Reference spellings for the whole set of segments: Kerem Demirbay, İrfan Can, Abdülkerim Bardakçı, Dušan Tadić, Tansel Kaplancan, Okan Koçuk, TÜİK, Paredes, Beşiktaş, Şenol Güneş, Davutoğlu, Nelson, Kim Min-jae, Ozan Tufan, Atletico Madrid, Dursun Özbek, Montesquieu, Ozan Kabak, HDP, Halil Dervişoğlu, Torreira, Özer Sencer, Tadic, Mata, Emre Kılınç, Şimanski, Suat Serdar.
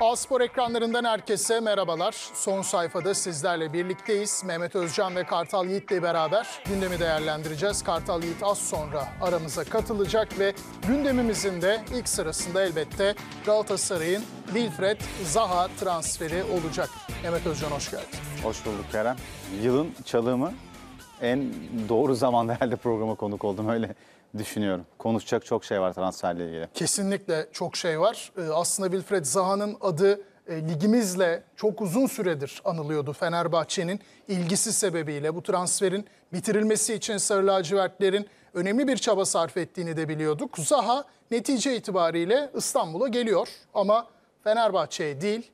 A-Spor ekranlarından herkese merhabalar. Son sayfada sizlerle birlikteyiz. Mehmet Özcan ve Kartal Yiğit'le beraber gündemi değerlendireceğiz. Kartal Yiğit az sonra aramıza katılacak ve gündemimizin de ilk sırasında elbette Galatasaray'ın Wilfred Zaha transferi olacak. Mehmet Özcan hoş geldin. Hoş bulduk Kerem. Yılın çalımı en doğru zamanda herhalde programa konuk oldum, öyle düşünüyorum. Konuşacak çok şey var transferle ilgili. Kesinlikle çok şey var. Aslında Wilfred Zaha'nın adı ligimizle çok uzun süredir anılıyordu. Fenerbahçe'nin ilgisi sebebiyle bu transferin bitirilmesi için Sarı Lacivertlerin önemli bir çaba sarf ettiğini de biliyorduk. Zaha netice itibariyle İstanbul'a geliyor ama Fenerbahçe'ye değil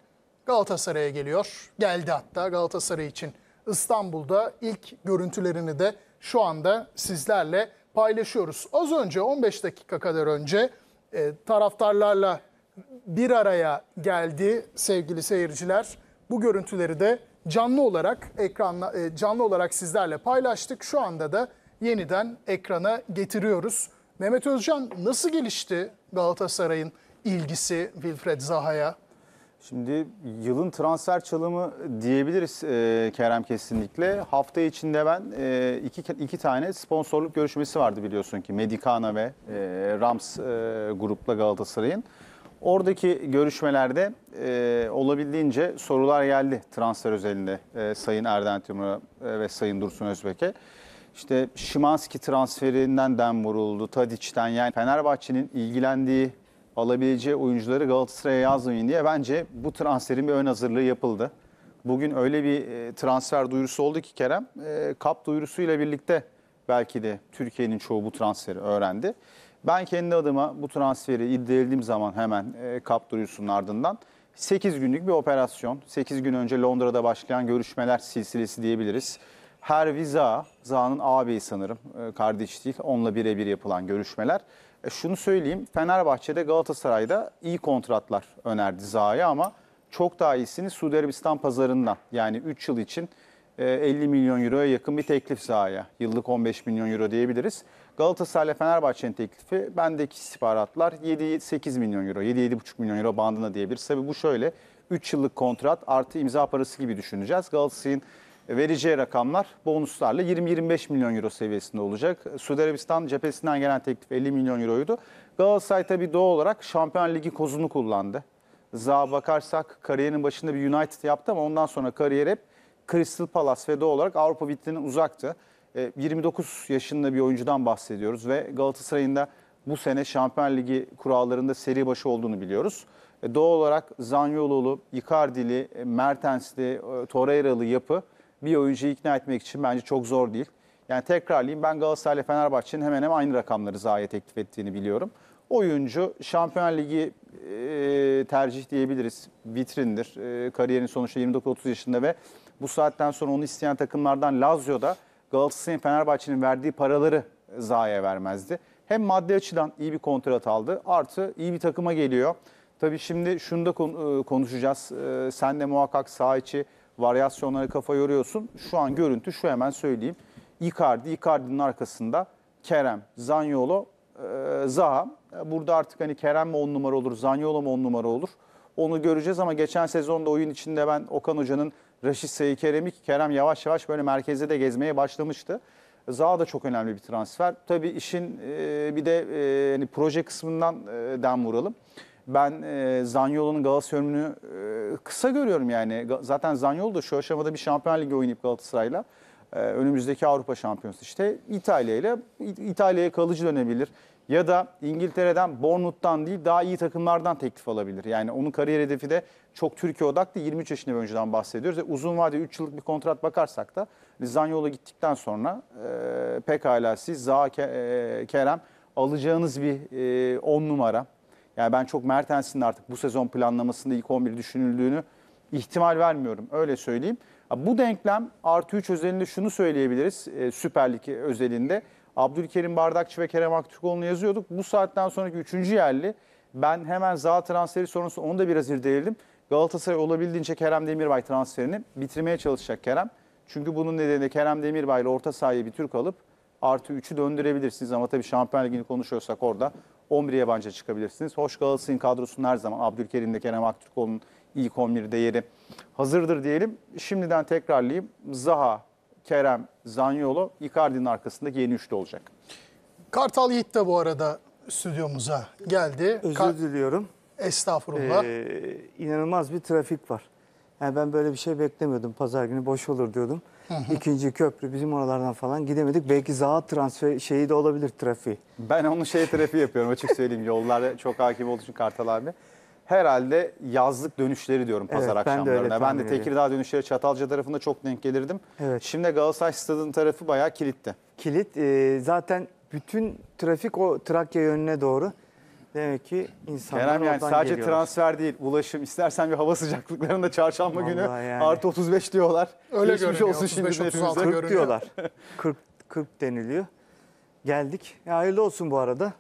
Galatasaray'a geliyor. Geldi hatta Galatasaray için İstanbul'da ilk görüntülerini de şu anda sizlerle paylaşıyoruz. Az önce 15 dakika kadar önce taraftarlarla bir araya geldi sevgili seyirciler. Bu görüntüleri de canlı olarak sizlerle paylaştık. Şu anda da yeniden ekrana getiriyoruz. Mehmet Özcan, nasıl gelişti Galatasaray'ın ilgisi Wilfred Zaha'ya? Şimdi yılın transfer çalımı diyebiliriz Kerem kesinlikle. Hafta içinde ben iki tane sponsorluk görüşmesi vardı biliyorsun ki. Medicana ve Rams grupla Galatasaray'ın. Oradaki görüşmelerde olabildiğince sorular geldi transfer özelinde Sayın Erden Timur'a ve Sayın Dursun Özbek'e. İşte Şimanski transferinden dem vuruldu, Tadiç'ten, yani Fenerbahçe'nin ilgilendiği, alabileceği oyuncuları Galatasaray'a yazmayın diye bence bu transferin bir ön hazırlığı yapıldı. Bugün öyle bir transfer duyurusu oldu ki Kerem, KAP duyurusuyla birlikte belki de Türkiye'nin çoğu bu transferi öğrendi. Ben kendi adıma bu transferi iddia edildiğim zaman hemen KAP duyurusunun ardından 8 günlük bir operasyon. 8 gün önce Londra'da başlayan görüşmeler silsilesi diyebiliriz. Her viza, Zaha'nın ağabeyi sanırım, kardeş değil, onunla birebir yapılan görüşmeler. Şunu söyleyeyim, Fenerbahçe'de Galatasaray'da iyi kontratlar önerdi Zaha'ya ama çok daha iyisini Suudi Arabistan pazarından, yani 3 yıl için 50 milyon euroya yakın bir teklif Zaha'ya. Yıllık 15 milyon euro diyebiliriz. Galatasaray'la Fenerbahçe'nin teklifi, bendeki istihbaratlar 7-8 milyon euro, 7-7,5 milyon euro bandına diyebiliriz. Tabii bu şöyle, 3 yıllık kontrat artı imza parası gibi düşüneceğiz. Galatasaray'ın vereceği rakamlar bonuslarla 20-25 milyon euro seviyesinde olacak. Suudi Arabistan cephesinden gelen teklif 50 milyon euroydu. Galatasaray tabii doğal olarak Şampiyon Ligi kozunu kullandı. Zaha bakarsak kariyerinin başında bir United yaptı ama ondan sonra kariyer hep Crystal Palace ve doğal olarak Avrupa vitrininden uzaktı. 29 yaşında bir oyuncudan bahsediyoruz ve Galatasaray'ın da bu sene Şampiyon Ligi kurallarında seri başı olduğunu biliyoruz. Doğal olarak Zaniolo'lu, Icardi'li, Mertens'li, Torreira'lı yapı bir oyuncuyu ikna etmek için bence çok zor değil. Yani tekrarlayayım, ben Galatasaray ile Fenerbahçe'nin hemen hemen aynı rakamları Zaha'ya teklif ettiğini biliyorum. Oyuncu Şampiyon Ligi tercih diyebiliriz, vitrindir. Kariyerin sonuçta 29-30 yaşında ve bu saatten sonra onu isteyen takımlardan Lazio'da Galatasaray'ın Fenerbahçe'nin verdiği paraları Zaha'ya vermezdi. Hem maddi açıdan iyi bir kontrat aldı, artı iyi bir takıma geliyor. Tabii şimdi şunu da konuşacağız, sen de muhakkak saha içi varyasyonlara kafa yoruyorsun. Şu an görüntü şu, hemen söyleyeyim. Icardi'nin arkasında Kerem, Zaniolo, Zaha. Burada artık hani Kerem mi 10 numara olur, Zaniolo mu 10 numara olur? Onu göreceğiz ama geçen sezonda oyun içinde ben Okan Hoca'nın Raşit Say'ı, Kerem'i, Kerem yavaş yavaş böyle merkezde de gezmeye başlamıştı. Zaha da çok önemli bir transfer. Tabii işin bir de hani proje kısmından dem vuralım. Ben Zaniolo'nun Galatasaray ömrünü kısa görüyorum yani. Zaten Zaniolo da şu aşamada bir Şampiyon Ligi oynayıp Galatasaray'la önümüzdeki Avrupa Şampiyonası işte İtalya'ya kalıcı dönebilir. Ya da İngiltere'den, Bournemouth'tan değil daha iyi takımlardan teklif alabilir. Yani onun kariyer hedefi de çok Türkiye odaklı, 23 yaşında bir oyuncudan bahsediyoruz. Uzun vadede 3 yıllık bir kontrat bakarsak da Zaniolo gittikten sonra pekala siz Zaha, Kerem alacağınız bir 10 numara. Yani ben çok Mertens'in artık bu sezon planlamasında ilk 11 düşünüldüğünü ihtimal vermiyorum. Öyle söyleyeyim. Bu denklem artı 3 özelinde şunu söyleyebiliriz. Süper Lig özelinde. Abdülkerim Bardakçı ve Kerem Aktürkoğlu'nu yazıyorduk. Bu saatten sonraki 3. yerli. Ben hemen Zaha transferi sonrası onu da biraz irdeledim. Galatasaray olabildiğince Kerem Demirbay transferini bitirmeye çalışacak Kerem. Çünkü bunun nedeni de Kerem Demirbay ile orta sahaya bir Türk alıp artı 3'ü döndürebilirsiniz. Ama tabii Şampiyon Ligi'ni konuşuyorsak orada 11 yabancı çıkabilirsiniz. Hoş Galatasaray'ın kadrosunun her zaman Abdülkerim'de Kerem Aktürkoğlu'nun ilk 11'de yeri hazırdır diyelim. Şimdiden tekrarlayayım. Zaha, Kerem, Zaniolo, Icardi'nin arkasındaki yeni üçlü olacak. Kartal Yiğit de bu arada stüdyomuza geldi. Özür diliyorum. Estağfurullah. İnanılmaz bir trafik var. Yani ben böyle bir şey beklemiyordum. Pazar günü boş olur diyordum. İkinci köprü bizim oralardan falan gidemedik. Belki Zaha transfer şeyi de olabilir trafiği. Ben onu trafiği yapıyorum açık söyleyeyim. Yollarda çok hakim olduğu için Kartal abi. Herhalde yazlık dönüşleri diyorum pazar akşamlarına. Ben de Tekirdağ dönüşleri Çatalca tarafında çok denk gelirdim. Evet. Şimdi Galatasaray stadının tarafı bayağı kilitli. Kilit. Zaten bütün trafik o Trakya yönüne doğru. Demek ki insanlar Kerem yani sadece geliyorlar. Transfer değil, ulaşım. İstersen bir hava sıcaklıklarında çarşamba günü yani. artı 35 diyorlar. Öyle görünüyor. Olsun 35-36 görünüyor. Diyorlar. 40 deniliyor. Geldik. Hayırlı olsun bu arada.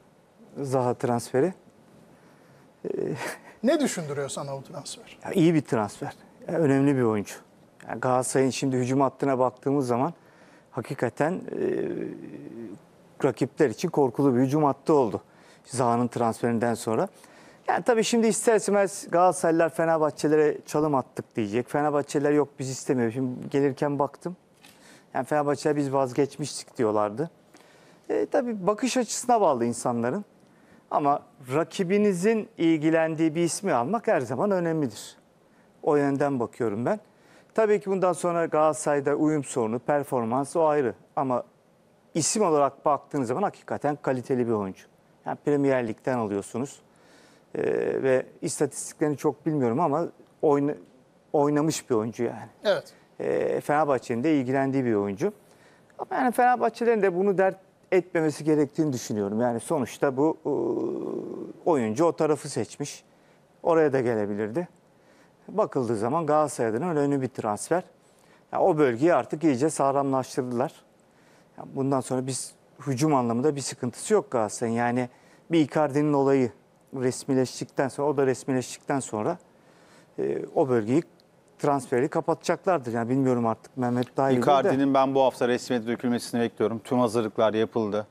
Zaha transferi. Ne düşündürüyor sana o transfer? Ya iyi bir transfer. Yani önemli bir oyuncu. Yani Galatasaray'ın şimdi hücum hattına baktığımız zaman hakikaten rakipler için korkulu bir hücum hattı oldu. Zaha'nın transferinden sonra. Yani tabii şimdi ister istemez Galatasaraylılar Fenerbahçelere çalım attık diyecek. Fenerbahçeliler yok biz istemiyoruz. Şimdi gelirken baktım. Yani Fenerbahçeler biz vazgeçmiştik diyorlardı. Tabii bakış açısına bağlı insanların. Ama rakibinizin ilgilendiği bir ismi almak her zaman önemlidir. O yönden bakıyorum ben. Tabii ki bundan sonra Galatasaray'da uyum sorunu, performans o ayrı. Ama isim olarak baktığınız zaman hakikaten kaliteli bir oyuncu. Yani Premier Lig'den alıyorsunuz ve istatistiklerini çok bilmiyorum ama oynamış bir oyuncu yani. Evet. Fenerbahçe'nin de ilgilendiği bir oyuncu. Ama yani Fenerbahçelerin de bunu dert etmemesi gerektiğini düşünüyorum. Yani sonuçta bu oyuncu o tarafı seçmiş. Oraya da gelebilirdi. Bakıldığı zaman Galatasaray'dan önemli bir transfer. Yani o bölgeyi artık iyice sağlamlaştırdılar. Yani bundan sonra biz hücum anlamında bir sıkıntısı yok Galatasaray'ın. Yani bir Icardi'nin olayı resmileştikten sonra, o da resmileştikten sonra o bölgeyi transferi kapatacaklardır. Yani bilmiyorum artık Mehmet daha iyi. Icardi'nin ben bu hafta resmiyete dökülmesini bekliyorum. Tüm hazırlıklar yapıldı.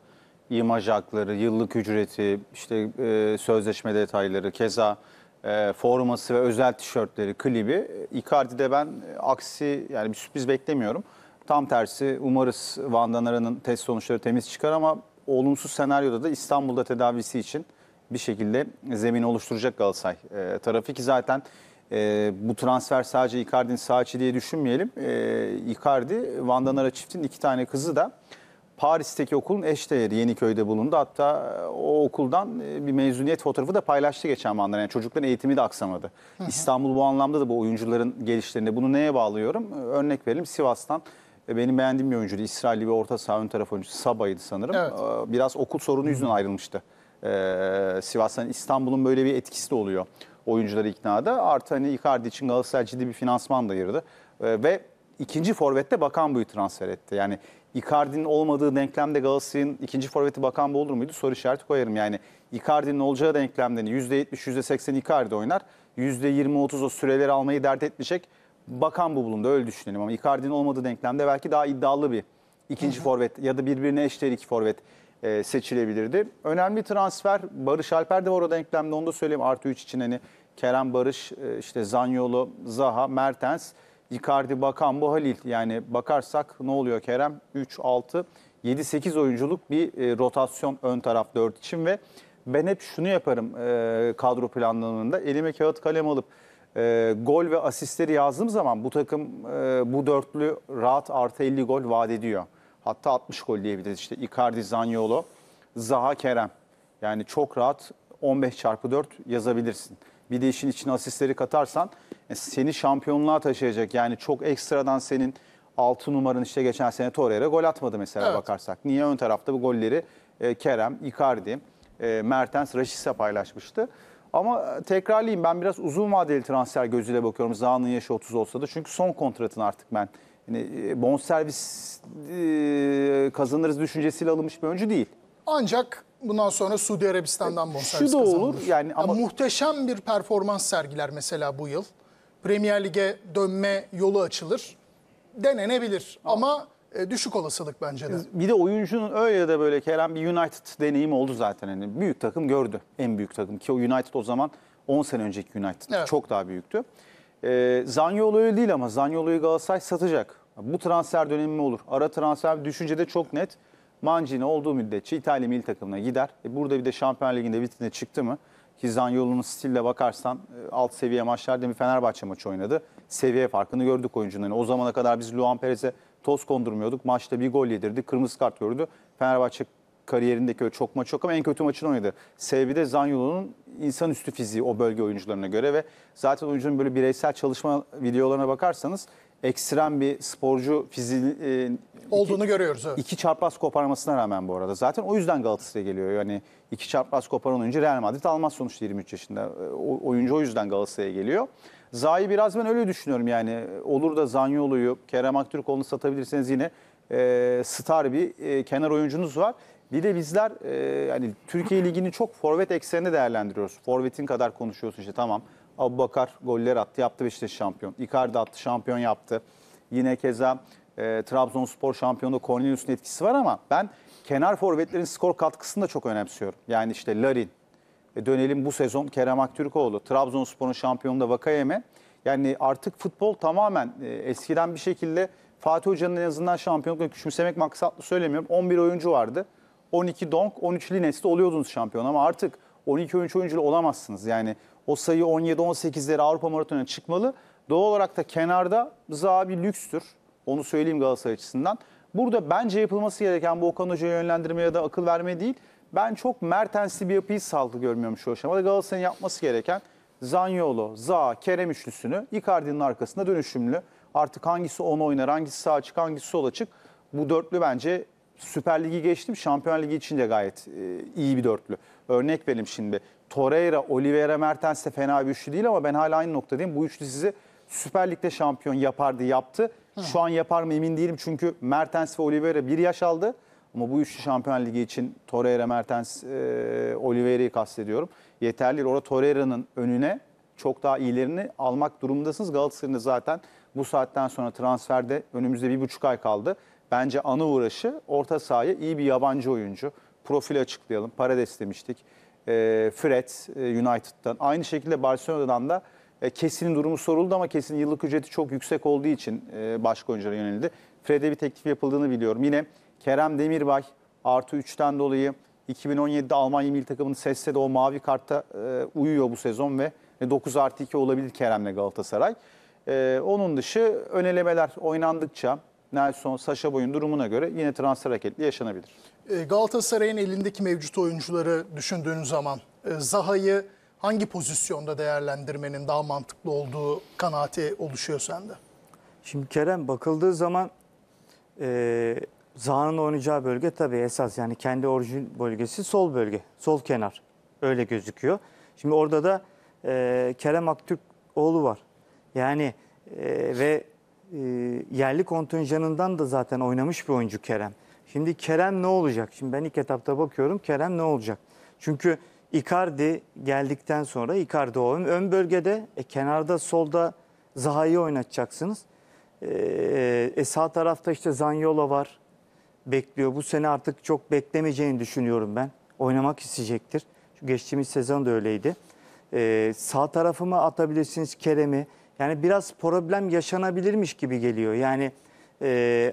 İmaj hakları, yıllık ücreti, işte sözleşme detayları, keza forması ve özel tişörtleri, klibi. Icardi'de ben aksi yani bir sürpriz beklemiyorum. Tam tersi umarız Van Danara'nın test sonuçları temiz çıkar ama olumsuz senaryoda da İstanbul'da tedavisi için bir şekilde zemin oluşturacak Galatasaray tarafı ki zaten bu transfer sadece Icardi'nin sağ içi diye düşünmeyelim. Icardi, Van Danara çiftin iki tane kızı da Paris'teki okulun eşdeğeri Yeniköy'de bulundu. Hatta o okuldan bir mezuniyet fotoğrafı da paylaştı geçen Van Danara. Yani çocukların eğitimi de aksamadı. İstanbul bu anlamda da bu oyuncuların gelişlerinde. Bunu neye bağlıyorum? Örnek verelim Sivas'tan. Benim beğendiğim bir oyuncuydu. İsrailli bir orta saha ön taraf oyuncusu Sabah'ydı sanırım. Evet. Biraz okul sorunu yüzünden ayrılmıştı. Sivas'tan İstanbul'un böyle bir etkisi de oluyor oyuncuları iknada. Artı hani Icardi için Galatasaray ciddi bir finansman da ayırdı. Ve ikinci forvette Bakan Boyu transfer etti. Yani Icardi'nin olmadığı denklemde Galatasaray'ın ikinci forveti Bakan Boyu olur muydu? Soru işareti koyarım. Yani Icardi'nin olacağı denklemden %70, %80 Icardi oynar. %20-30 o süreleri almayı dert etmeyecek. Bakan bu bulundu öyle düşünelim ama Icardi'nin olmadığı denklemde belki daha iddialı bir ikinci forvet ya da birbirine eşdeğer iki forvet seçilebilirdi. Önemli transfer Barış Alper de var o denklemde onu da söyleyeyim. Artı 3 için hani Kerem, Barış, işte Zaniolo, Zaha, Mertens, Icardi, Bakan bu Halil. Yani bakarsak ne oluyor Kerem? 3, 6, 7, 8 oyunculuk bir rotasyon ön taraf 4 için ve ben hep şunu yaparım kadro planlamalarında elime kağıt kalem alıp gol ve asistleri yazdığım zaman bu takım bu dörtlü rahat artı 50 gol vaat ediyor. Hatta 60 gol diyebiliriz. İşte Icardi, Zaniolo, Zaha, Kerem. Yani çok rahat 15x4 yazabilirsin. Bir de işin içine asistleri katarsan seni şampiyonluğa taşıyacak. Yani çok ekstradan senin 6 numaranın işte geçen sene Torreira gol atmadı mesela bakarsak. Niye ön tarafta bu golleri Kerem, Icardi, Mertens, Rashica paylaşmıştı. Ama tekrarlayayım ben biraz uzun vadeli transfer gözüyle bakıyorum. Zaha'nın yaşı 30 olsa da. Çünkü son kontratını artık ben yani bonservis kazanırız düşüncesiyle alınmış bir oyuncu değil. Ancak bundan sonra Suudi Arabistan'dan bonservis kazanılır. Şu da olur. Yani ama... ya, muhteşem bir performans sergiler mesela bu yıl. Premier Lig'e dönme yolu açılır. Denenebilir ama düşük olasılık bence de. Bir de oyuncunun öyle de böyle Kerem bir United deneyimi oldu zaten. Yani büyük takım gördü. En büyük takım ki o United o zaman 10 sene önceki United evet, çok daha büyüktü. Zaniolo öyle değil ama Zaniolo'yu Galatasaray satacak. Bu transfer dönemi mi olur? Ara transfer düşüncede çok net. Mancini olduğu müddetçe İtalya milli takımına gider. Burada bir de Şampiyonlar Ligi'nde vitrine çıktı mı? Ki Zaniolo'nun stille bakarsan alt seviye maçlarda bir Fenerbahçe maçı oynadı. Seviye farkını gördük oyuncunun. Yani o zamana kadar biz Luan Perez'e toz kondurmuyorduk. Maçta bir gol yedirdi. Kırmızı kart gördü. Fenerbahçe kariyerindeki öyle çok maç yok ama en kötü maçını oynadı. Sebebi de Zaniolo'nun insanüstü fiziği o bölge oyuncularına göre ve zaten oyuncunun böyle bireysel çalışma videolarına bakarsanız ekstrem bir sporcu fiziği olduğunu görüyoruz. Evet. İki çarpaz koparmasına rağmen bu arada. Zaten o yüzden Galatasaray'a geliyor. Yani iki çarpaz koparan oyuncu Real Madrid almaz sonuçta 23 yaşında. O oyuncu o yüzden Galatasaray'a geliyor. Zaha'yı biraz ben öyle düşünüyorum yani. Olur da Zaniolo'yu, Kerem Aktürkoğlu'nu satabilirseniz yine star bir kenar oyuncunuz var. Bir de bizler yani Türkiye Ligi'ni çok forvet eksenine değerlendiriyoruz. Forvetin kadar konuşuyorsun işte tamam. Abubakar goller attı, yaptı Beşiktaş şampiyon. Icardi attı, şampiyon yaptı. Yine keza Trabzonspor şampiyonunda Cornelius'un etkisi var ama ben kenar forvetlerin skor katkısını da çok önemsiyorum. Yani işte Larin, dönelim bu sezon Kerem Aktürkoğlu, Trabzonspor'un şampiyonunda Vakayeme. Yani artık futbol tamamen eskiden bir şekilde Fatih Hoca'nın en azından şampiyonlukla küçümsemek maksatlı söylemiyorum. 11 oyuncu vardı. 12 Donk, 13 Lines'te oluyordunuz şampiyon ama artık 12 oyuncuyla olamazsınız. Yani o sayı 17-18'leri Avrupa Maratonu'na çıkmalı. Doğal olarak da kenarda Zaha bir lükstür. Onu söyleyeyim Galatasaray açısından. Burada bence yapılması gereken bu Okan Hoca'ya yönlendirme ya da akıl verme değil. Ben çok Mertens'li bir yapıyı sağlıklı görmüyorum şu aşamada. Galatasaray'ın yapması gereken Zaniolo, Zaha, Kerem üçlüsünü Icardi'nin arkasında dönüşümlü. Artık hangisi 10 oynar, hangisi sağ açık, hangisi sol açık. Bu dörtlü bence Süper Ligi geçtim. Şampiyonlar Ligi için de gayet iyi bir dörtlü. Örnek vereyim şimdi. Torreira, Oliveira, Mertens de fena bir üçlü değil ama ben hala aynı noktadayım. Bu üçlü sizi Süper Lig'de şampiyon yapardı, yaptı. Hı. Şu an yapar mı emin değilim çünkü Mertens ve Oliveira bir yaş aldı. Ama bu üçlü Şampiyonlar Ligi için Torreira, Mertens, Oliveira'yı kastediyorum. Yeterli. Orada Torreira'nın önüne çok daha iyilerini almak durumundasınız. Galatasaray'ın zaten bu saatten sonra transferde önümüzde 1,5 ay kaldı. Bence ana uğraşı orta sahaya iyi bir yabancı oyuncu. Profili açıklayalım. Paredes demiştik. Fred United'dan. Aynı şekilde Barcelona'dan da Kesin'in durumu soruldu ama Kesin'in yıllık ücreti çok yüksek olduğu için başka oyunculara yöneldi. Fred'e bir teklif yapıldığını biliyorum. Yine Kerem Demirbay artı 3'ten dolayı 2017'de Almanya milli takımını sesse de o mavi kartta uyuyor bu sezon ve 9+2 olabilir Kerem'le Galatasaray. Onun dışı önelemeler oynandıkça Nelson, Saşa Boy'un durumuna göre yine transfer hareketli yaşanabilir. Galatasaray'ın elindeki mevcut oyuncuları düşündüğünüz zaman Zaha'yı hangi pozisyonda değerlendirmenin daha mantıklı olduğu kanaati oluşuyor sende? Şimdi Kerem bakıldığı zaman Zaha'nın oynayacağı bölge tabii esas yani kendi orijin bölgesi sol bölge, sol kenar öyle gözüküyor. Şimdi orada da Kerem Aktürkoğlu var yani ve yerli kontenjanından da zaten oynamış bir oyuncu Kerem. Şimdi Kerem ne olacak? Şimdi ben ilk etapta bakıyorum Kerem ne olacak? Çünkü Icardi geldikten sonra Icardi o ön bölgede kenarda solda Zaha'yı oynatacaksınız. Sağ tarafta işte Zaniolo var bekliyor. Bu sene artık çok beklemeyeceğini düşünüyorum ben. Oynamak isteyecektir. Çünkü geçtiğimiz sezon da öyleydi. Sağ tarafıma atabilirsiniz Kerem'i. Yani biraz problem yaşanabilirmiş gibi geliyor. Yani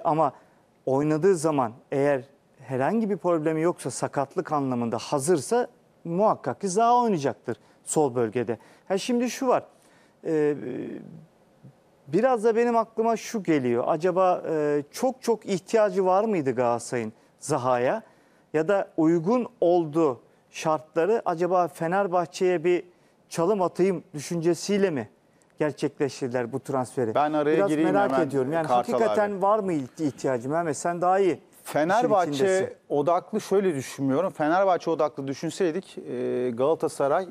ama oynadığı zaman eğer herhangi bir problemi yoksa sakatlık anlamında hazırsa muhakkak ki Zaha oynayacaktır sol bölgede. Ha şimdi şu var. Biraz da benim aklıma şu geliyor. Acaba çok ihtiyacı var mıydı Galatasaray'ın Zaha'ya? Ya da uygun oldu şartları acaba Fenerbahçe'ye bir çalım atayım düşüncesiyle mi gerçekleştirdiler bu transferi? Ben araya biraz gireyim merak hemen ediyorum. Yani Kartal hakikaten abi, var mı ihtiyacı Mehmet? Sen daha iyi. Fenerbahçe odaklı şöyle düşünmüyorum. Fenerbahçe odaklı düşünseydik Galatasaray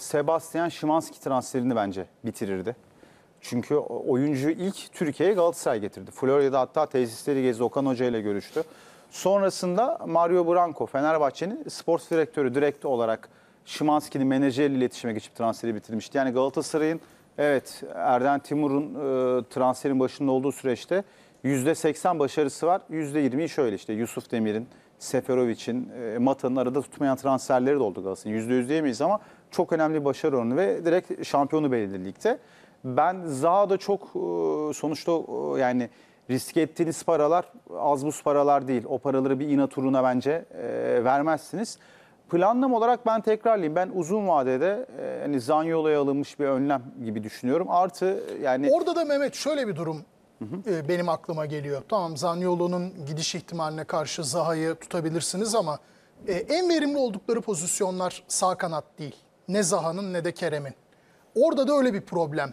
Sebastian Şimanski transferini bence bitirirdi. Çünkü oyuncuyu ilk Türkiye'ye Galatasaray getirdi. Florya'da hatta tesisleri gezdi. Okan Hoca ile görüştü. Sonrasında Mario Branco Fenerbahçe'nin spor direktörü direkt olarak Şimanski'nin menajeriyle iletişime geçip transferi bitirmişti. Yani Galatasaray'ın evet Erden Timur'un transferin başında olduğu süreçte %80 başarısı var. %20'yi şöyle işte Yusuf Demir'in, Seferovic'in, Mata'nın arada tutmayan transferleri de oldu Galatasaray'ın. %100 diyemeyiz ama çok önemli başarı oranı ve direkt şampiyonu belirledi ligde. Ben Zaha'da çok sonuçta yani riske ettiğiniz paralar az buz paralar değil. O paraları bir inat uğruna bence vermezsiniz. Planlam olarak ben tekrarlayayım. Ben uzun vadede hani Zaniolo'ya alınmış bir önlem gibi düşünüyorum. Artı yani... Orada da Mehmet şöyle bir durum benim aklıma geliyor. Tamam, Zaniolo'nun gidiş ihtimaline karşı Zaha'yı tutabilirsiniz ama en verimli oldukları pozisyonlar sağ kanat değil. Ne Zaha'nın ne de Kerem'in. Orada da öyle bir problem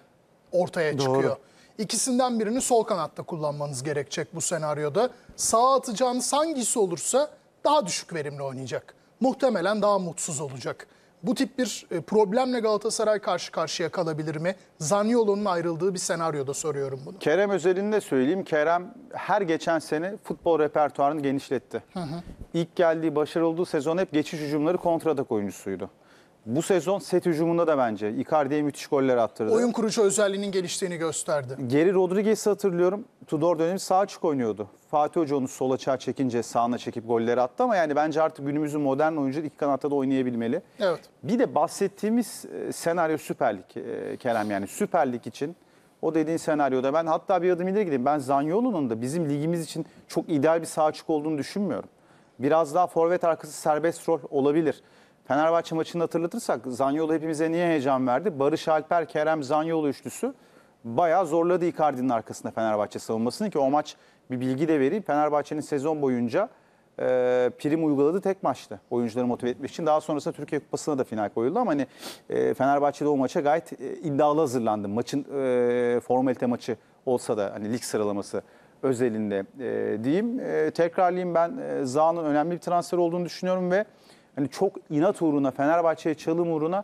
ortaya çıkıyor. Doğru. İkisinden birini sol kanatta kullanmanız gerekecek bu senaryoda. Sağa atacağınız hangisi olursa daha düşük verimli oynayacak. Muhtemelen daha mutsuz olacak. Bu tip bir problemle Galatasaray karşı karşıya kalabilir mi? Zaniolo'nun ayrıldığı bir senaryoda soruyorum bunu. Kerem özelinde söyleyeyim. Kerem her geçen sene futbol repertuarını genişletti. İlk geldiği başarılı olduğu sezon hep geçiş hücumları kontratak oyuncusuydu. Bu sezon set hücumunda da bence Icardi'ye müthiş goller attırdı. Oyun kurucu özelliğinin geliştiğini gösterdi. Geri Rodriguez'i hatırlıyorum. Tudor dönemi sağ açık oynuyordu. Fatih Hoca onu sola çağ çekince sağına çekip golleri attı ama yani bence artık günümüzün modern oyuncuları iki kanatta da oynayabilmeli. Evet. Bir de bahsettiğimiz senaryo Süper Lig Kerem, yani Süper Lig için o dediğin senaryoda ben hatta bir adım ileri gideyim. Ben Zaniolo'nun da bizim ligimiz için çok ideal bir sağ açık olduğunu düşünmüyorum. Biraz daha forvet arkası serbest rol olabilir. Fenerbahçe maçını hatırlatırsak Zaniolo hepimize niye heyecan verdi? Barış Alper, Kerem, Zaniolo üçlüsü bayağı zorladı Icardi'nin arkasında Fenerbahçe savunmasını ki o maç bir bilgi de vereyim. Fenerbahçe'nin sezon boyunca prim uyguladığı tek maçtı. Oyuncuları motive etmek için. Daha sonrasında Türkiye Kupası'na da final koyuldu ama hani Fenerbahçe'de o maça gayet iddialı hazırlandı. Maçın formalite maçı olsa da hani lig sıralaması özelinde diyeyim. Tekrarlayayım, ben Zaha'nın önemli bir transfer olduğunu düşünüyorum ve yani çok inat uğruna, Fenerbahçe'ye çalım uğruna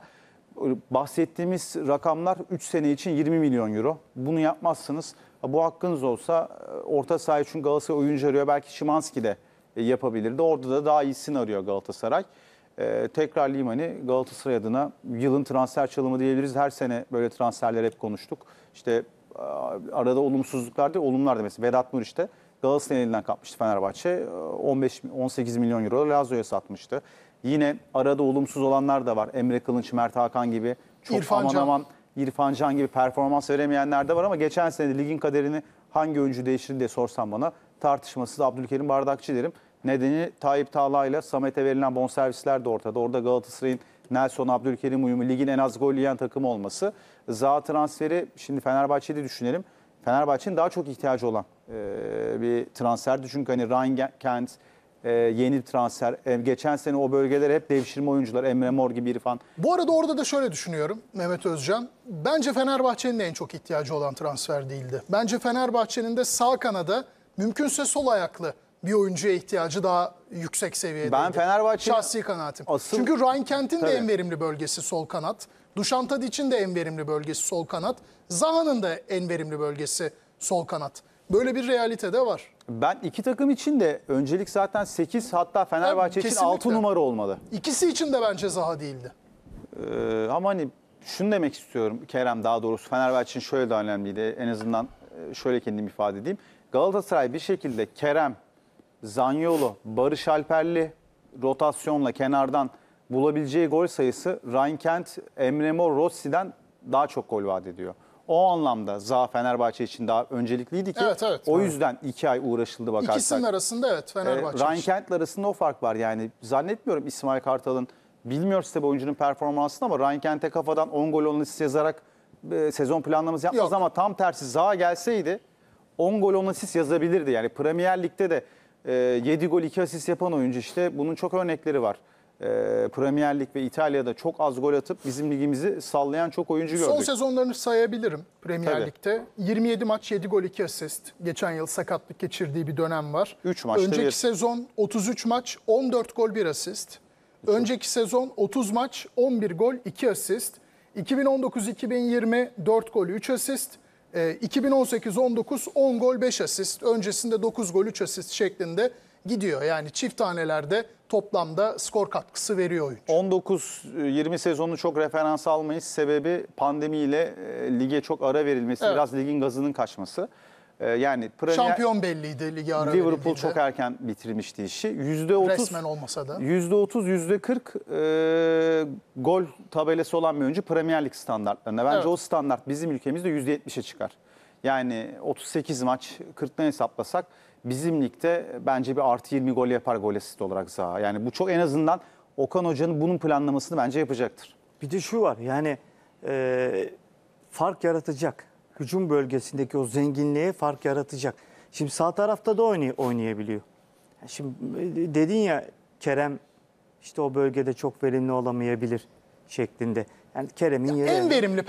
bahsettiğimiz rakamlar 3 sene için 20 milyon euro. Bunu yapmazsınız. Bu hakkınız olsa orta saha için Galatasaray oyuncu arıyor. Belki Şimanski de yapabilirdi. Orada da daha iyisini arıyor Galatasaray. Tekrarlayayım, hani Galatasaray adına yılın transfer çalımı diyebiliriz. Her sene böyle transferler hep konuştuk. İşte arada olumsuzluklar değil, olumlar da mesela Vedat Muriç de Galatasaray'ın elinden kapmıştı Fenerbahçe. 15-18 milyon euro Lazio'ya satmıştı. Yine arada olumsuz olanlar da var. Emre Kılınç, Mert Hakan gibi, çok aman İrfan Can gibi performans veremeyenler de var ama geçen sene ligin kaderini hangi oyuncu değiştirdi diye sorsam bana tartışmasız Abdülkerim Bardakçı derim. Nedeni Tayyip Tağla'yla Samet'e verilen bonservisler de ortada. Orada Galatasaray'ın Nelson, Abdülkerim uyumu, ligin en az gol yiyen takımı olması. Zaha transferi şimdi Fenerbahçe'de düşünelim. Fenerbahçe'nin daha çok ihtiyacı olan bir transferdi. Çünkü hani Ryan Kent, yeni bir transfer. Geçen sene o bölgeler hep devşirme oyuncular. Emre Mor gibi İrfan. Bu arada orada da şöyle düşünüyorum Mehmet Özcan. Bence Fenerbahçe'nin en çok ihtiyacı olan transfer değildi. Bence Fenerbahçe'nin de sağ kanada mümkünse sol ayaklı bir oyuncuya ihtiyacı daha yüksek seviyedeydi. Ben Fenerbahçe'nin... Şahsi kanaatim. Asıl... Çünkü Ryan Kent'in de en verimli bölgesi sol kanat. Dušan Tadić'in de en verimli bölgesi sol kanat. Zaha'nın da en verimli bölgesi sol kanat. Böyle bir realite de var. Ben iki takım için de öncelik zaten 8, hatta Fenerbahçe için 6 numara olmalı. İkisi için de bence Zaha değildi. Ama hani şunu demek istiyorum Kerem, daha doğrusu Fenerbahçe için şöyle de önemliydi. En azından şöyle kendimi ifade edeyim. Galatasaray bir şekilde Kerem, Zaniolo, Barış Alperli rotasyonla kenardan bulabileceği gol sayısı Ryan Kent, Emre Mor, Rossi'den daha çok gol vaat ediyor. O anlamda Zaha Fenerbahçe için daha öncelikliydi ki o yüzden 2 ay uğraşıldı bakarsak. İkisinin arasında Fenerbahçe. Ryan Kent'le arasında o fark var yani. Zannetmiyorum İsmail Kartal'ın, bilmiyoruz tabii oyuncunun performansını ama Ryan Kent'e kafadan 10 gol olması yazarak sezon planlaması yapmaz. Yok. Ama tam tersi Zaha gelseydi 10 gol 10 asist yazabilirdi. Yani Premier Lig'de de 7 gol 2 asist yapan oyuncu, işte bunun çok örnekleri var. Premier Lig ve İtalya'da çok az gol atıp bizim ligimizi sallayan çok oyuncu gördük. Son sezonlarını sayabilirim Premier Lig'de. 27 maç 7 gol 2 asist. Geçen yıl sakatlık geçirdiği bir dönem var. 3 maçta önceki sezon 33 maç 14 gol 1 asist. Önceki sezon 30 maç 11 gol 2 asist. 2019-2020 4 gol 3 asist. 2018-19 10 gol 5 asist. Öncesinde 9 gol 3 asist şeklinde gidiyor. Yani çift tanelerde toplamda skor katkısı veriyor oyuncu. 19-20 sezonunu çok referans almayız. Sebebi pandemiyle lige çok ara verilmesi, biraz ligin gazının kaçması. Yani Premier, şampiyon belliydi ligi ara Liverpool çok erken bitirmişti işi. %30 resmen olmasa da. %30, %40 gol tabelası olan bir oyuncu Premier Lig standartlarına. Bence evet, o standart bizim ülkemizde %70'e çıkar. Yani 38 maç 40'tan hesaplasak bizim ligde bence bir artı 20 gol yapar gol asist olarak Zaha. Yani bu çok, en azından Okan Hoca'nın bunun planlamasını bence yapacaktır. Bir de şu var yani fark yaratacak. Hücum bölgesindeki o zenginliğe fark yaratacak. Şimdi sağ tarafta da oynayabiliyor. Şimdi dedin ya Kerem işte o bölgede çok verimli olamayabilir şeklinde. Yani Kerem'in ya en verimli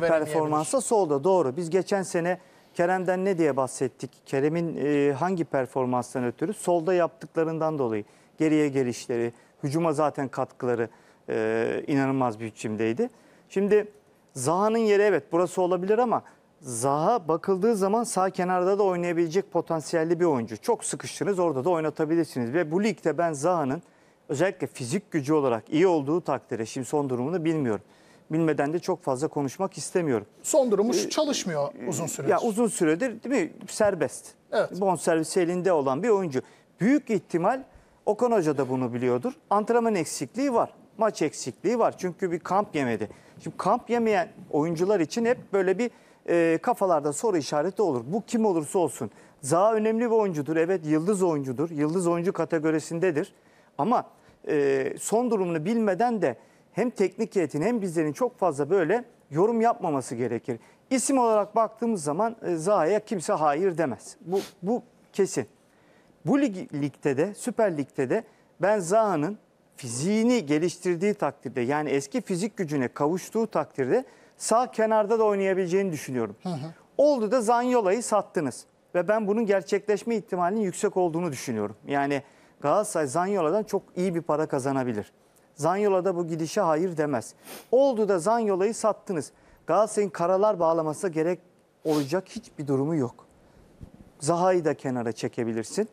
performansı solda, doğru. Biz geçen sene Kerem'den ne diye bahsettik? Kerem'in hangi performanstan ötürü? Solda yaptıklarından dolayı. Geriye gelişleri, hücuma zaten katkıları inanılmaz bir biçimdeydi. Şimdi Zaha'nın yeri evet burası olabilir ama Zaha bakıldığı zaman sağ kenarda da oynayabilecek potansiyelli bir oyuncu. Çok sıkıştınız, orada da oynatabilirsiniz. Ve bu ligde ben Zaha'nın özellikle fizik gücü olarak iyi olduğu takdirde, şimdi son durumunu bilmiyorum. Bilmeden de çok fazla konuşmak istemiyorum. Son durumu çalışmıyor uzun süredir. Ya uzun süredir değil mi? Serbest. Evet. Bonservisi elinde olan bir oyuncu. Büyük ihtimal Okan Hoca da bunu biliyordur. Antrenman eksikliği var. Maç eksikliği var. Çünkü bir kamp yemedi. Şimdi kamp yemeyen oyuncular için hep böyle bir kafalarda soru işareti olur. Bu kim olursa olsun. Zaha önemli bir oyuncudur. Evet, yıldız oyuncudur. Yıldız oyuncu kategorisindedir. Ama son durumunu bilmeden de hem teknik heyetin hem bizlerin çok fazla böyle yorum yapmaması gerekir. İsim olarak baktığımız zaman Zaha'ya kimse hayır demez. Bu kesin. Bu ligde de, Süper Lig'de de ben Zaha'nın fiziğini geliştirdiği takdirde, yani eski fizik gücüne kavuştuğu takdirde sağ kenarda da oynayabileceğini düşünüyorum. Hı hı. Oldu da Zaniolo'yu sattınız ve ben bunun gerçekleşme ihtimalinin yüksek olduğunu düşünüyorum. Yani Galatasaray Zaniolo'dan çok iyi bir para kazanabilir. Zaniolo da bu gidişe hayır demez. Oldu da Zaniolo'yu sattınız. Galatasaray'ın karalar bağlamasına gerek olacak hiçbir durumu yok. Zaha'yı da kenara çekebilirsin.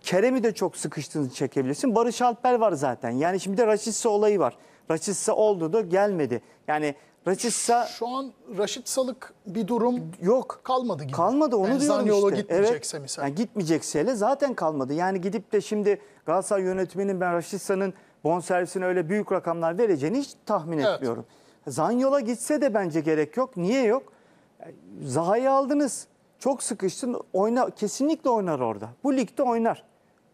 Kerem'i de çok sıkıştığını çekebilirsin. Barış Alper var zaten. Yani şimdi de Raşitsa olayı var. Raşitsa oldu da gelmedi. Yani Raşitsa... Şu an Raşitsalık bir durum yok, kalmadı gibi. Kalmadı, onu diyorum işte. Gitmeyecekse evet, yani gitmeyecekse hele zaten kalmadı. Yani gidip de şimdi Galatasaray yönetiminin ben Raşitsa'nın bonservisine öyle büyük rakamlar vereceğini hiç tahmin etmiyorum. Zaniolo gitse de bence gerek yok. Niye yok? Zaha'yı aldınız. Çok sıkıştın. Oyna, kesinlikle oynar orada. Bu ligde oynar.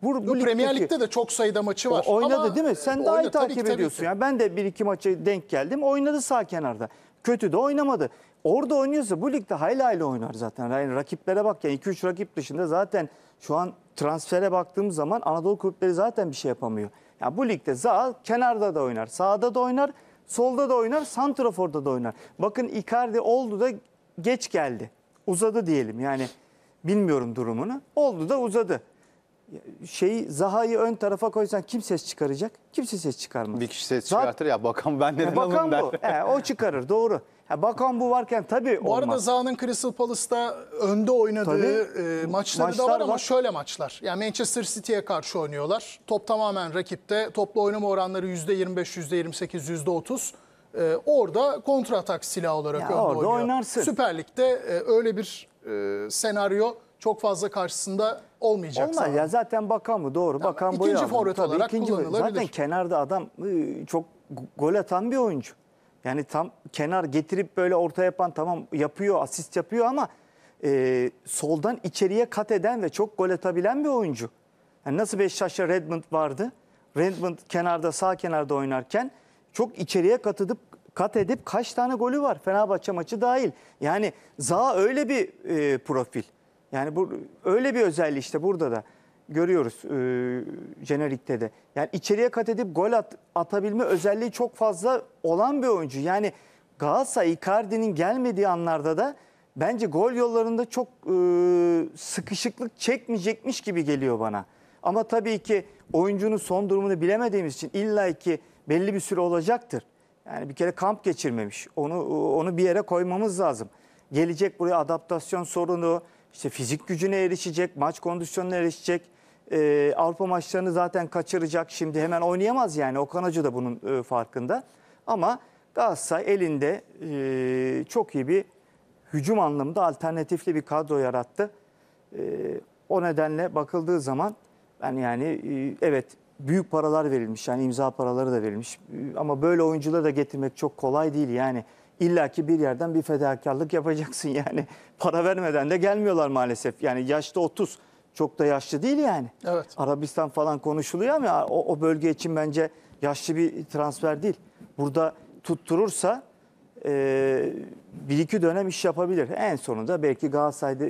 Bu Premier Lig'de de çok sayıda maçı var. Oynadı ama, değil mi? Sen daha iyi takip ediyorsun. Yani ben de bir iki maça denk geldim. Oynadı sağ kenarda. Kötü de oynamadı. Orada oynuyorsa bu ligde hayli hayli oynar zaten. Yani rakiplere bak. Yani 2-3 rakip dışında zaten şu an transfere baktığım zaman Anadolu kulüpleri zaten bir şey yapamıyor. Yani bu ligde Zaha kenarda da oynar. Sağda da oynar. Solda da oynar. Santrafor'da da oynar. Bakın Icardi oldu da geç geldi. Uzadı diyelim, yani bilmiyorum durumunu. Oldu da uzadı. Zaha'yı ön tarafa koysan kim ses çıkaracak? Kimse ses çıkarmaz. Bir kişi ses çıkartır ya, bakan ben neden bakan bu. O çıkarır, doğru. Bakan bu varken tabii olmaz. Bu arada Zaha'nın Crystal Palace'da önde oynadığı tabii, maçları da var ama şöyle maçlar. Yani Manchester City'ye karşı oynuyorlar. Top tamamen rakipte. Toplu oynama oranları %25, %28, %30. Orada kontra atak silahı olarak önde oynuyor. Oynarsın. Süper Lig'de öyle bir senaryo çok fazla karşısında olmayacak. Olmaz ya, zaten Bakan bu, doğru. Yani Bakan Boyu ikinci forvet olarak kullanılabilir. Zaten kenarda adam çok gol atan bir oyuncu. Yani tam kenar getirip böyle orta yapan, tamam yapıyor, asist yapıyor ama soldan içeriye kat eden ve çok gol atabilen bir oyuncu. Yani nasıl Beşiktaş'ta Redmond vardı. Redmond kenarda, sağ kenarda oynarken çok içeriye kat edip kaç tane golü var Fenerbahçe maçı dahil. Yani Zaha öyle bir profil. Yani öyle bir özelliği işte burada da görüyoruz jenerikte de. Yani içeriye kat edip gol atabilme özelliği çok fazla olan bir oyuncu. Yani Galatasaray Icardi'nin gelmediği anlarda da bence gol yollarında çok sıkışıklık çekmeyecekmiş gibi geliyor bana. Ama tabii ki oyuncunun son durumunu bilemediğimiz için illa ki belli bir süre olacaktır. Yani bir kere kamp geçirmemiş. Onu bir yere koymamız lazım. Gelecek buraya, adaptasyon sorunu, işte fizik gücüne erişecek, maç kondisyonuna erişecek. Avrupa maçlarını zaten kaçıracak. Şimdi hemen oynayamaz yani. Okan Hoca da bunun farkında. Ama Galatasaray elinde çok iyi bir hücum anlamında alternatifli bir kadro yarattı. O nedenle bakıldığı zaman ben yani evet büyük paralar verilmiş, yani imza paraları da verilmiş ama böyle oyuncuları da getirmek çok kolay değil yani. İlla ki bir yerden bir fedakarlık yapacaksın yani. Para vermeden de gelmiyorlar maalesef. Yani yaşta 30, çok da yaşlı değil yani. Evet. Arabistan falan konuşuluyor ama o bölge için bence yaşlı bir transfer değil. Burada tutturursa bir iki dönem iş yapabilir. En sonunda belki Galatasaray'da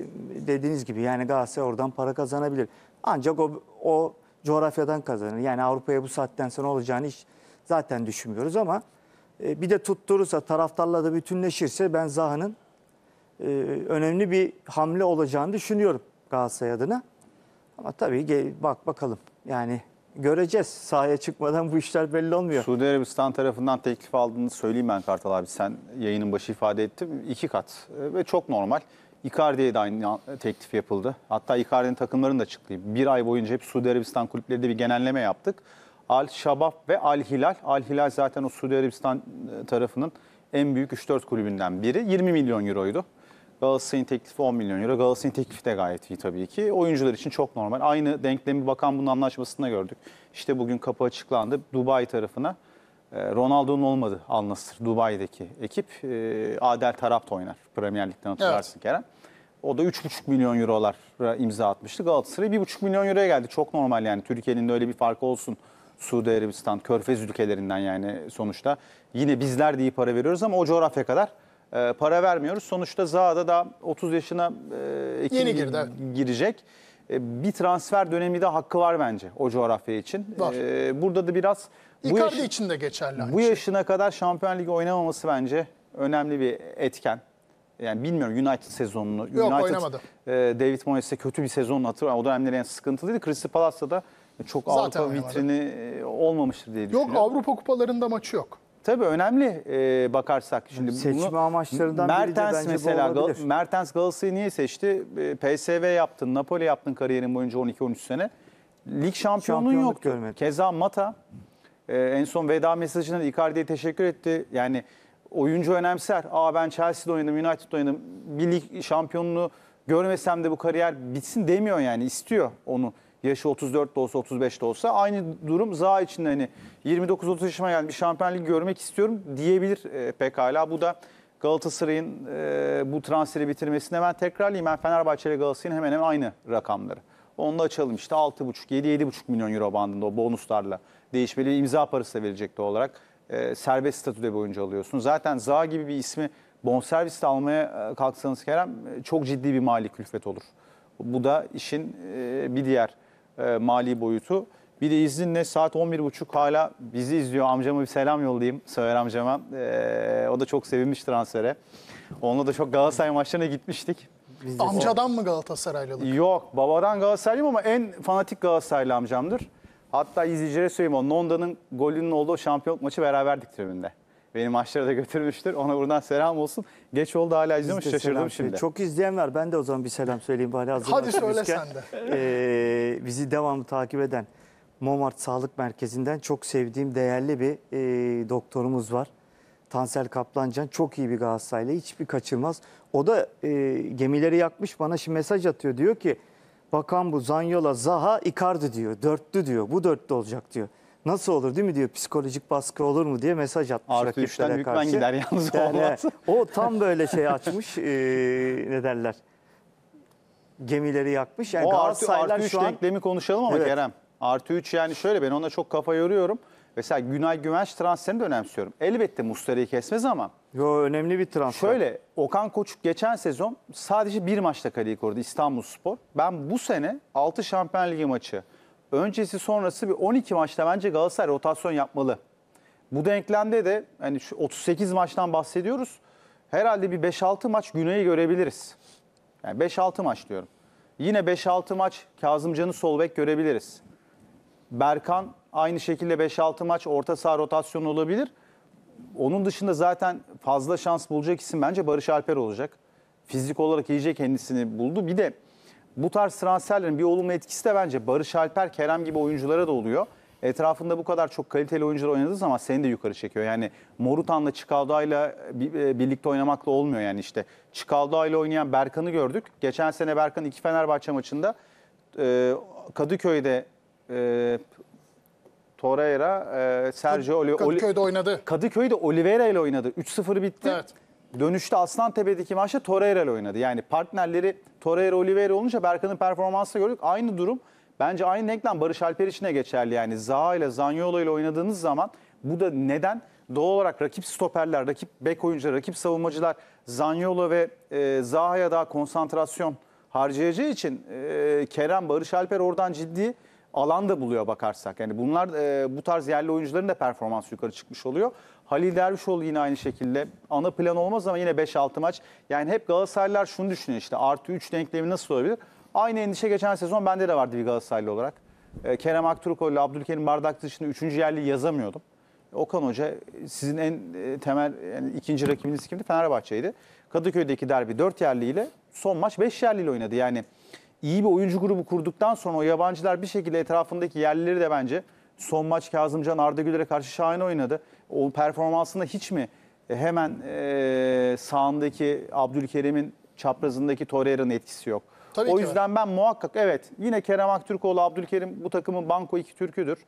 dediğiniz gibi yani Galatasaray oradan para kazanabilir. Ancak o coğrafyadan kazanır. Yani Avrupa'ya bu saatten sonra olacağını hiç zaten düşünmüyoruz ama bir de tutturursa, taraftarla da bütünleşirse ben Zaha'nın önemli bir hamle olacağını düşünüyorum Galatasaray adına. Ama tabii bakalım yani göreceğiz. Sahaya çıkmadan bu işler belli olmuyor. Suudi Arabistan tarafından teklif aldığını söyleyeyim ben Kartal abi. Sen yayının başı ifade ettin. 2 kat ve çok normal. Icardi'ye de aynı teklif yapıldı. Hatta Icardi'nin takımlarını da açıklayayım. Bir ay boyunca hep Suudi Arabistan kulüplerinde bir genelleme yaptık. Al-Şabab ve Al-Hilal. Al-Hilal zaten o Suudi Arabistan tarafının en büyük 3-4 kulübünden biri. 20 milyon euroydu. Galatasaray'ın teklifi 10 milyon euro. Galatasaray'ın teklifi de gayet iyi tabii ki. Oyuncular için çok normal. Aynı denklemi Bakan Boyu'nun anlaşmasında gördük. İşte bugün kapı açıklandı. Dubai tarafına Ronaldo'nun olmadı Al Nassr. Dubai'deki ekip Adel Tarap'ta oynar. Premier Lig'den hatırlarsın evet. Kerem. O da 3,5 milyon eurolara imza atmıştı. Galatasaray 1,5 milyon euroya geldi. Çok normal yani. Türkiye'nin de öyle bir farkı olsun. Suudi Arabistan, Körfez ülkelerinden yani sonuçta. Yine bizler de iyi para veriyoruz ama o coğrafya kadar para vermiyoruz. Sonuçta Zaha'da da 30 yaşına yeni girecek. Bir transfer dönemi de hakkı var bence o coğrafya için. Burada da biraz Icardi için de geçerli. Bu yaşına kadar Şampiyon Ligi oynamaması bence önemli bir etken. Yani bilmiyorum United sezonunu. Yok, oynamadı. David Moyes'e kötü bir sezonunu hatırlıyorum. O dönemler en sıkıntılıydı. Crystal Palace'da da çok zaten Avrupa vitrini olmamıştır diye düşünüyorum. Yok, Avrupa kupalarında maçı yok. Tabii önemli bakarsak. Şimdi seçme bunu, amaçlarından Mertens biri de mesela bu Mertens Galatasaray'ı niye seçti? PSV yaptın, Napoli yaptın kariyerin boyunca 12-13 sene. Lig şampiyonluğu yoktu. Görmedim. Keza Mata en son veda mesajında Icardi'ye teşekkür etti. Yani oyuncu önemser. Aa ben Chelsea'de oynadım, United'da oynadım. Bir lig şampiyonluğu görmesem de bu kariyer bitsin demiyor yani. İstiyor onu. Yaşı 34 de olsa 35 de olsa aynı durum Zaha için hani 29-30 yaşıma geldi bir Şampiyon Ligi görmek istiyorum diyebilir pekala. Bu da Galatasaray'ın bu transferi bitirmesine ben tekrarlayayım. Ben Fenerbahçe ile Galatasaray'ın hemen hemen aynı rakamları. Onu da açalım işte 6,5-7,5 milyon euro bandında o bonuslarla değişmeli imza parası da verecek doğal olarak. Serbest statüde bir oyuncu alıyorsun. Zaten Zaha gibi bir ismi bonserviste almaya kalksanız Kerem çok ciddi bir mali külfet olur. Bu da işin bir diğer mali boyutu. Bir de izninle saat 11.30 hala bizi izliyor. Amcama bir selam yollayayım. Söver amcama. O da çok sevinmiş transfere. Onunla da çok Galatasaray maçlarına gitmiştik. Amcadan mı Galatasaraylılık? Yok. Babadan Galatasaraylıyım ama en fanatik Galatasaraylı amcamdır. Hatta izleyicilere söyleyeyim o Nonda'nın golünün olduğu şampiyonluk maçı beraberdik tribünde. Beni maçlara da götürmüştür. Ona buradan selam olsun. Geç oldu hala izliyormuş. Şaşırdım şimdi. Çok izleyen var. Ben de o zaman bir selam söyleyeyim. Bari hadi söyle sen de. Bizi devamlı takip eden Momart Sağlık Merkezi'nden çok sevdiğim değerli bir doktorumuz var. Tansel Kaplancan. Çok iyi bir Galatasaraylı. Hiçbir kaçırmaz. O da gemileri yakmış bana şimdi mesaj atıyor. Diyor ki Bakan bu Zaniolo, Zaha, Icardi diyor. Dörtlü diyor. Bu dörtlü olacak diyor. Nasıl olur değil mi diyor, psikolojik baskı olur mu diye mesaj atmış artı rakiplere yüklen karşı. Gider yalnız yani, o tam böyle şey açmış, ne derler, gemileri yakmış. Yani o artı 3 denklemi konuşalım ama evet. Kerem. Artı 3 yani şöyle ben ona çok kafa yoruyorum. Mesela Günay Güvenç transferini de önemsiyorum. Elbette Muslera'yı kesmez ama. Yo, önemli bir transfer. Şöyle Okan Koçuk geçen sezon sadece bir maçta kaleyi korudu İstanbulspor. Ben bu sene 6 Şampiyon Ligi maçı. Öncesi sonrası bir 12 maçta bence Galatasaray rotasyon yapmalı. Bu denklemde de hani şu 38 maçtan bahsediyoruz. Herhalde bir 5-6 maç Güney'i görebiliriz. Yani 5-6 maç diyorum. Yine 5-6 maç Kazımcan'ı sol bek görebiliriz. Berkan aynı şekilde 5-6 maç orta saha rotasyonu olabilir. Onun dışında zaten fazla şans bulacak isim bence Barış Alper olacak. Fizik olarak iyice kendisini buldu. Bir de bu tarz transferlerin bir olumlu etkisi de bence Barış Alper, Kerem gibi oyunculara da oluyor. etrafında bu kadar çok kaliteli oyuncular oynadığı zaman seni de yukarı çekiyor. Yani Morutan'la, Çikalda'yla birlikte oynamakla olmuyor yani işte. Çikalda'yla oynayan Berkan'ı gördük. Geçen sene Berkan iki Fenerbahçe maçında Kadıköy'de Torreira, Sergio... Kadıköy'de oynadı. Kadıköy'de Oliveira ile oynadı. 3-0 bitti. Evet. Dönüşte Aslantepe'deki maçta Torreira ile oynadı. Yani partnerleri Torreira, Oliveira olunca Berkan'ın performansını gördük. Aynı durum bence aynı denklem Barış Alper için de geçerli. Yani Zaha ile Zaniolo ile oynadığınız zaman bu da neden? Doğal olarak rakip stoperler, rakip bek oyuncular, rakip savunmacılar Zaniolo ve Zaha'ya daha konsantrasyon harcayacağı için Kerem, Barış Alper oradan ciddi alan da buluyor bakarsak. Yani bunlar bu tarz yerli oyuncuların da performansı yukarı çıkmış oluyor. Halil Dervişoğlu yine aynı şekilde ana plan olmaz ama yine 5-6 maç. Yani hep Galatasaraylılar şunu düşünüyor işte +3 denklemi nasıl olabilir? Aynı endişe geçen sezon bende de vardı bir Galatasaraylı olarak. Kerem Aktürkoğlu ile Abdülkerim Bardakçı dışında 3. yerli yazamıyordum. Okan Hoca sizin en temel yani ikinci rakibiniz kimdi? Fenerbahçe'ydi. Kadıköy'deki derbi 4 yerliyle son maç 5 yerliyle oynadı. Yani iyi bir oyuncu grubu kurduktan sonra o yabancılar bir şekilde etrafındaki yerlileri de bence son maç Kazımcan Arda Güler'e karşı şahane oynadı. O performansında hiç mi hemen sağındaki Abdülkerim'in çaprazındaki Torreira'nın etkisi yok? Tabii o yüzden ben muhakkak evet yine Kerem Aktürkoğlu, Abdülkerim bu takımın banko iki Türk'üdür.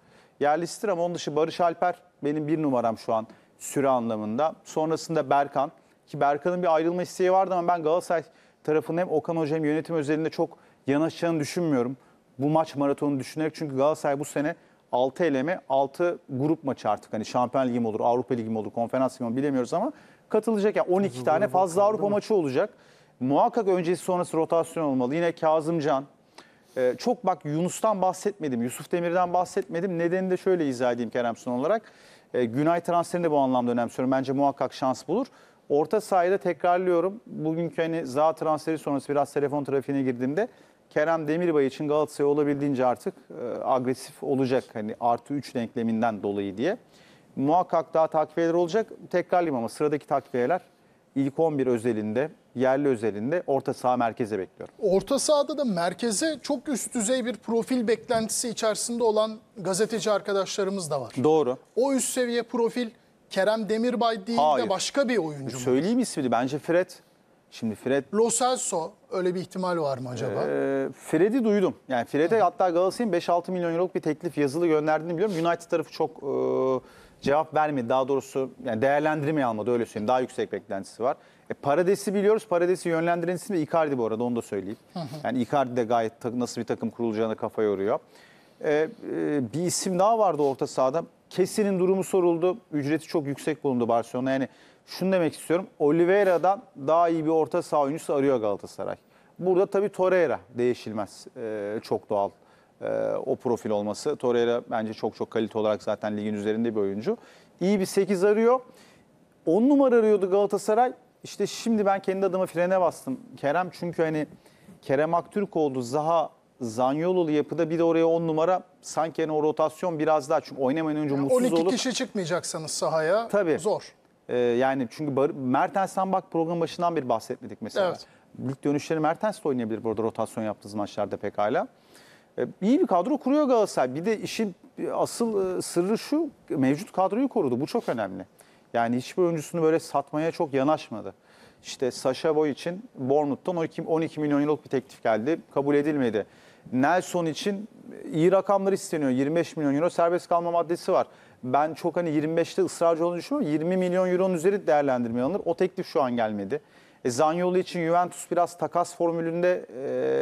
Yerlisidir ama onun dışı Barış Alper benim 1 numaram şu an süre anlamında. Sonrasında Berkan ki Berkan'ın bir ayrılma isteği vardı ama ben Galatasaray tarafında hem Okan Hoca hem yönetim özelinde çok yanaşacağını düşünmüyorum. Bu maç maratonu düşünerek çünkü Galatasaray bu sene 6 eleme, 6 grup maçı artık. Hani Şampiyon Ligi mi olur, Avrupa Ligi mi olur, Konferans Ligi mi bilemiyoruz ama katılacak. Yani 12 tane fazla Avrupa maçı olacak. Muhakkak öncesi sonrası rotasyon olmalı. Yine Kazımcan. Çok bak Yunus'tan bahsetmedim, Yusuf Demir'den bahsetmedim. Nedenini de şöyle izah edeyim Kerem son olarak. Günay transferini de bu anlamda önemsiyorum. Bence muhakkak şans bulur. Orta sahada tekrarlıyorum. Bugünkü hani Zaha transferi sonrası biraz telefon trafiğine girdiğimde Kerem Demirbay için Galatasaray olabildiğince artık agresif olacak. Hani +3 denkleminden dolayı diye. Muhakkak daha takviyeler olacak. Tekrarlayayım ama sıradaki takviyeler ilk 11 özelinde, yerli özelinde orta saha merkeze bekliyorum. Orta sahada da merkeze çok üst düzey bir profil beklentisi içerisinde olan gazeteci arkadaşlarımız da var. Doğru. O üst seviye profil Kerem Demirbay değil de başka bir oyuncu mu? Söyleyeyim ismini bence Fred. Şimdi Fred... Lo Celso öyle bir ihtimal var mı acaba? Fred'i duydum. Yani Fred'e hatta Galatasaray'ın 5-6 milyon euroluk bir teklif yazılı gönderdiğini biliyorum. United tarafı çok cevap vermedi. Daha doğrusu yani değerlendirmeyi almadı öyle söyleyeyim. Daha yüksek beklentisi var. Parades'i biliyoruz. Parades'i yönlendirencisi de Icardi bu arada onu da söyleyeyim. Yani Icardi de gayet nasıl bir takım kurulacağına kafa yoruyor. Bir isim daha vardı orta sahada. Kesinin durumu soruldu. Ücreti çok yüksek bulundu Barcelona. Yani şunu demek istiyorum. Oliveira'dan daha iyi bir orta saha oyuncusu arıyor Galatasaray. Burada tabii Torreira değişilmez. Çok doğal o profil olması. Torreira bence çok kalite olarak zaten ligin üzerinde bir oyuncu. İyi bir 8 arıyor. 10 numara arıyordu Galatasaray. İşte şimdi ben kendi adıma frene bastım. Kerem çünkü hani Kerem Aktürkoğlu, Zaha, Zaniololu yapıda bir de oraya 10 numara sanki hani o rotasyon biraz daha çünkü oynamayan önce mutsuz olup... 12 kişi çıkmayacaksanız sahaya tabii, zor. Yani çünkü Mertens'ten bak program başından beri bahsetmedik mesela. Evet. Lig dönüşleri Mertens de oynayabilir bu arada rotasyon yaptığınız maçlarda pekala. İyi bir kadro kuruyor Galatasaray. Bir de işin asıl sırrı şu mevcut kadroyu korudu. Bu çok önemli. Yani hiçbir oyuncusunu böyle satmaya çok yanaşmadı. İşte Sasha Boy için Bournemouth'tan 12 milyon euroluk bir teklif geldi. Kabul edilmedi. Nelson için iyi rakamlar isteniyor. 25 milyon euro serbest kalma maddesi var. Ben çok hani 25'te ısrarcı olduğunu düşünüyorum. 20 milyon euronun üzeri değerlendirme alınır. O teklif şu an gelmedi. Zaniolo için Juventus biraz takas formülünde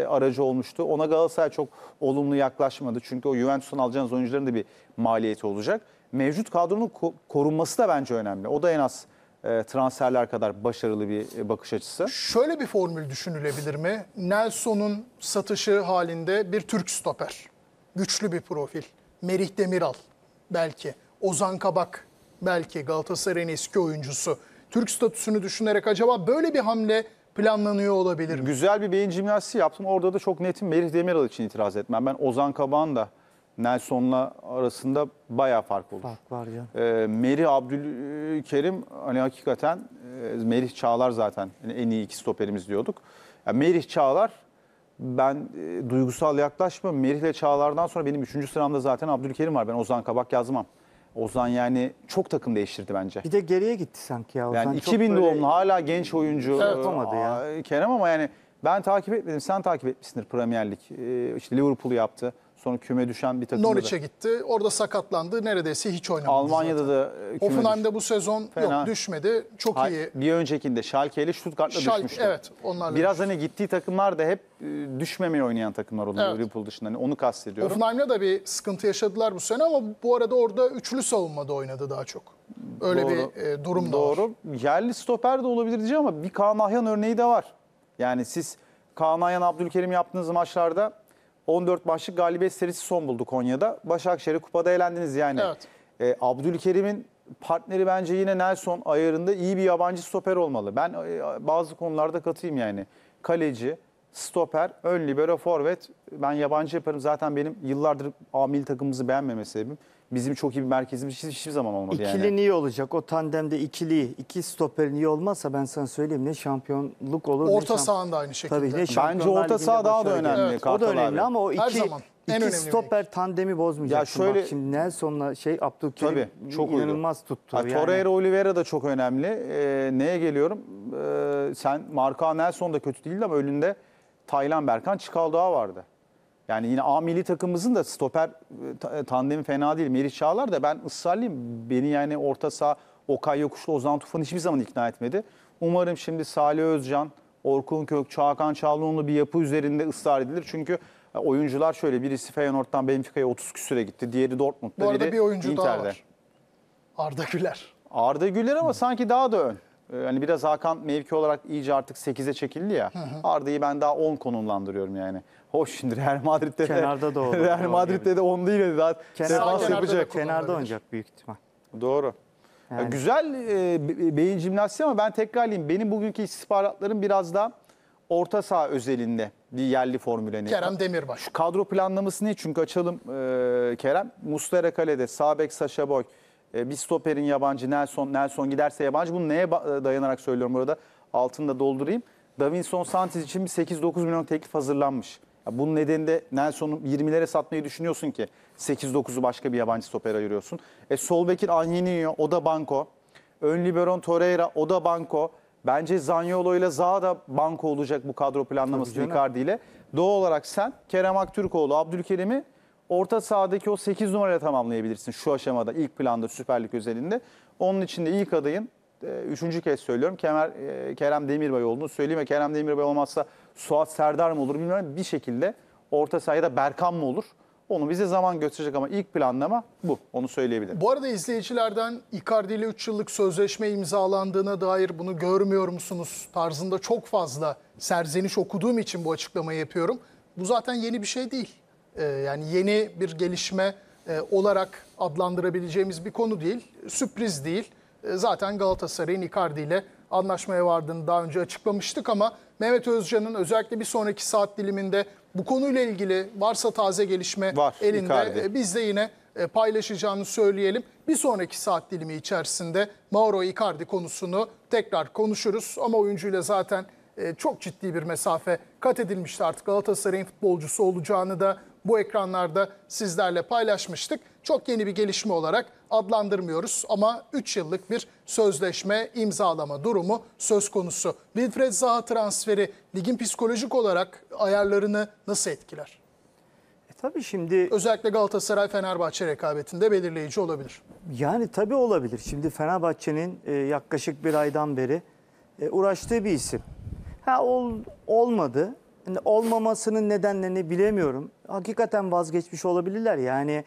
aracı olmuştu. Ona Galatasaray çok olumlu yaklaşmadı. Çünkü o Juventus'tan alacağınız oyuncuların da bir maliyeti olacak. Mevcut kadronun korunması da bence önemli. O da en az transferler kadar başarılı bir bakış açısı. Şöyle bir formül düşünülebilir mi? Nelson'un satışı halinde bir Türk stoper. Güçlü bir profil. Merih Demiral belki. Ozan Kabak belki Galatasaray'ın eski oyuncusu. Türk statüsünü düşünerek acaba böyle bir hamle planlanıyor olabilir mi? Güzel bir beyin jimnastiği yaptım. Orada da çok netim Merih Demiral için itiraz etmem. Ben Ozan Kabak'ın da Nelson'la arasında bayağı fark olur. Fark var ya. Merih, Abdülkerim hani hakikaten Merih Çağlar zaten en iyi iki stoperimiz diyorduk. Yani Merih Çağlar ben duygusal yaklaşmam. Merih'le Çağlar'dan sonra benim 3. sıramda zaten Abdülkerim var. Ben Ozan Kabak yazmam. Ozan yani çok takım değiştirdi bence. Bir de geriye gitti sanki ya Ozan. Yani 2000 doğumlu böyle... hala genç oyuncu ya. Kerem, ama yani ben takip etmedim. Sen takip etmişsindir Premier Lig. İşte Liverpool'u yaptı. Sonra küme düşen bir takımda. Norwich'e gitti. Orada sakatlandı. Neredeyse hiç oynamadı. Almanya'da zaten. Da küme Hoffenheim'de bu sezon fena. Yok, düşmedi. Çok iyi. Bir öncekinde Schalke ile Stuttgart'la düşmüştü. Evet, onlarla biraz düşmüştü. Hani gittiği takımlar da hep düşmemeye oynayan takımlar oldu. Evet. Liverpool dışında. Hani onu kastediyorum. Hoffenheim'de de bir sıkıntı yaşadılar bu sene, ama bu arada orada üçlü savunmada oynadı daha çok. Öyle doğru. Bir durum doğru. Da var. Yerli stoper de olabilir diyeceğim, ama bir Kaan Ayhan örneği de var. Yani siz Kaan Ayhan, Abdülkerim yaptığınız maçlarda 14 maçlık galibiyet serisi son buldu Konya'da. Başakşehir'e kupada eğlendiniz yani. Evet. Abdülkerim'in partneri bence yine Nelson ayarında iyi bir yabancı stoper olmalı. Ben bazı konularda katılayım yani. Kaleci, stoper, ön libero, forvet. Ben yabancı yaparım. Zaten benim yıllardır amil takımımızı beğenmeme sebebim. Bizim çok iyi bir merkezimiz hiçbir zaman olmadı ikili yani. İkili iyi olacak. O tandemde iki stoperin iyi olmazsa ben sana söyleyeyim ne şampiyonluk olur. Orta sahanda aynı şekilde. Tabii, ne bence orta saha daha da önemli. Evet, o da önemli abi. Ama o iki stoper tandemi bozmayacaksın. Şöyle, bak şimdi Nelson'la Abdülkerim çok inanılmaz uydu. Tuttu. Yani. Torreira, Oliveira da çok önemli. Neye geliyorum? Sen Marka Nelson da kötü değildi, ama önünde Taylan, Berkan, Çıkaldoğa vardı. Yani yine A milli takımımızın da stoper tandemi fena değil. Merih Çağlar da ben ısrarlıyım. Beni yani orta saha Okay Yokuşlu, Ozan Tufan hiçbir zaman ikna etmedi. Umarım şimdi Salih Özcan, Orkun Kök, Çağkan Çağlıoğlu bir yapı üzerinde ısrar edilir. Çünkü oyuncular şöyle, birisi Feyenoord'dan Benfica'ya 30 küsüre gitti. Diğeri Dortmund'da, biri Inter'de. Bir oyuncu daha var. Arda Güler. Arda Güler ama sanki daha da ön. Yani biraz Hakan mevki olarak iyice artık 8'e çekildi ya. Arda'yı ben daha 10 konumlandırıyorum yani. Hoş şimdi Real Madrid'de kenarda de olur, Real Madrid'de de 10 değil de daha defans yapacak. Kenarda oynayacak büyük ihtimal. Doğru. Yani. Güzel beyin jimnastiği, ama ben tekrarlayayım. Benim bugünkü istihbaratlarım biraz daha orta saha özelinde bir yerli formüleni. Kerem Demirbay. Şu kadro planlaması ne? Çünkü açalım Kerem. Muslera kalede, sağ bek Saşa Boy. Bir stoperin yabancı Nelson giderse yabancı. Bunu neye dayanarak söylüyorum burada? Altını da doldurayım. Davinson Sanchez için bir 8-9 milyon teklif hazırlanmış. Bunun nedeni de Nelson'u 20'lere satmayı düşünüyorsun ki 8-9'u başka bir yabancı stopere ayırıyorsun. Sol bek'in Angelinho, o da banko. Ön liberon Torreira, o da banko. Bence Zaniolo ile Zaha da banko olacak bu kadro planlaması Icardi ile. Doğal olarak sen Kerem Aktürkoğlu, Abdülkerim'i orta sahadaki o 8 numarayla tamamlayabilirsin şu aşamada, ilk planda Süper Lig özelinde. Onun için de ilk adayın 3. kez söylüyorum Kerem Demirbay olduğunu söyleyeyim. Ve Kerem Demirbay olmazsa Suat Serdar mı olur bilmiyorum. Bir şekilde orta sahada Berkan mı olur? Onu bize zaman gösterecek, ama ilk planlama bu. Onu söyleyebilirim. Bu arada izleyicilerden Icardi ile 3 yıllık sözleşme imzalandığına dair bunu görmüyor musunuz tarzında çok fazla serzeniş okuduğum için bu açıklamayı yapıyorum. Bu zaten yeni bir şey değil. Yani yeni bir gelişme olarak adlandırabileceğimiz bir konu değil. Sürpriz değil. Zaten Galatasaray'ın Icardi ile anlaşmaya vardığını daha önce açıklamıştık, ama Mehmet Özcan'ın özellikle bir sonraki saat diliminde bu konuyla ilgili varsa taze gelişme var, elinde Icardi. Biz de yine paylaşacağını söyleyelim. Bir sonraki saat dilimi içerisinde Mauro Icardi konusunu tekrar konuşuruz, ama oyuncuyla zaten çok ciddi bir mesafe kat edilmişti. Artık Galatasaray'ın futbolcusu olacağını da bu ekranlarda sizlerle paylaşmıştık. Çok yeni bir gelişme olarak adlandırmıyoruz, ama 3 yıllık bir sözleşme imzalama durumu söz konusu. Wilfred Zaha transferi ligin psikolojik olarak ayarlarını nasıl etkiler? Tabii şimdi... Özellikle Galatasaray-Fenerbahçe rekabetinde belirleyici olabilir. Yani tabii olabilir. Şimdi Fenerbahçe'nin yaklaşık bir aydan beri uğraştığı bir isim. Olmadı. Yani olmamasının nedenlerini bilemiyorum. Hakikaten vazgeçmiş olabilirler. Yani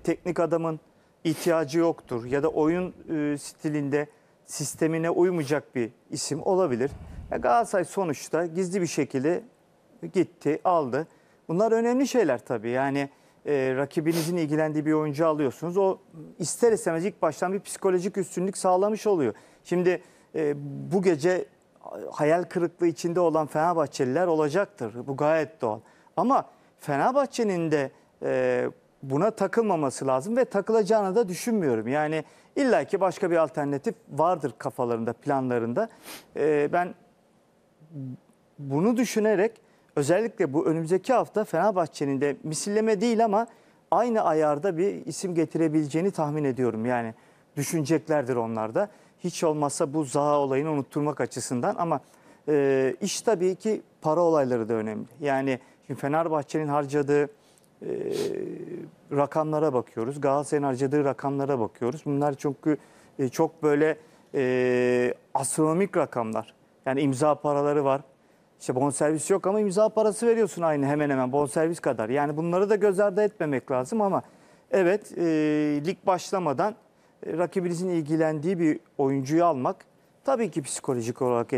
teknik adamın ihtiyacı yoktur. Ya da oyun stilinde sistemine uymayacak bir isim olabilir. Galatasaray sonuçta gizli bir şekilde gitti, aldı. Bunlar önemli şeyler tabii. Yani rakibinizin ilgilendiği bir oyuncu alıyorsunuz. O ister istemez ilk baştan bir psikolojik üstünlük sağlamış oluyor. Şimdi bu gece... hayal kırıklığı içinde olan Fenerbahçeliler olacaktır. Bu gayet doğal. Ama Fenerbahçe'nin de buna takılmaması lazım ve takılacağını da düşünmüyorum. Yani illaki başka bir alternatif vardır kafalarında, planlarında. Ben bunu düşünerek özellikle bu önümüzdeki hafta Fenerbahçe'nin de misilleme değil ama aynı ayarda bir isim getirebileceğini tahmin ediyorum. Yani düşüneceklerdir onlar da. Hiç olmazsa bu Zaha olayını unutturmak açısından ama iş tabii ki para olayları da önemli. Yani şimdi Fenerbahçe'nin harcadığı rakamlara bakıyoruz. Galatasaray'ın harcadığı rakamlara bakıyoruz. Bunlar çünkü çok böyle astronomik rakamlar. Yani imza paraları var. İşte bonservis yok ama imza parası veriyorsun aynı hemen hemen bonservis kadar. Yani bunları da göz ardı etmemek lazım ama evet lig başlamadan rakibinizin ilgilendiği bir oyuncuyu almak tabii ki psikolojik olarak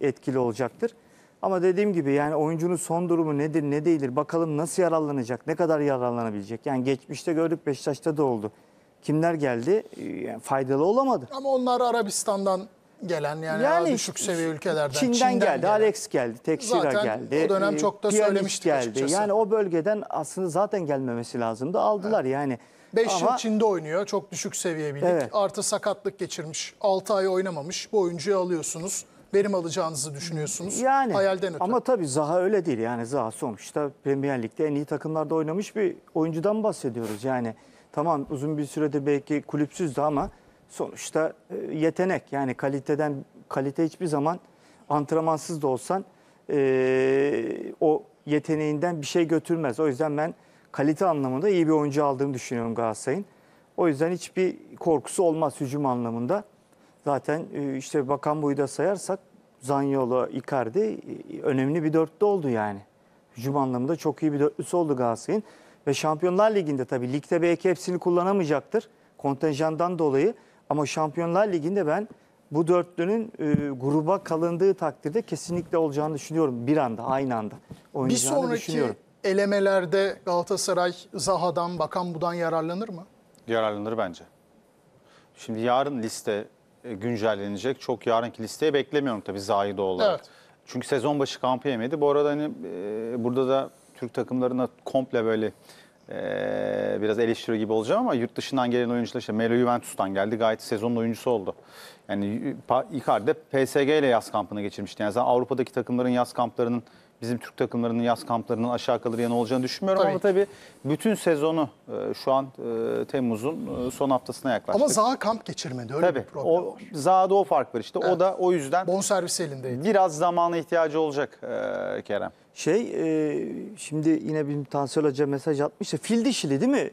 etkili olacaktır. Ama dediğim gibi yani oyuncunun son durumu nedir ne değildir bakalım nasıl yararlanacak, ne kadar yararlanabilecek. Yani geçmişte gördük Beşiktaş'ta da oldu. Kimler geldi yani faydalı olamadı. Ama onlar Arabistan'dan gelen yani düşük seviye ülkelerden. Çin'den geldi, Alex geldi, Tekşira geldi. Zaten o dönem çok da söylemiştik geldi. Açıkçası. Yani o bölgeden aslında zaten gelmemesi lazımdı. Aldılar evet. Yani. 5 yıl Çin'de oynuyor. Çok düşük seviye bir lig. Evet. Artı sakatlık geçirmiş. 6 ay oynamamış. Bu oyuncuyu alıyorsunuz. Verim alacağınızı düşünüyorsunuz. Yani, hayalden öte. Ama tabii Zaha öyle değil. Yani Zaha sonuçta Premier Lig'de en iyi takımlarda oynamış bir oyuncudan bahsediyoruz. Yani tamam uzun bir sürede belki kulüpsüzdü ama sonuçta yetenek. Yani kalite hiçbir zaman antrenmansız da olsan o yeteneğinden bir şey götürmez. O yüzden ben kalite anlamında iyi bir oyuncu aldığını düşünüyorum Galatasaray'ın. O yüzden hiçbir korkusu olmaz hücum anlamında. Zaten işte Bakan Boyu da sayarsak Zaniolo, Icardi önemli bir dörtlü oldu yani. Hücum anlamında çok iyi bir dörtlüsü oldu Galatasaray'ın. Ve Şampiyonlar Ligi'nde tabii ligde belki hepsini kullanamayacaktır kontenjandan dolayı. Ama Şampiyonlar Ligi'nde ben bu dörtlünün gruba kalındığı takdirde kesinlikle olacağını düşünüyorum. Bir anda aynı anda oynayacağını düşünüyorum. Elemelerde Galatasaray Zaha'dan, Bakan Bu'dan yararlanır mı? Yararlanır bence. Şimdi yarın liste güncellenecek. Çok yarınki listeye beklemiyorum tabii Zaha'yı da olarak. Evet. Çünkü sezon başı kampı yemedi. Bu arada hani burada da Türk takımlarına komple böyle biraz eleştiri gibi olacağım ama yurt dışından gelen oyuncular işte Melo Juventus'tan geldi. Gayet sezonun oyuncusu oldu. Yani Icardi PSG ile yaz kampını geçirmişti. Yani Avrupa'daki takımların yaz kamplarının bizim Türk takımlarının yaz kamplarının aşağı kalır yanı olacağını düşünmüyorum. Tabii. Ama tabii bütün sezonu şu an Temmuz'un son haftasına yaklaştık. Ama Zaha kamp geçirmedi öyle tabii, bir problem var. Zaha'da o fark var işte. Evet. O da o yüzden bonservis elindeydi. Biraz zamana ihtiyacı olacak Kerem. Şimdi yine bir Tansel Hoca mesaj atmıştı. Fil dişili değil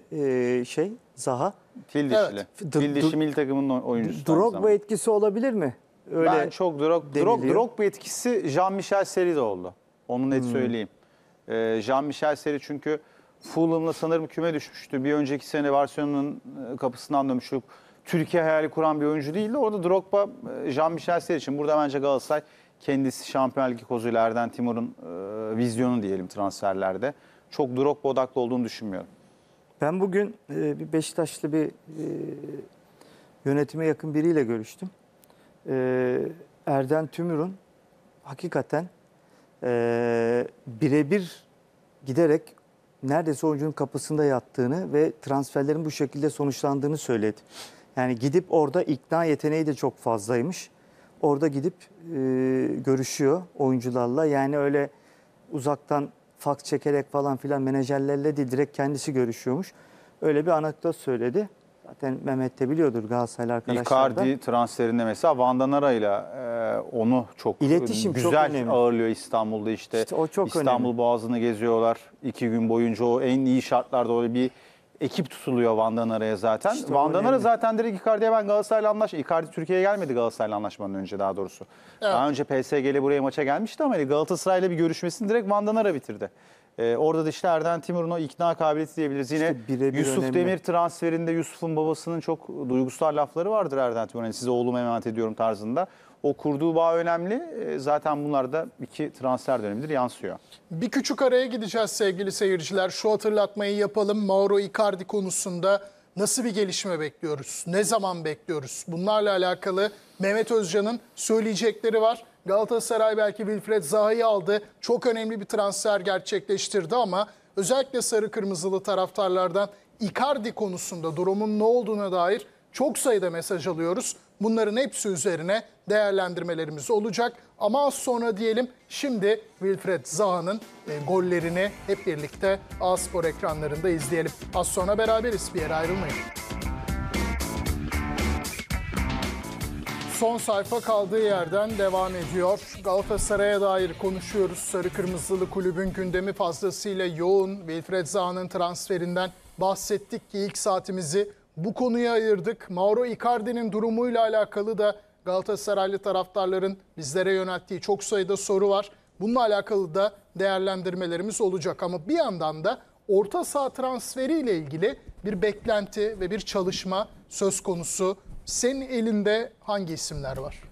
mi Zaha? Fil dişili. Evet. Fil dişi milli takımının oyuncusu. Drogba etkisi olabilir mi? Öyle ben çok Drogba etkisi Jean-Michel Seri'de oldu. Onu net söyleyeyim. Jean-Michel Seri çünkü Fulham'la sanırım küme düşmüştü. Bir önceki sene Barcelona'nın kapısından dönmüştük. Türkiye hayali kuran bir oyuncu değildi. Orada Drogba, Jean-Michel Seri için. Burada bence Galatasaray kendisi Şampiyonlar Ligi kozuyla Erden Timur'un vizyonu diyelim transferlerde. Çok Drogba odaklı olduğunu düşünmüyorum. Ben bugün bir Beşiktaşlı bir yönetime yakın biriyle görüştüm. Erden Timur'un hakikaten birebir giderek neredeyse oyuncunun kapısında yattığını ve transferlerin bu şekilde sonuçlandığını söyledi. Yani gidip orada ikna yeteneği de çok fazlaymış. Orada gidip görüşüyor oyuncularla. Yani öyle uzaktan faks çekerek falan filan menajerlerle değil direkt kendisi görüşüyormuş. Öyle bir anekdot söyledi. Zaten Mehmet de biliyordur Galatasaraylı arkadaşlardan. Icardi transferinde mesela Van Danara ile onu çok İletişim güzel çok ağırlıyor İstanbul'da işte o çok İstanbul önemli. Boğazı'nı geziyorlar. 2 gün boyunca o en iyi şartlarda öyle bir ekip tutuluyor Van Danara'ya zaten. İşte Van Danara zaten direkt Icardi'ye ben Galatasaray'la anlaştım. Icardi Türkiye'ye gelmedi Galatasaray'la anlaşmanın önce daha doğrusu. Evet. Daha önce PSG'li buraya maça gelmişti ama Galatasaray'la bir görüşmesini direkt Van Danara bitirdi. Orada da işte Erden Timur'un o ikna kabiliyeti diyebiliriz. Yine işte Yusuf önemli. Demir transferinde Yusuf'un babasının çok duygusal lafları vardır Erden Timur'un. Yani size oğlumu emanet ediyorum tarzında. O kurduğu bağ önemli. Zaten bunlar da iki transfer dönemidir yansıyor. Bir küçük araya gideceğiz sevgili seyirciler. Şu hatırlatmayı yapalım. Mauro Icardi konusunda nasıl bir gelişme bekliyoruz? Ne zaman bekliyoruz? Bunlarla alakalı Mehmet Özcan'ın söyleyecekleri var. Galatasaray belki Wilfred Zaha'yı aldı. Çok önemli bir transfer gerçekleştirdi ama özellikle sarı kırmızılı taraftarlardan Icardi konusunda durumun ne olduğuna dair çok sayıda mesaj alıyoruz. Bunların hepsi üzerine değerlendirmelerimiz olacak. Ama az sonra diyelim, şimdi Wilfred Zaha'nın gollerini hep birlikte A-Spor ekranlarında izleyelim. Az sonra beraberiz, bir yere ayrılmayın. Son sayfa kaldığı yerden devam ediyor. Galatasaray'a dair konuşuyoruz. Sarı Kırmızılı Kulübün gündemi fazlasıyla yoğun. Wilfred Zaha'nın transferinden bahsettik ki ilk saatimizi bu konuya ayırdık. Mauro Icardi'nin durumuyla alakalı da Galatasaraylı taraftarların bizlere yönelttiği çok sayıda soru var. Bununla alakalı da değerlendirmelerimiz olacak. Ama bir yandan da orta saha transferiyle ilgili bir beklenti ve bir çalışma söz konusu. Senin elinde hangi isimler var?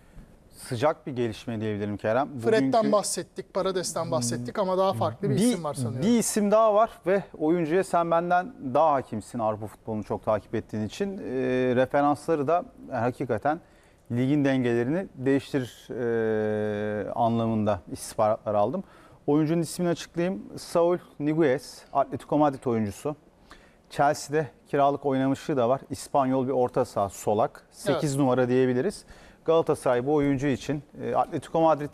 Sıcak bir gelişme diyebilirim Kerem. Fred'den bahsettik, Parades'ten bahsettik ama daha farklı bir isim var sanıyorum. Bir isim daha var ve oyuncuya sen benden daha hakimsin, Avrupa futbolunu çok takip ettiğin için. Referansları da hakikaten ligin dengelerini değiştirir anlamında istihbaratlar aldım. Oyuncunun ismini açıklayayım. Saul Niguez, Atletico Madrid oyuncusu. Chelsea'de kiralık oynamışlığı da var. İspanyol bir orta saha, solak. 8 numara diyebiliriz. Galatasaray bu oyuncu için Atletico Madrid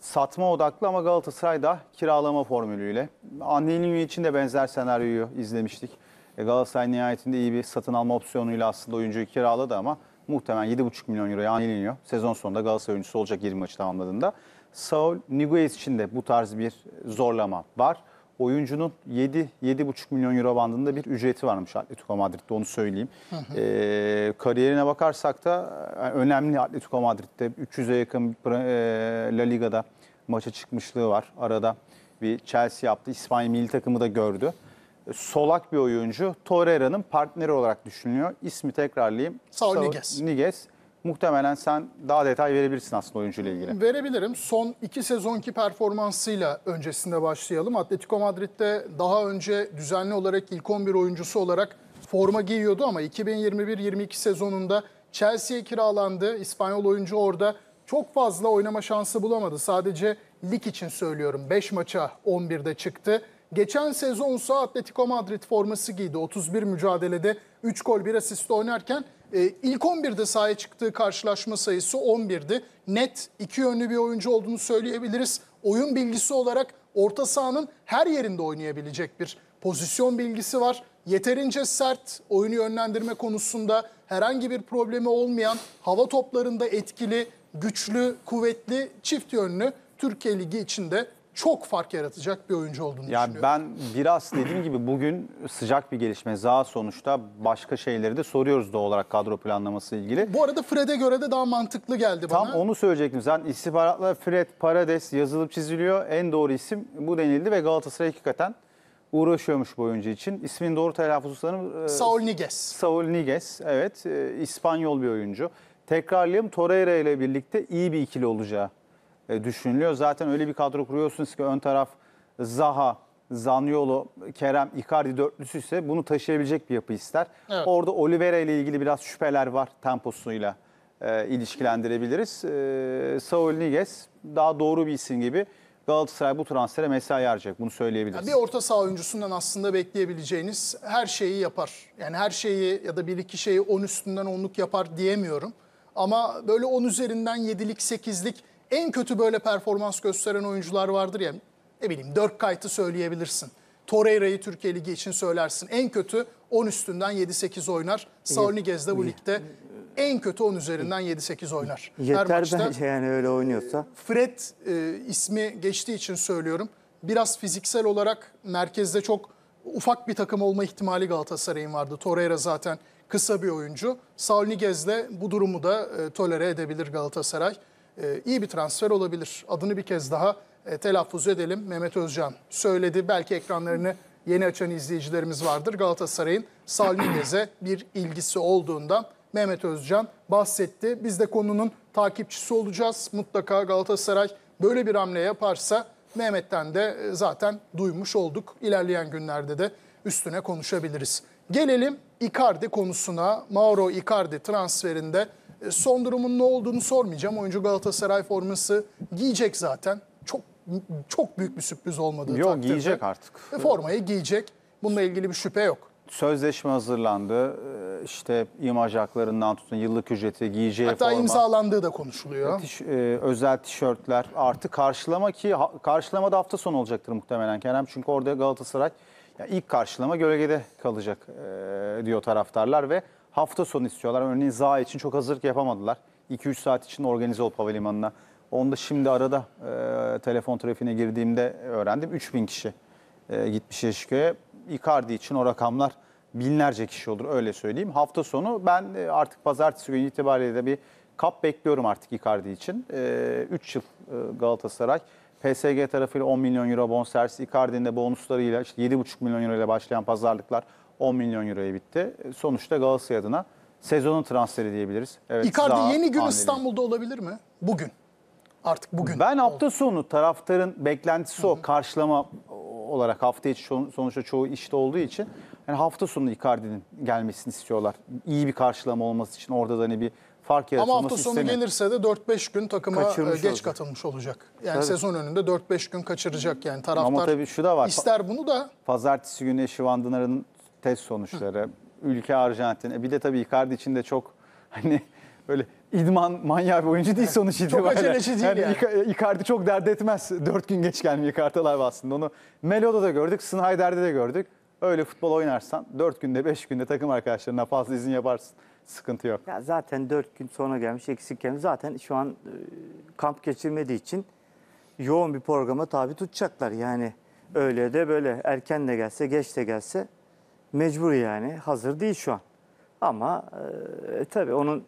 satma odaklı ama Galatasaray da kiralama formülüyle. Annenin için de benzer senaryoyu izlemiştik. Galatasaray nihayetinde iyi bir satın alma opsiyonuyla aslında oyuncuyu kiraladı ama muhtemelen 7,5 milyon euroya Annelinho sezon sonunda Galatasaray oyuncusu olacak 20 maçı tamamladığında. Saul Niguez için de bu tarz bir zorlama var. Oyuncunun 7-7,5 milyon euro bandında bir ücreti varmış Atletico Madrid'de, onu söyleyeyim. Kariyerine bakarsak da önemli Atletico Madrid'de. 300'e yakın La Liga'da maça çıkmışlığı var. Arada bir Chelsea yaptı. İspanya milli takımı da gördü. Solak bir oyuncu. Torreira'nın partneri olarak düşünülüyor. İsmi tekrarlayayım. Saul Niguez. Muhtemelen sen daha detay verebilirsin aslında oyuncuyla ilgili. Verebilirim. Son iki sezonki performansıyla öncesinde başlayalım. Atletico Madrid'de daha önce düzenli olarak ilk 11 oyuncusu olarak forma giyiyordu ama 2021-22 sezonunda Chelsea'ye kiralandı. İspanyol oyuncu orada çok fazla oynama şansı bulamadı. Sadece lig için söylüyorum. 5 maça 11'de çıktı. Geçen sezonsa Atletico Madrid forması giydi. 31 mücadelede 3 gol 1 asist oynarken ilk 11'de sahaya çıktığı karşılaşma sayısı 11'di. Net, iki yönlü bir oyuncu olduğunu söyleyebiliriz. Oyun bilgisi olarak orta sahanın her yerinde oynayabilecek bir pozisyon bilgisi var. Yeterince sert, oyunu yönlendirme konusunda herhangi bir problemi olmayan, hava toplarında etkili, güçlü, kuvvetli, çift yönlü, Türkiye Ligi içinde çok fark yaratacak bir oyuncu olduğunu düşünüyorum. Ben biraz dediğim gibi bugün sıcak bir gelişme. Zaha sonuçta, başka şeyleri de soruyoruz doğal olarak kadro planlaması ile ilgili. Bu arada Fred'e göre de daha mantıklı geldi bana. Tam onu söyleyecektim. Zaten istihbaratla Fred, Paredes yazılıp çiziliyor. En doğru isim bu denildi ve Galatasaray hakikaten uğraşıyormuş bu oyuncu için. İsmin doğru telaffuzu sanırım. Saul Niguez. Saul Niguez, evet. İspanyol bir oyuncu. Tekrarlayayım, Torreira ile birlikte iyi bir ikili olacağı düşünülüyor. Zaten öyle bir kadro kuruyorsunuz ki ön taraf Zaha, Zaniolo, Kerem, Icardi dörtlüsü ise bunu taşıyabilecek bir yapı ister. Evet. Orada Oliveira ile ilgili biraz şüpheler var, temposuyla ilişkilendirebiliriz. Saul Niguez daha doğru bir isim gibi. Galatasaray bu transfere mesai harcayacak, bunu söyleyebiliriz. Yani bir orta saha oyuncusundan aslında bekleyebileceğiniz her şeyi yapar. Yani her şeyi ya da bir iki şeyi 10 üstünden 10'luk yapar diyemiyorum. Ama böyle 10 üzerinden 7'lik 8'lik en kötü böyle performans gösteren oyuncular vardır ya, ne bileyim Dirk Kuyt'ı söyleyebilirsin. Torreira'yı Türkiye Ligi için söylersin. En kötü 10 üstünden 7-8 oynar. Saul Niguez de bu ligde en kötü 10 üzerinden 7-8 oynar. Yeter maçta, bence yani öyle oynuyorsa. Fred ismi geçtiği için söylüyorum. Biraz fiziksel olarak merkezde çok ufak bir takım olma ihtimali Galatasaray'ın vardı. Torreira zaten kısa bir oyuncu. Saul Niguez'le bu durumu da tolere edebilir Galatasaray. İyi bir transfer olabilir. Adını bir kez daha telaffuz edelim. Mehmet Özcan söyledi. Belki ekranlarını yeni açan izleyicilerimiz vardır. Galatasaray'ın Saul Niguez'e bir ilgisi olduğundan Mehmet Özcan bahsetti. Biz de konunun takipçisi olacağız. Mutlaka Galatasaray böyle bir hamle yaparsa Mehmet'ten de zaten duymuş olduk. İlerleyen günlerde de üstüne konuşabiliriz. Gelelim Icardi konusuna. Mauro Icardi transferinde son durumun ne olduğunu sormayacağım. Oyuncu Galatasaray forması giyecek zaten. Çok büyük bir sürpriz olmadığı takdirde. Yok, giyecek artık. Formayı giyecek. Bununla ilgili bir şüphe yok. Sözleşme hazırlandı. işte imaj haklarından tutun, yıllık ücreti, giyeceği hatta forma. Hatta imzalandığı da konuşuluyor. Özel tişörtler, artı karşılama, ki karşılama da hafta sonu olacaktır muhtemelen Kerem. Çünkü orada Galatasaray ilk karşılama gölgede kalacak diyor taraftarlar ve hafta sonu istiyorlar. Örneğin Zaha için çok hazırlık yapamadılar. 2-3 saat için organize ol havalimanına. Onu da şimdi arada telefon trafiğine girdiğimde öğrendim. 3000 kişi gitmiş Eşiköy'e. Icardi için o rakamlar binlerce kişi olur, öyle söyleyeyim. Hafta sonu ben artık pazartesi günü itibariyle de bir kap bekliyorum artık Icardi için. 3 yıl Galatasaray. PSG tarafıyla 10 milyon euro bonservis. Icardi'nin de bonuslarıyla işte 7,5 milyon euro ile başlayan pazarlıklar 10 milyon euroya bitti. Sonuçta Galatasaray adına sezonun transferi diyebiliriz. Evet, Icardi yeni gün İstanbul'da olabilir mi? Bugün. Artık bugün. Ben hafta sonu taraftarın beklentisi o. Karşılama olarak hafta içi sonuçta çoğu işte olduğu için yani hafta sonu Icardi'nin gelmesini istiyorlar. İyi bir karşılama olması için orada da hani bir fark yaratılması istemiyor. Ama hafta sonu gelirse de 4-5 gün takıma kaçırmış geç olacak. Katılmış olacak. Yani tabii. Sezon önünde 4-5 gün kaçıracak yani taraftar. Ama tabii şu da var. İster bunu da. Pazartesi günü Eşivandınar'ın test sonuçları, ülke Arjantin. Bir de tabii Icardi için de çok hani böyle idman manyağı bir oyuncu değil sonuç itibariyle. Çok aceleci değil yani. Icardi çok dert etmez. 4 gün geç gelmiyor Kartal abi aslında. Onu Melo'da da gördük, Snyder'de de gördük. Öyle futbol oynarsan 4 günde 5 günde takım arkadaşlarına fazla izin yaparsın. Sıkıntı yok. Ya zaten 4 gün sonra gelmiş, eksik gelmiş. Zaten şu an kamp geçirmediği için yoğun bir programa tabi tutacaklar. Yani öyle de böyle erken de gelse geç de gelse mecbur yani. Hazır değil şu an. Ama tabii onun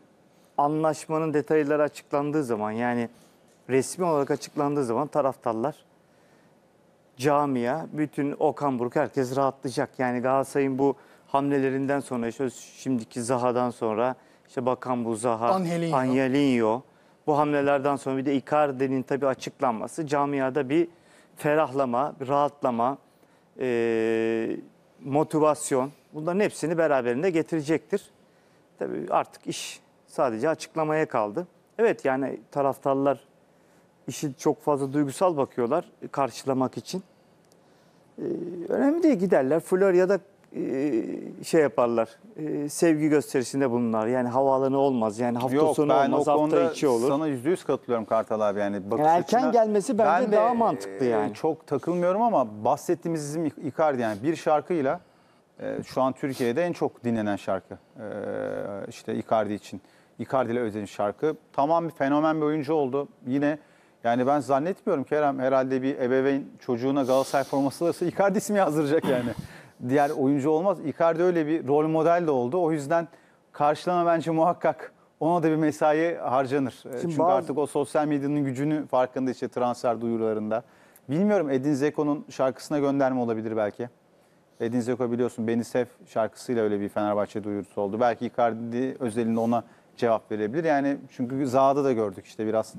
anlaşmanın detayları açıklandığı zaman, yani resmi olarak açıklandığı zaman taraftarlar, camia, bütün Okan Buruk, herkes rahatlayacak. Yani Galatasaray'ın bu hamlelerinden sonra, işte şimdiki Zaha'dan sonra, işte Bakan Boyu, Zaha, Angelinho, bu hamlelerden sonra bir de Icardi'nin tabii açıklanması, camiada bir ferahlama, bir rahatlama, motivasyon, bunların hepsini beraberinde getirecektir. Tabii artık iş sadece açıklamaya kaldı. Evet, yani taraftarlar işi çok fazla duygusal bakıyorlar karşılamak için. Önemli değil, giderler. Florya'da şey yaparlar. Sevgi gösterisinde bulunurlar. Yani havaalanı olmaz. Yani hafta sonu olmaz, hafta içi olur. Sana %100 katılıyorum Kartal abi. Yani bakış erken açına, gelmesi bence ben de daha mantıklı yani. Çok takılmıyorum ama bahsettiğimiz bizim Icardi yani bir şarkıyla şu an Türkiye'de en çok dinlenen şarkı. İşte Icardi için. Icardi ile özel şarkı. Tamam, bir fenomen bir oyuncu oldu. Yine yani ben zannetmiyorum Kerem, herhalde bir ebeveyn çocuğuna Galatasaray forması alırsa Icardi ismi yazdıracak yani. Diğer oyuncu olmaz. Icardi öyle bir rol model de oldu. O yüzden karşılama bence muhakkak ona da bir mesai harcanır. Çünkü artık o sosyal medyanın gücünü farkında, işte transfer duyurularında. Bilmiyorum, Edin Dzeko'nun şarkısına gönderme olabilir belki. Edin Dzeko biliyorsun Beni Sev şarkısıyla öyle bir Fenerbahçe duyurusu oldu. Belki Icardi özelinde ona cevap verebilir. Yani çünkü Zaha'da da gördük işte biraz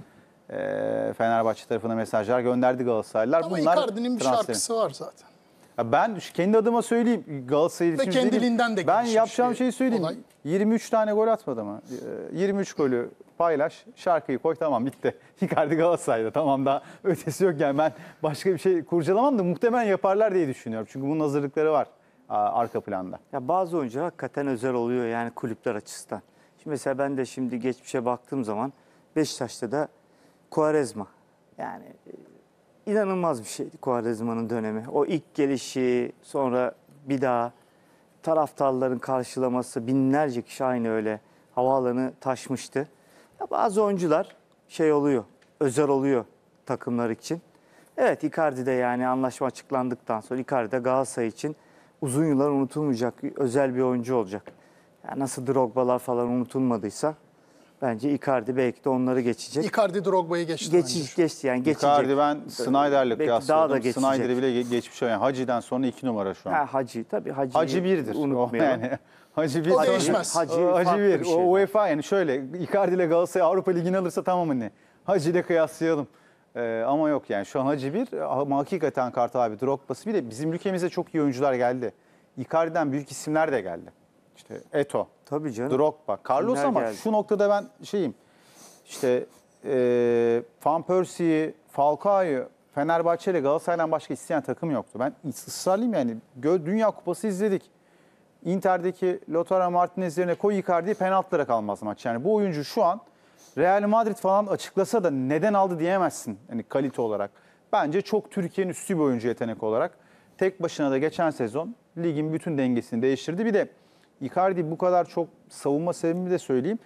Fenerbahçe tarafına mesajlar gönderdi Galatasaraylılar. Ama Icardi'nin bir şarkısı var zaten. Ya ben kendi adıma söyleyeyim. Galatasaray'ı ve kendiliğinden de ben yapacağım şeyi söyleyeyim. Olay. 23 tane gol atmadı mı? 23 golü paylaş, şarkıyı koy, tamam bitti. Icardi Galatasaray'da, tamam, daha ötesi yok yani. Ben başka bir şey kurcalamam da muhtemelen yaparlar diye düşünüyorum. Çünkü bunun hazırlıkları var arka planda. Ya bazı oyuncular hakikaten özel oluyor yani kulüpler açısından. Şimdi mesela ben de şimdi geçmişe baktığım zaman Beşiktaş'ta da Quaresma, yani inanılmaz bir şeydi Quaresma'nın dönemi. O ilk gelişi, sonra bir daha taraftarların karşılaması, binlerce kişi aynı öyle havaalanı taşmıştı. Ya bazı oyuncular şey oluyor, özel oluyor takımlar için. Evet, Icardi'de yani anlaşma açıklandıktan sonra Icardi'de Galatasaray için uzun yıllar unutulmayacak özel bir oyuncu olacak. Yani nasıl Drogba'lar falan unutulmadıysa, bence Icardi belki de onları geçecek. Icardi Drogba'yı geçti. Geçti yani, geçecek. Icardi ben Snyder'le kıyasladım. Snyder'i bile geçmiş. Yani Hacı'dan sonra 2 numara şu an. Ha, Hacı tabii. Hacı 1'dir. Unutmayalım. Yani, Hacı 1. O değişmez. Hacı 1. Şey. O UEFA yani şöyle. Icardi ile Galatasaray Avrupa Ligi'ni alırsa tamam anne. Hacı ile kıyaslayalım. Ama yok yani. Şu an Hacı 1. Ama hakikaten Kartal abi Drogba'sı bile bizim ülkemize çok iyi oyuncular geldi. Icardi'den büyük isimler de geldi. İşte Eto, tabii canım. Drogba, Carlos kimler ama geldi? Şu noktada ben şeyim, işte Van Persie'yi, Falcao'yu Fenerbahçe ile Galatasaray'dan başka isteyen takım yoktu. Ben ısrarlıyım yani. Dünya Kupası izledik. Inter'deki Lautaro Martinez yerine koy Icardi'yi, penaltılara kalmaz maç. Yani bu oyuncu şu an Real Madrid falan açıklasa da neden aldı diyemezsin hani kalite olarak. Bence çok Türkiye'nin üstü bir oyuncu yetenek olarak. Tek başına da geçen sezon ligin bütün dengesini değiştirdi. Bir de Icardi bu kadar çok savunma sebebimi de söyleyeyim.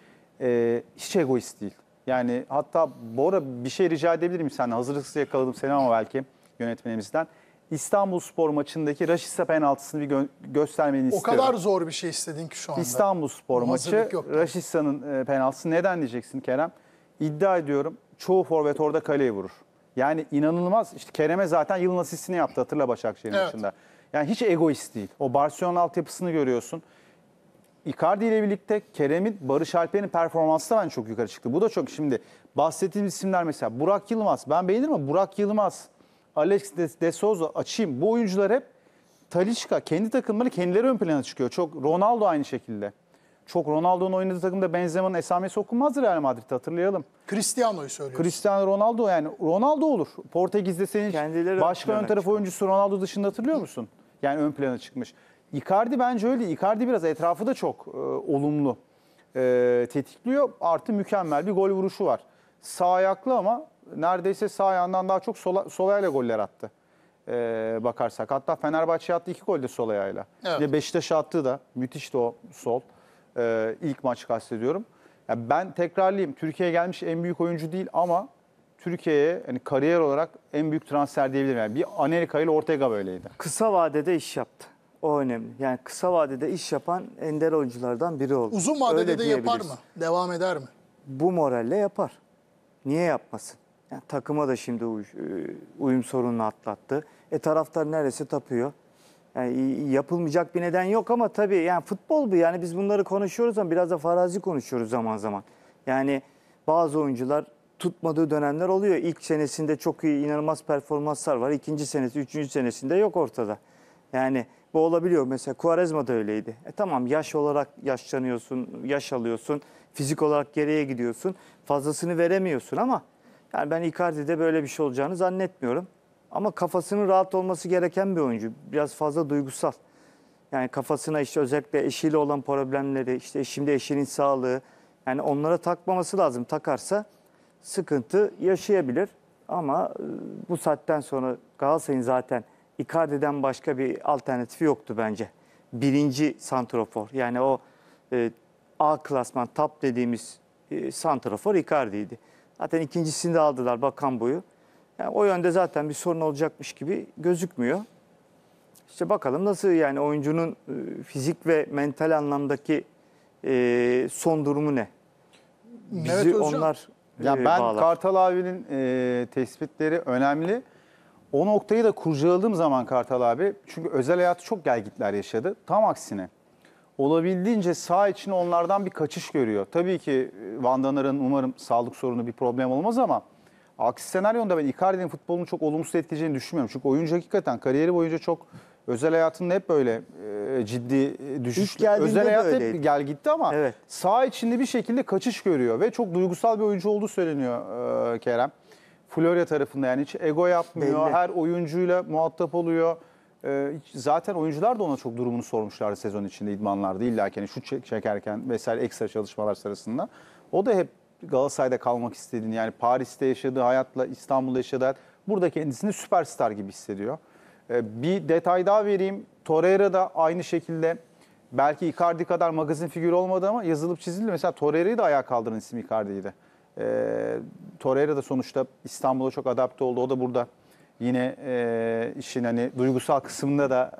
Hiç egoist değil. Yani hatta Bora bir şey rica edebilir miyim senden? Hazırlıksız yakaladım seni ama belki yönetmenimizden. İstanbulspor maçındaki Raşitsa penaltısını bir göstermeni istiyorum. O kadar zor bir şey istedin ki şu anda. İstanbulspor maçı Raşitsa'nın penaltısı. Neden diyeceksin Kerem? İddia ediyorum çoğu forvet orada kaleye vurur. Yani inanılmaz. İşte Kerem'e zaten yılın asistini yaptı, hatırla Başakşehir'in maçında. Evet. Yani hiç egoist değil. O Barcelona altyapısını görüyorsun. Icardi ile birlikte Kerem'in, Barış Alper'in performansı da bence çok yukarı çıktı. Bu da çok, şimdi bahsettiğimiz isimler mesela Burak Yılmaz. Ben beğenirim ama Burak Yılmaz, Alex de Souza, açayım. Bu oyuncular hep Talisca, kendi takımları kendileri ön plana çıkıyor. Çok Ronaldo aynı şekilde. Çok Ronaldo'nun oynadığı takımda Benzema'nın esamesi okunmazdı Real Madrid'de, hatırlayalım. Cristiano'yu söylüyorsun. Cristiano Ronaldo, yani Ronaldo olur. Portekiz'de senin kendileri başka ön taraf oyuncusu Ronaldo dışında hatırlıyor musun? Yani ön plana çıkmış. Icardi bence öyle. Icardi biraz etrafı da çok olumlu tetikliyor. Artı mükemmel bir gol vuruşu var. Sağ ayaklı ama neredeyse sağ ayağından daha çok sol ayağıyla goller attı. Bakarsak. Hatta Fenerbahçe'ye attı 2 gol de sol ayağıyla. Evet. Bir de Beşiktaş'a attığı da müthişti o sol. İlk maç kastediyorum. Yani ben tekrarlayayım. Türkiye'ye gelmiş en büyük oyuncu değil ama Türkiye'ye yani kariyer olarak en büyük transfer diyebilirim. Yani bir Anelka ile Ortega böyleydi. Kısa vadede iş yaptı. O önemli. Yani kısa vadede iş yapan ender oyunculardan biri oldu. Uzun vadede de yapar mı? Devam eder mi? Bu moralle yapar. Niye yapmasın? Yani takıma da şimdi uyum sorununu atlattı. Taraftar neresi tapıyor? Yani yapılmayacak bir neden yok ama tabii yani futbol bu. Yani biz bunları konuşuyoruz ama biraz da farazi konuşuyoruz zaman zaman. Yani bazı oyuncular tutmadığı dönemler oluyor. İlk senesinde çok iyi, inanılmaz performanslar var. İkinci senesi, üçüncü senesinde yok ortada. Yani bu olabiliyor. Mesela Quaresma da öyleydi. Tamam, yaş olarak yaşlanıyorsun, yaş alıyorsun. Fizik olarak geriye gidiyorsun. Fazlasını veremiyorsun ama yani ben Icardi'de böyle bir şey olacağını zannetmiyorum. Ama kafasının rahat olması gereken bir oyuncu. Biraz fazla duygusal. Yani kafasına işte özellikle eşiyle olan problemleri, işte şimdi eşinin sağlığı. Yani onlara takmaması lazım. Takarsa sıkıntı yaşayabilir. Ama bu saatten sonra Galatasaray'ın zaten Icardi'den başka bir alternatifi yoktu bence. Birinci santrafor, yani o A klasman, top dediğimiz santrafor Icardi'ydi. Zaten ikincisini de aldılar, Bakan Boyu. Yani o yönde zaten bir sorun olacakmış gibi gözükmüyor. İşte bakalım nasıl, yani oyuncunun fizik ve mental anlamdaki son durumu ne? Bizi evet, onlar ya ben bağlar. Kartal abinin tespitleri önemli. O noktayı da kurcaladığım zaman Kartal abi, çünkü özel hayatı çok gelgitler yaşadı. Tam aksine olabildiğince saha için onlardan bir kaçış görüyor. Tabii ki Van Danar'ın umarım sağlık sorunu bir problem olmaz ama aksi senaryonda ben Icardi'nin futbolunu çok olumsuz etkileyeceğini düşünmüyorum. Çünkü oyuncu hakikaten kariyeri boyunca çok özel hayatında hep böyle ciddi düşüşlü. Özel hayat öyleydi. Hep gelgitti ama evet, saha içinde bir şekilde kaçış görüyor ve çok duygusal bir oyuncu olduğu söyleniyor Kerem. Florya tarafında, yani hiç ego yapmıyor. Belli. Her oyuncuyla muhatap oluyor. Zaten oyuncular da ona çok durumunu sormuşlardı sezon içinde, idmanlarda illaki. Yani şut çekerken vesaire ekstra çalışmalar sırasında. O da hep Galatasaray'da kalmak istediğini, yani Paris'te yaşadığı hayatla İstanbul'da yaşadığı hayat, burada kendisini süperstar gibi hissediyor. Bir detay daha vereyim. Torreira da aynı şekilde belki Icardi kadar magazin figürü olmadı ama yazılıp çizildi. Mesela Torreira'yı da ayağa kaldıran isim Icardi'ydi. Torreira da sonuçta İstanbul'a çok adapte oldu. O da burada yine işin hani duygusal kısmında da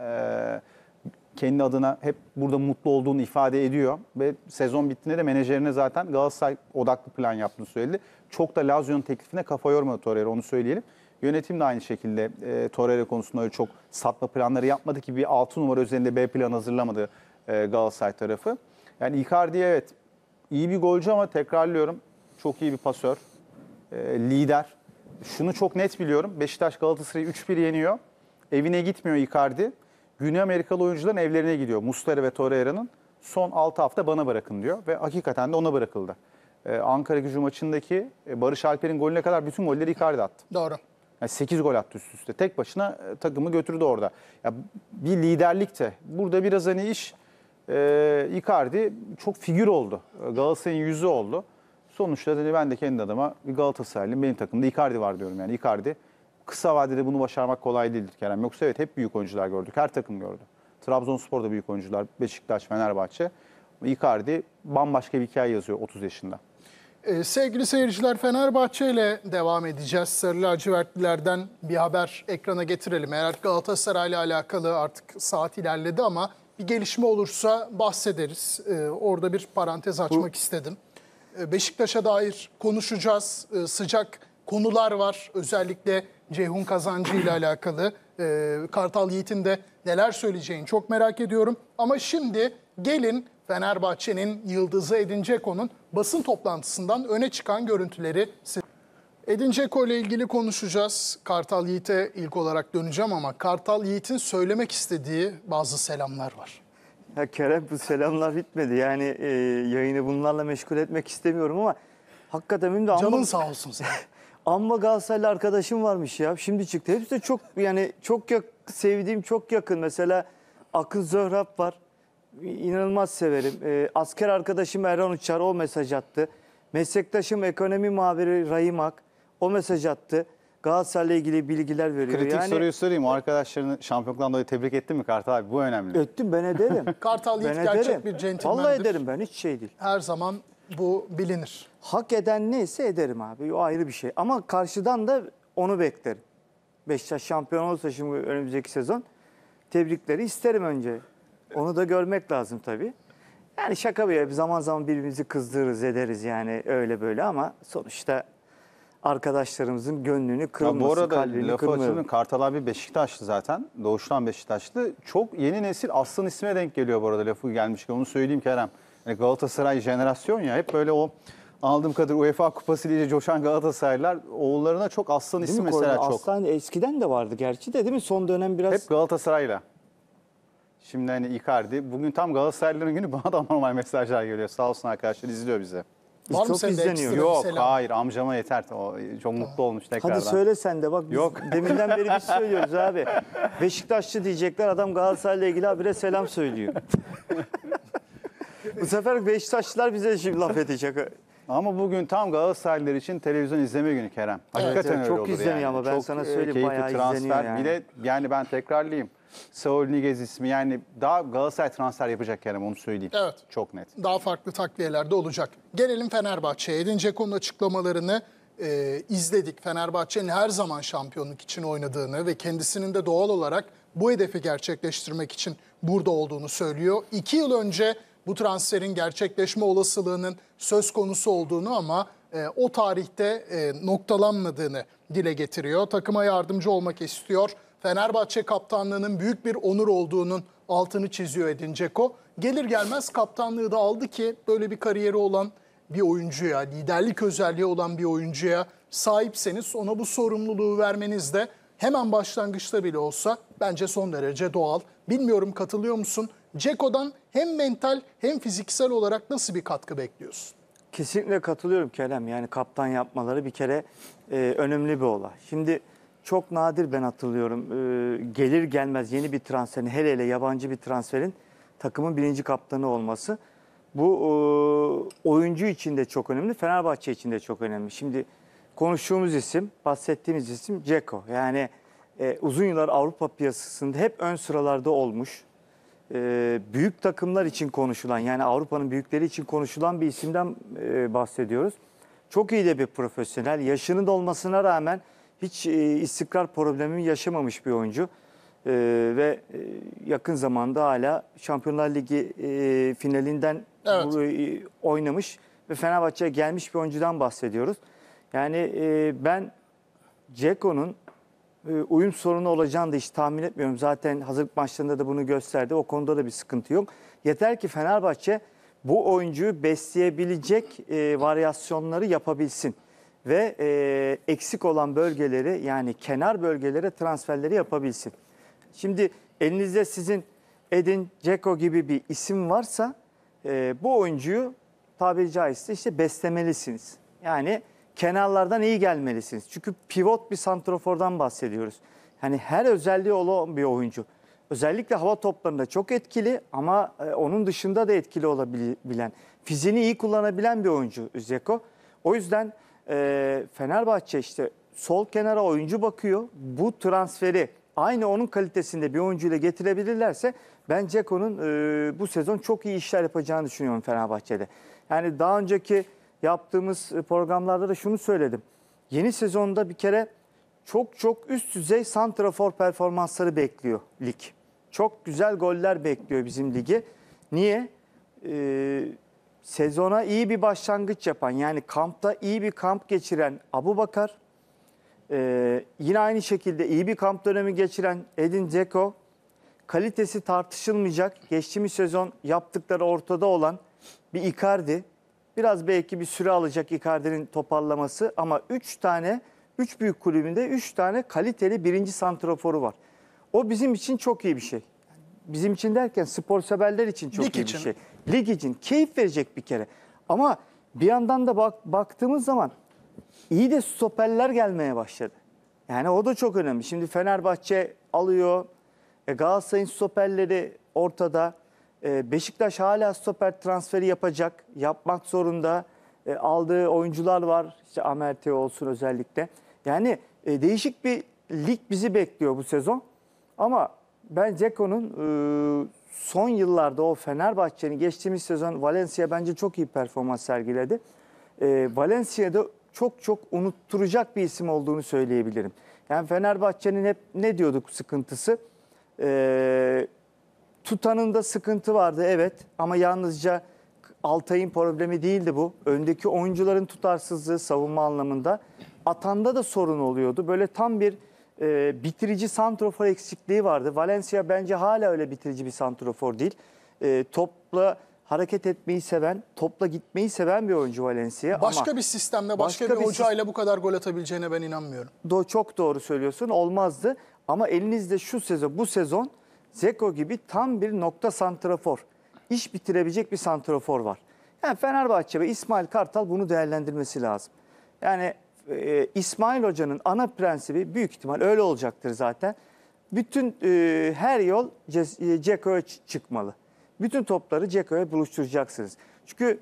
kendi adına hep burada mutlu olduğunu ifade ediyor. Ve sezon bittiğinde de menajerine zaten Galatasaray odaklı plan yaptığını söyledi. Çok da Lazio'nun teklifine kafa yormadı Torreira, onu söyleyelim. Yönetim de aynı şekilde Torreira konusunda öyle çok satma planları yapmadı ki bir 6 numara üzerinde B plan hazırlamadı Galatasaray tarafı. Yani Icardi evet iyi bir golcü ama tekrarlıyorum, çok iyi bir pasör, lider. Şunu çok net biliyorum. Beşiktaş Galatasaray'ı 3-1 yeniyor. Evine gitmiyor Icardi. Güney Amerikalı oyuncuların evlerine gidiyor. Muslera ve Torreira'nın son 6 hafta bana bırakın diyor. Ve hakikaten de ona bırakıldı. Ankaragücü maçındaki Barış Alper'in golüne kadar bütün golleri Icardi attı. Doğru. Yani 8 gol attı üst üste. Tek başına takımı götürdü orada. Ya, bir liderlik de. Burada biraz hani iş Icardi çok figür oldu. Galatasaray'ın yüzü oldu. Sonuçta dedi, ben de kendi adıma bir Galatasaraylı, benim takımda Icardi var diyorum. Yani Icardi kısa vadede bunu başarmak kolay değildir Kerem. Yoksa evet, hep büyük oyuncular gördük. Her takım gördü. Trabzonspor'da büyük oyuncular, Beşiktaş, Fenerbahçe. Icardi bambaşka bir hikaye yazıyor 30 yaşında. Sevgili seyirciler, Fenerbahçe ile devam edeceğiz. Sarı lacivertlilerden bir haber ekrana getirelim. Eğer Galatasaray ile alakalı artık saat ilerledi ama bir gelişme olursa bahsederiz. Orada bir parantez açmak istedim. Beşiktaş'a dair konuşacağız. Sıcak konular var. Özellikle Ceyhun Kazancı ile alakalı. Kartal Yiğit'in de neler söyleyeceğini çok merak ediyorum. Ama şimdi gelin Fenerbahçe'nin yıldızı Edin Dzeko'nun basın toplantısından öne çıkan görüntüleri. Edin Dzeko ile ilgili konuşacağız. Kartal Yiğit'e ilk olarak döneceğim ama Kartal Yiğit'in söylemek istediği bazı selamlar var. Ya Kerem, bu selamlar bitmedi. Yani yayını bunlarla meşgul etmek istemiyorum ama hakikaten benim de canın sağ olsun sen. Amma Galatasaraylı arkadaşım varmış ya. Şimdi çıktı. Hepsi de çok, yani çok sevdiğim, çok yakın. Mesela Akın Zöhrap var. İnanılmaz severim. Asker arkadaşım Erhan Uçar, o mesaj attı. Meslektaşım ekonomi muhabiri Rahim Ak, o mesaj attı. Galatasaray'la ilgili bilgiler veriyor. Kritik yani, soruyu sorayım. O arkadaşlarını şampiyonluktan dolayı tebrik ettin mi Kartal abi? Bu önemli. Ettim, ben ederim. Kartal Yiğit gerçek bir centilmendir. Vallahi ederim ben, hiç şey değil. Her zaman bu bilinir. Hak eden neyse ederim abi. O ayrı bir şey. Ama karşıdan da onu beklerim. Beşiktaş şampiyon olursa şimdi önümüzdeki sezon tebrikleri isterim önce. Onu da görmek lazım tabii. Yani şaka bir, zaman zaman birbirimizi kızdırırız, ederiz yani öyle böyle ama sonuçta arkadaşlarımızın gönlünü kırılması, kalbini kırmıyor. Bu arada lafı açalım, Kartal abi Beşiktaşlı zaten, doğuştan Beşiktaşlı. Çok yeni nesil aslan ismine denk geliyor bu arada, lafı gelmişken onu söyleyeyim Kerem. Yani Galatasaray jenerasyon ya, hep böyle o anladığım kadar UEFA Kupası ile coşan Galatasaraylılar oğullarına çok aslan ismi mesela çok. Aslan eskiden de vardı gerçi de değil mi, son dönem biraz. Hep Galatasaray'la. Şimdi hani Icardi. Bugün tam Galatasaraylıların günü, bana da normal mesajlar geliyor. Sağ olsun arkadaşlar, izliyor bizi. Var mı sende ekstra? Yok, hayır, amcama yeter. O çok mutlu olmuş tekrardan. Hadi söyle sen de bak. Yok. Deminden beri biz söylüyoruz abi. Beşiktaşlı diyecekler, adam Galatasaray'la ilgili habire selam söylüyor. Bu sefer Beşiktaşlılar bize şimdi laf edecek. Ama bugün tam Galatasaraylılar için televizyon izleme günü Kerem. Hakikaten evet, öyle çok olur izleniyor yani. Ama ben çok sana söyleyeyim, bayağı izleniyor yani. Bile, yani ben tekrarlayayım. Saul Niguez ismi, yani daha Galatasaray transfer yapacak Kerem, onu söyleyeyim. Evet. Çok net. Daha farklı takviyeler de olacak. Gelelim Fenerbahçe'ye. Edin Dzeko'nun açıklamalarını izledik. Fenerbahçe'nin her zaman şampiyonluk için oynadığını ve kendisinin de doğal olarak bu hedefi gerçekleştirmek için burada olduğunu söylüyor. 2 yıl önce bu transferin gerçekleşme olasılığının söz konusu olduğunu ama o tarihte noktalanmadığını dile getiriyor. Takıma yardımcı olmak istiyor. Fenerbahçe kaptanlığının büyük bir onur olduğunun altını çiziyor Edin Dzeko. Gelir gelmez kaptanlığı da aldı ki böyle bir kariyeri olan bir oyuncuya, liderlik özelliği olan bir oyuncuya sahipseniz ona bu sorumluluğu vermeniz de hemen başlangıçta bile olsa bence son derece doğal. Bilmiyorum, katılıyor musun? Dzeko'dan hem mental hem fiziksel olarak nasıl bir katkı bekliyorsun? Kesinlikle katılıyorum Kerem. Yani kaptan yapmaları bir kere önemli bir olay. Şimdi çok nadir ben hatırlıyorum, gelir gelmez yeni bir transferin, hele hele yabancı bir transferin takımın birinci kaptanı olması. Bu oyuncu için de çok önemli, Fenerbahçe için de çok önemli. Şimdi konuştuğumuz isim, bahsettiğimiz isim Dzeko. Yani uzun yıllar Avrupa piyasasında hep ön sıralarda olmuş. Büyük takımlar için konuşulan, yani Avrupa'nın büyükleri için konuşulan bir isimden bahsediyoruz. Çok iyi de bir profesyonel, yaşının da olmasına rağmen hiç istikrar problemi yaşamamış bir oyuncu ve yakın zamanda hala Şampiyonlar Ligi finalinden evet, oynamış ve Fenerbahçe'ye gelmiş bir oyuncudan bahsediyoruz. Yani ben Dzeko'nun uyum sorunu olacağını da hiç tahmin etmiyorum. Zaten hazırlık maçlarında da bunu gösterdi. O konuda da bir sıkıntı yok. Yeter ki Fenerbahçe bu oyuncuyu besleyebilecek varyasyonları yapabilsin. Ve eksik olan bölgeleri, yani kenar bölgelere transferleri yapabilsin. Şimdi elinizde sizin Edin Dzeko gibi bir isim varsa bu oyuncuyu tabiri caizse işte beslemelisiniz. Yani kenarlardan iyi gelmelisiniz. Çünkü pivot bir santrafordan bahsediyoruz. Hani her özelliği olan bir oyuncu. Özellikle hava toplarında çok etkili ama onun dışında da etkili olabilen, fiziğini iyi kullanabilen bir oyuncu Dzeko. O yüzden Fenerbahçe işte sol kenara oyuncu bakıyor. Bu transferi aynı onun kalitesinde bir oyuncuyla getirebilirlerse ben Dzeko'nun bu sezon çok iyi işler yapacağını düşünüyorum Fenerbahçe'de. Yani daha önceki yaptığımız programlarda da şunu söyledim. Yeni sezonda bir kere çok üst düzey santrafor performansları bekliyor lig. Çok güzel goller bekliyor bizim ligi. Niye? Sezona iyi bir başlangıç yapan, yani kampta iyi bir kamp geçiren Abubakar, yine aynı şekilde iyi bir kamp dönemi geçiren Edin Dzeko, kalitesi tartışılmayacak, geçtiğimiz sezon yaptıkları ortada olan bir Icardi, biraz belki bir süre alacak Icardi'nin toparlaması ama 3 büyük kulübünde 3 tane kaliteli birinci santraforu var. O bizim için çok iyi bir şey. Bizim için derken sporseverler için çok lig iyi için bir şey. Lig için keyif verecek bir kere. Ama bir yandan da baktığımız zaman iyi de stoperler gelmeye başladı. Yani o da çok önemli. Şimdi Fenerbahçe alıyor. Galatasaray'ın stoperleri ortada. Beşiktaş hala stoper transferi yapacak. Yapmak zorunda. Aldığı oyuncular var. İşte Amert'e olsun özellikle. Yani değişik bir lig bizi bekliyor bu sezon. Ama ben Dzeko'nun son yıllarda o Fenerbahçe'nin geçtiğimiz sezon Valencia bence çok iyi performans sergiledi. Valencia'da çok unutturacak bir isim olduğunu söyleyebilirim. Yani Fenerbahçe'nin hep ne diyorduk sıkıntısı? Tutanında sıkıntı vardı evet ama yalnızca Altay'ın problemi değildi bu. Öndeki oyuncuların tutarsızlığı savunma anlamında. Atanda da sorun oluyordu. Böyle tam bir bitirici santrofor eksikliği vardı. Valencia bence hala öyle bitirici bir santrofor değil. Topla hareket etmeyi seven, topla gitmeyi seven bir oyuncu Valencia. Başka ama bir sistemle, başka bir hocayla bu kadar gol atabileceğine ben inanmıyorum. Çok doğru söylüyorsun. Olmazdı. Ama elinizde şu sezon, bu sezon Dzeko gibi tam bir nokta santrafor, İş bitirebilecek bir santrafor var. Yani Fenerbahçe ve İsmail Kartal bunu değerlendirmesi lazım. Yani İsmail Hoca'nın ana prensibi büyük ihtimal öyle olacaktır zaten. Bütün her yol Dzeko'ya çıkmalı. Bütün topları Dzeko'ya buluşturacaksınız. Çünkü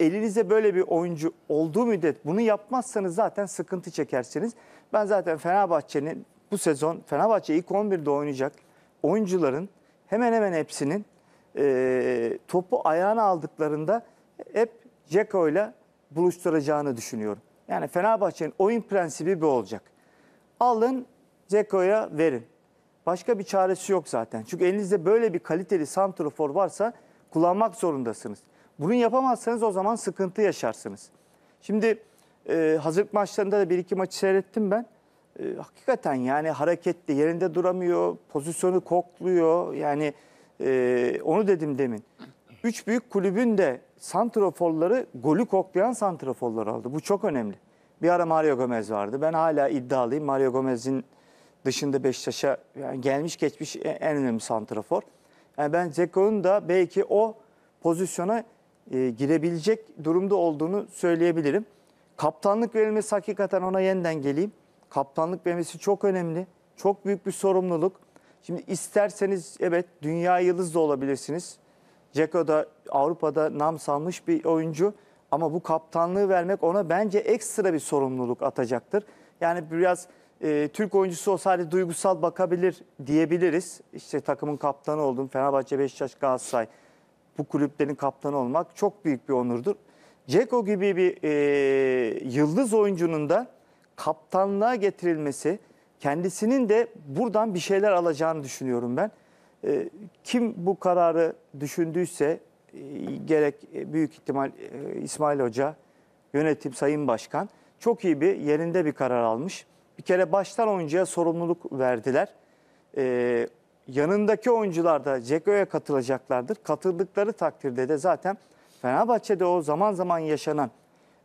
elinize böyle bir oyuncu olduğu müddet bunu yapmazsanız zaten sıkıntı çekersiniz. Ben zaten Fenerbahçe'nin bu sezon Fenerbahçe ilk 11'de oynayacak oyuncuların hemen hemen hepsinin topu ayağına aldıklarında hep Dzeko'yla buluşturacağını düşünüyorum. Yani Fenerbahçe'nin oyun prensibi bu olacak. Alın Dzeko'ya verin. Başka bir çaresi yok zaten. Çünkü elinizde böyle bir kaliteli santrafor varsa kullanmak zorundasınız. Bunu yapamazsanız o zaman sıkıntı yaşarsınız. Şimdi hazırlık maçlarında da bir iki maçı seyrettim ben. Hakikaten yani hareketli, yerinde duramıyor, pozisyonu kokluyor. Yani onu dedim demin. 3 büyük kulübün de santraforları golü koklayan santraforlar aldı. Bu çok önemli. Bir ara Mario Gomez vardı. Ben hala iddialıyım. Mario Gomez'in dışında Beşiktaş'a yani gelmiş geçmiş en önemli santrafor. Yani ben Dzeko'nun da belki o pozisyona girebilecek durumda olduğunu söyleyebilirim. Kaptanlık verilmesi hakikaten ona yeniden geleyim. Kaptanlık verilmesi çok önemli. Çok büyük bir sorumluluk. Şimdi isterseniz evet dünya yıldızı da olabilirsiniz. Dzeko da Avrupa'da nam salmış bir oyuncu ama bu kaptanlığı vermek ona bence ekstra bir sorumluluk atacaktır. Yani biraz Türk oyuncusu olsa sadece duygusal bakabilir diyebiliriz. İşte takımın kaptanı oldum. Fenerbahçe, Beşiktaş, Galatasaray bu kulüplerin kaptanı olmak çok büyük bir onurdur. Dzeko gibi bir yıldız oyuncunun da kaptanlığa getirilmesi, kendisinin de buradan bir şeyler alacağını düşünüyorum ben. Kim bu kararı düşündüyse gerek büyük ihtimal İsmail Hoca, yönetim, Sayın Başkan çok iyi bir yerinde bir karar almış. Bir kere baştan oyuncuya sorumluluk verdiler. Yanındaki oyuncular da Dzeko'ya katılacaklardır. Katıldıkları takdirde de zaten Fenerbahçe'de o zaman zaman yaşanan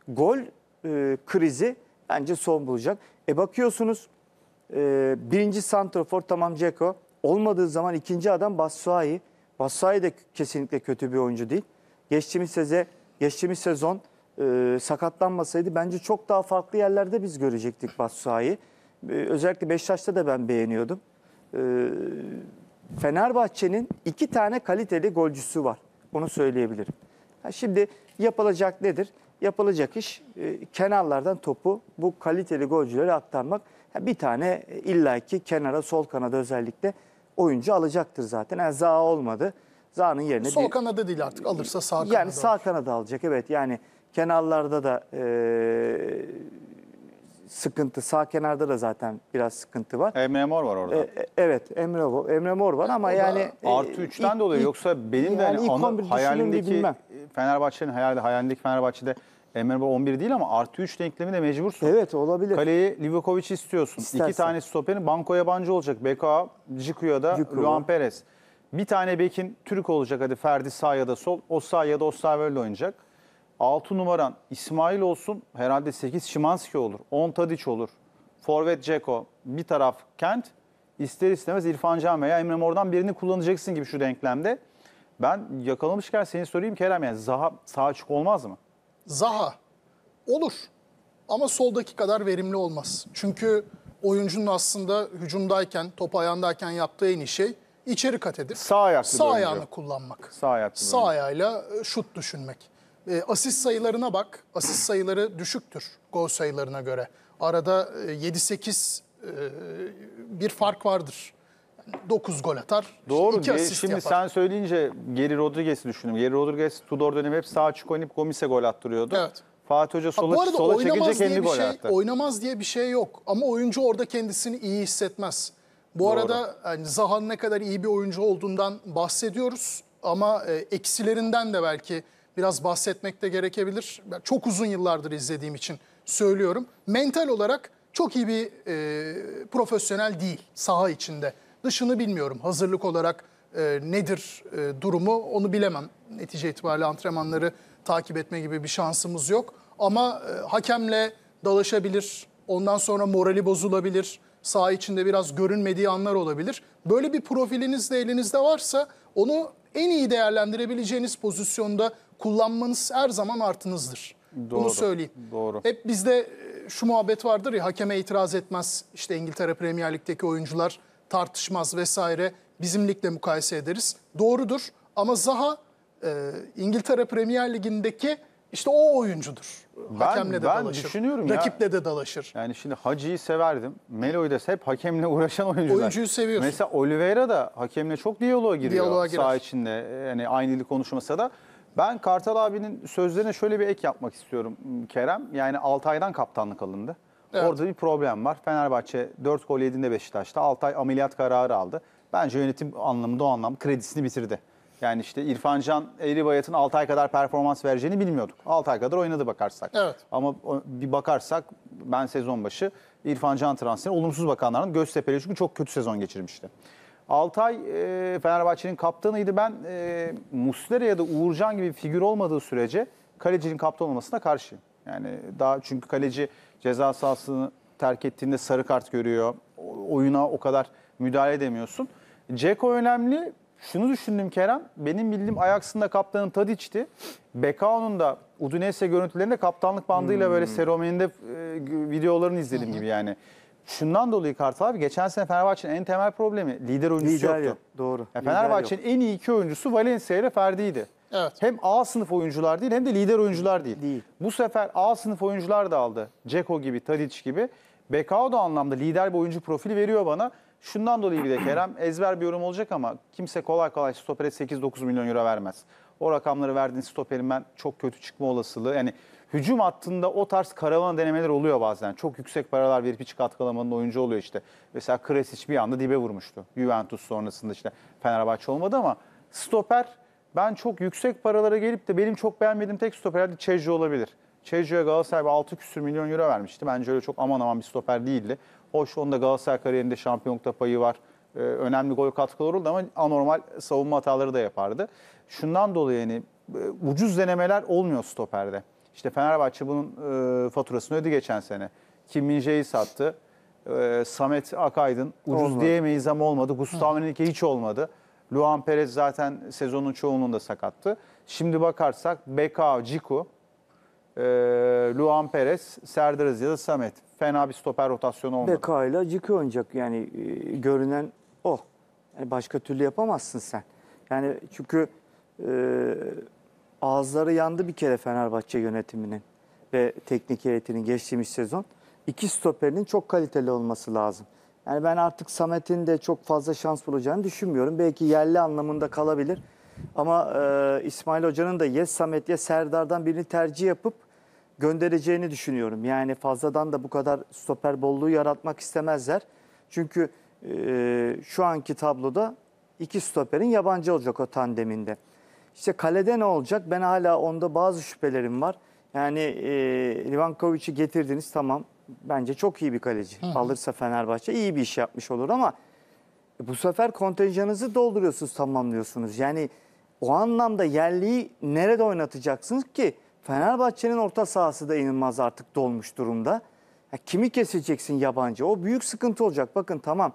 gol krizi bence son bulacak. Bakıyorsunuz birinci santrafor tamam Dzeko. Olmadığı zaman ikinci adam Batshuayi. Batshuayi de kesinlikle kötü bir oyuncu değil. Geçtiğimiz sezon sakatlanmasaydı bence çok daha farklı yerlerde biz görecektik Batshuayi. Özellikle Beşiktaş'ta da ben beğeniyordum. Fenerbahçe'nin 2 tane kaliteli golcüsü var. Onu söyleyebilirim. Ha, şimdi yapılacak nedir? Yapılacak iş kenarlardan topu bu kaliteli golcülere aktarmak. Ha, bir tane illaki kenara, sol kanada özellikle oyuncu alacaktır zaten. Yani Zaha olmadı. Zaha'nın yerine... Sol kanada değil artık, alırsa sağ kanada. Yani sağ kanada alacak, evet. Yani kenarlarda da sıkıntı, sağ kenarda da zaten biraz sıkıntı var. Emre Mor var orada. Evet, Emre Mor var ama yani... Artı 3'ten dolayı, yoksa benim de yani hayalimdeki Fenerbahçe'nin hayalindeki Fenerbahçe'de Emre Mor 11 değil ama artı 3 denklemi de mecbursun. Evet, olabilir. Kaleyi Livakovic'i istiyorsun. İstersen. 2 tane stoperin Banko yabancı olacak. Beka, Cikuya da Luan Perez. Bir tane bekin Türk olacak, hadi Ferdi sağ ya da sol. O sağ ya da o sağ böyle oynayacak. 6 numaran İsmail olsun. Herhalde 8 Şimanski olur. 10 Tadiç olur. Forvet Dzeko. Bir taraf Kent. İster istemez İrfan Can veya Emre Mor'dan birini kullanacaksın gibi şu denklemde. Ben yakalamışken seni sorayım Kerem, yani Zaha sağ açık olmaz mı? Zaha olur ama soldaki kadar verimli olmaz. Çünkü oyuncunun aslında hücumdayken, top ayağındayken yaptığı en iyi şey İçeri kat edip sağ ayağını kullanmak. Sağ ayağıyla şut düşünmek. Asist sayılarına bak. Asist sayıları düşüktür gol sayılarına göre. Arada 7-8 bir fark vardır. 9 gol atar. Doğru. 2 asist şimdi yapar. Sen söyleyince Geri Rodriguez'i düşündüm. Geri Rodriguez Tudor dönemi hep sağ açık oynayıp Gomis'e gol attırıyordu. Evet. Fatih Hoca sola çekince kendi gol attı. Oynamaz diye bir şey yok. Ama oyuncu orada kendisini iyi hissetmez. Bu arada yani Zaha'nın ne kadar iyi bir oyuncu olduğundan bahsediyoruz ama eksilerinden de belki biraz bahsetmek de gerekebilir. Ben çok uzun yıllardır izlediğim için söylüyorum. Mental olarak çok iyi bir profesyonel değil saha içinde. Dışını bilmiyorum. Hazırlık olarak nedir durumu onu bilemem. Netice itibariyle antrenmanları takip etme gibi bir şansımız yok. Ama hakemle dalaşabilir, ondan sonra morali bozulabilir. Saha içinde biraz görünmediği anlar olabilir. Böyle bir profiliniz de elinizde varsa onu en iyi değerlendirebileceğiniz pozisyonda kullanmanız her zaman artınızdır. Doğru, bunu söyleyeyim. Doğru. Hep bizde şu muhabbet vardır ya, hakeme itiraz etmez. İşte İngiltere Premier Lig'deki oyuncular tartışmaz vesaire. Bizim ligle mukayese ederiz. Doğrudur ama Zaha İngiltere Premier Lig'indeki işte o oyuncudur. Hakemle de dalaşır. Düşünüyorum rakiple de dalaşır. Yani şimdi Hacı'yı severdim. Melo'yu da hep hakemle uğraşan oyuncular. Oyuncuyu seviyorsun. Mesela Oliveira da hakemle çok diyaloğa giriyor. Saha içinde. Yani aynı dil konuşmasa da. Ben Kartal abinin sözlerine şöyle bir ek yapmak istiyorum Kerem. Yani Altay'dan kaptanlık alındı. Evet. Orada bir problem var. Fenerbahçe 4 gol yediğinde Beşiktaş'ta. Altay ameliyat kararı aldı. Bence yönetim anlamında o anlam kredisini bitirdi. Yani işte İrfan Can Eğribayat'ın 6 ay kadar performans vereceğini bilmiyorduk. 6 ay kadar oynadı bakarsak. Evet. Ama bir bakarsak ben sezon başı İrfan Can transferi olumsuz bakanların Göztepe'yle, çünkü çok kötü sezon geçirmişti. 6 ay Fenerbahçe'nin kaptanıydı. Ben Muslera ya da Uğurcan gibi bir figür olmadığı sürece kalecinin kaptan olmasına karşıyım. Yani daha, çünkü kaleci ceza sahasını terk ettiğinde sarı kart görüyor. Oyuna o kadar müdahale edemiyorsun. Dzeko önemli. Şunu düşündüm Kerem, benim bildiğim Ajax'ın da kaptanı Tadiç'ti. Bekao'nun da Udinese görüntülerinde kaptanlık bandıyla böyle seromeninde videolarını izledim gibi yani. Şundan dolayı Kartal abi, geçen sene Fenerbahçe'nin en temel problemi lider oyuncusu yoktu. Yok, doğru. Yani Fenerbahçe'nin en iyi 2 oyuncusu Valencia ile Ferdi'ydi. Evet. Hem A sınıf oyuncular değil hem de lider oyuncular değil. Bu sefer A sınıf oyuncular da aldı. Dzeko gibi, Tadiç gibi. Bekao da anlamda lider bir oyuncu profili veriyor bana. Şundan dolayı bir de Kerem, ezber bir yorum olacak ama kimse kolay kolay stopere 8-9 milyon euro vermez. O rakamları verdiğiniz stoperin ben çok kötü çıkma olasılığı. Yani hücum hattında o tarz karavan denemeler oluyor bazen. Çok yüksek paralar verip hiç katkılamanın oyuncu oluyor işte. Mesela Kresic bir anda dibe vurmuştu. Juventus sonrasında işte Fenerbahçe olmadı ama stoper, ben çok yüksek paralara gelip de benim çok beğenmediğim tek stoper Çejo olabilir. Çejo'ya Galatasaray 6 küsür milyon euro vermişti. Bence öyle çok aman aman bir stoper değildi. Hoş, onda Galatasaray kariyerinde şampiyonlukta payı var. Önemli gol katkıları oldu ama anormal savunma hataları da yapardı. Şundan dolayı yani ucuz denemeler olmuyor stoperde. İşte Fenerbahçe bunun faturasını ödedi geçen sene. Kim Min-jae'yi sattı. Samet Akaydın ucuz olmadı diyemeyiz ama olmadı. Gustavo Henrique hiç olmadı. Luan Perez zaten sezonun çoğunluğunda sakattı. Şimdi bakarsak Beka, Ciku, Luan Perez, Serdar Aziz ya da Samet. Fena bir stoper rotasyonu olmadı. Beka ile Ciko oynayacak yani görünen o. Yani başka türlü yapamazsın sen. Yani çünkü ağızları yandı bir kere Fenerbahçe yönetiminin ve teknik heyetinin geçtiğimiz sezon. İki stoperinin çok kaliteli olması lazım. Yani ben artık Samet'in de çok fazla şans bulacağını düşünmüyorum. Belki yerli anlamında kalabilir. Ama İsmail Hoca'nın da ya Samet ya Serdar'dan birini tercih yapıp göndereceğini düşünüyorum. Yani fazladan da bu kadar stoper bolluğu yaratmak istemezler. Çünkü şu anki tabloda iki stoperin yabancı olacak o tandeminde. İşte kalede ne olacak? Ben hala onda bazı şüphelerim var. Yani Livankovic'i getirdiniz, tamam. Bence çok iyi bir kaleci. Hı. Alırsa Fenerbahçe iyi bir iş yapmış olur ama bu sefer kontenjanınızı dolduruyorsunuz, tamamlıyorsunuz. Yani o anlamda yerliyi nerede oynatacaksınız ki? Fenerbahçe'nin orta sahası da inanılmaz artık dolmuş durumda. Ya kimi keseceksin yabancı? O büyük sıkıntı olacak. Bakın tamam.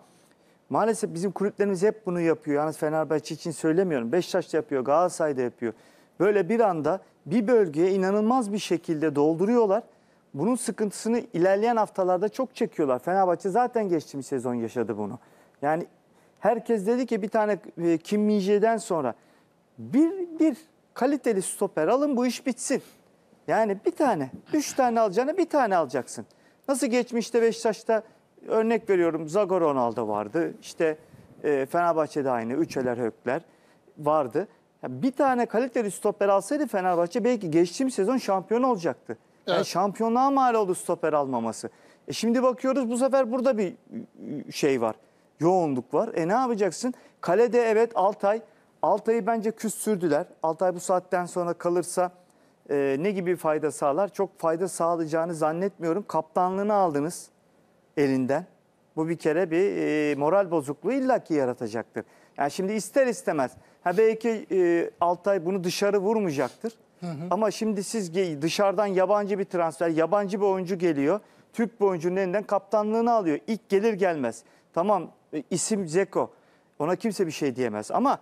Maalesef bizim kulüplerimiz hep bunu yapıyor. Yalnız Fenerbahçe için söylemiyorum. Beşiktaş'ta yapıyor, Galatasaray'da yapıyor. Böyle bir anda bir bölgeye inanılmaz bir şekilde dolduruyorlar. Bunun sıkıntısını ilerleyen haftalarda çok çekiyorlar. Fenerbahçe zaten geçtiğimiz sezon yaşadı bunu. Yani herkes dedi ki bir tane Kim Min-jae'den sonra bir kaliteli stoper alın, bu iş bitsin. Yani bir tane, üç tane alacağına bir tane alacaksın. Nasıl geçmişte Beşiktaş'ta örnek veriyorum Zago Ronaldo vardı. İşte Fenerbahçe'de aynı Üçeler Hökler vardı. Yani bir tane kaliteli stoper alsaydı Fenerbahçe belki geçtiğimiz sezon şampiyon olacaktı. Evet. Yani şampiyonluğa mal oldu stoper almaması. Şimdi bakıyoruz bu sefer burada bir şey var. Yoğunluk var. Ne yapacaksın? Kalede evet Altay. Altay'ı bence küstürdüler. Altay bu saatten sonra kalırsa ne gibi fayda sağlar? Çok fayda sağlayacağını zannetmiyorum. Kaptanlığını aldınız elinden. Bu bir kere bir moral bozukluğu illaki yaratacaktır. Yani şimdi ister istemez. Ha belki Altay bunu dışarı vurmayacaktır. Hı hı. Ama şimdi siz dışarıdan yabancı bir transfer, yabancı bir oyuncu geliyor. Türk bir oyuncunun elinden kaptanlığını alıyor. İlk gelir gelmez. Tamam isim Dzeko. Ona kimse bir şey diyemez ama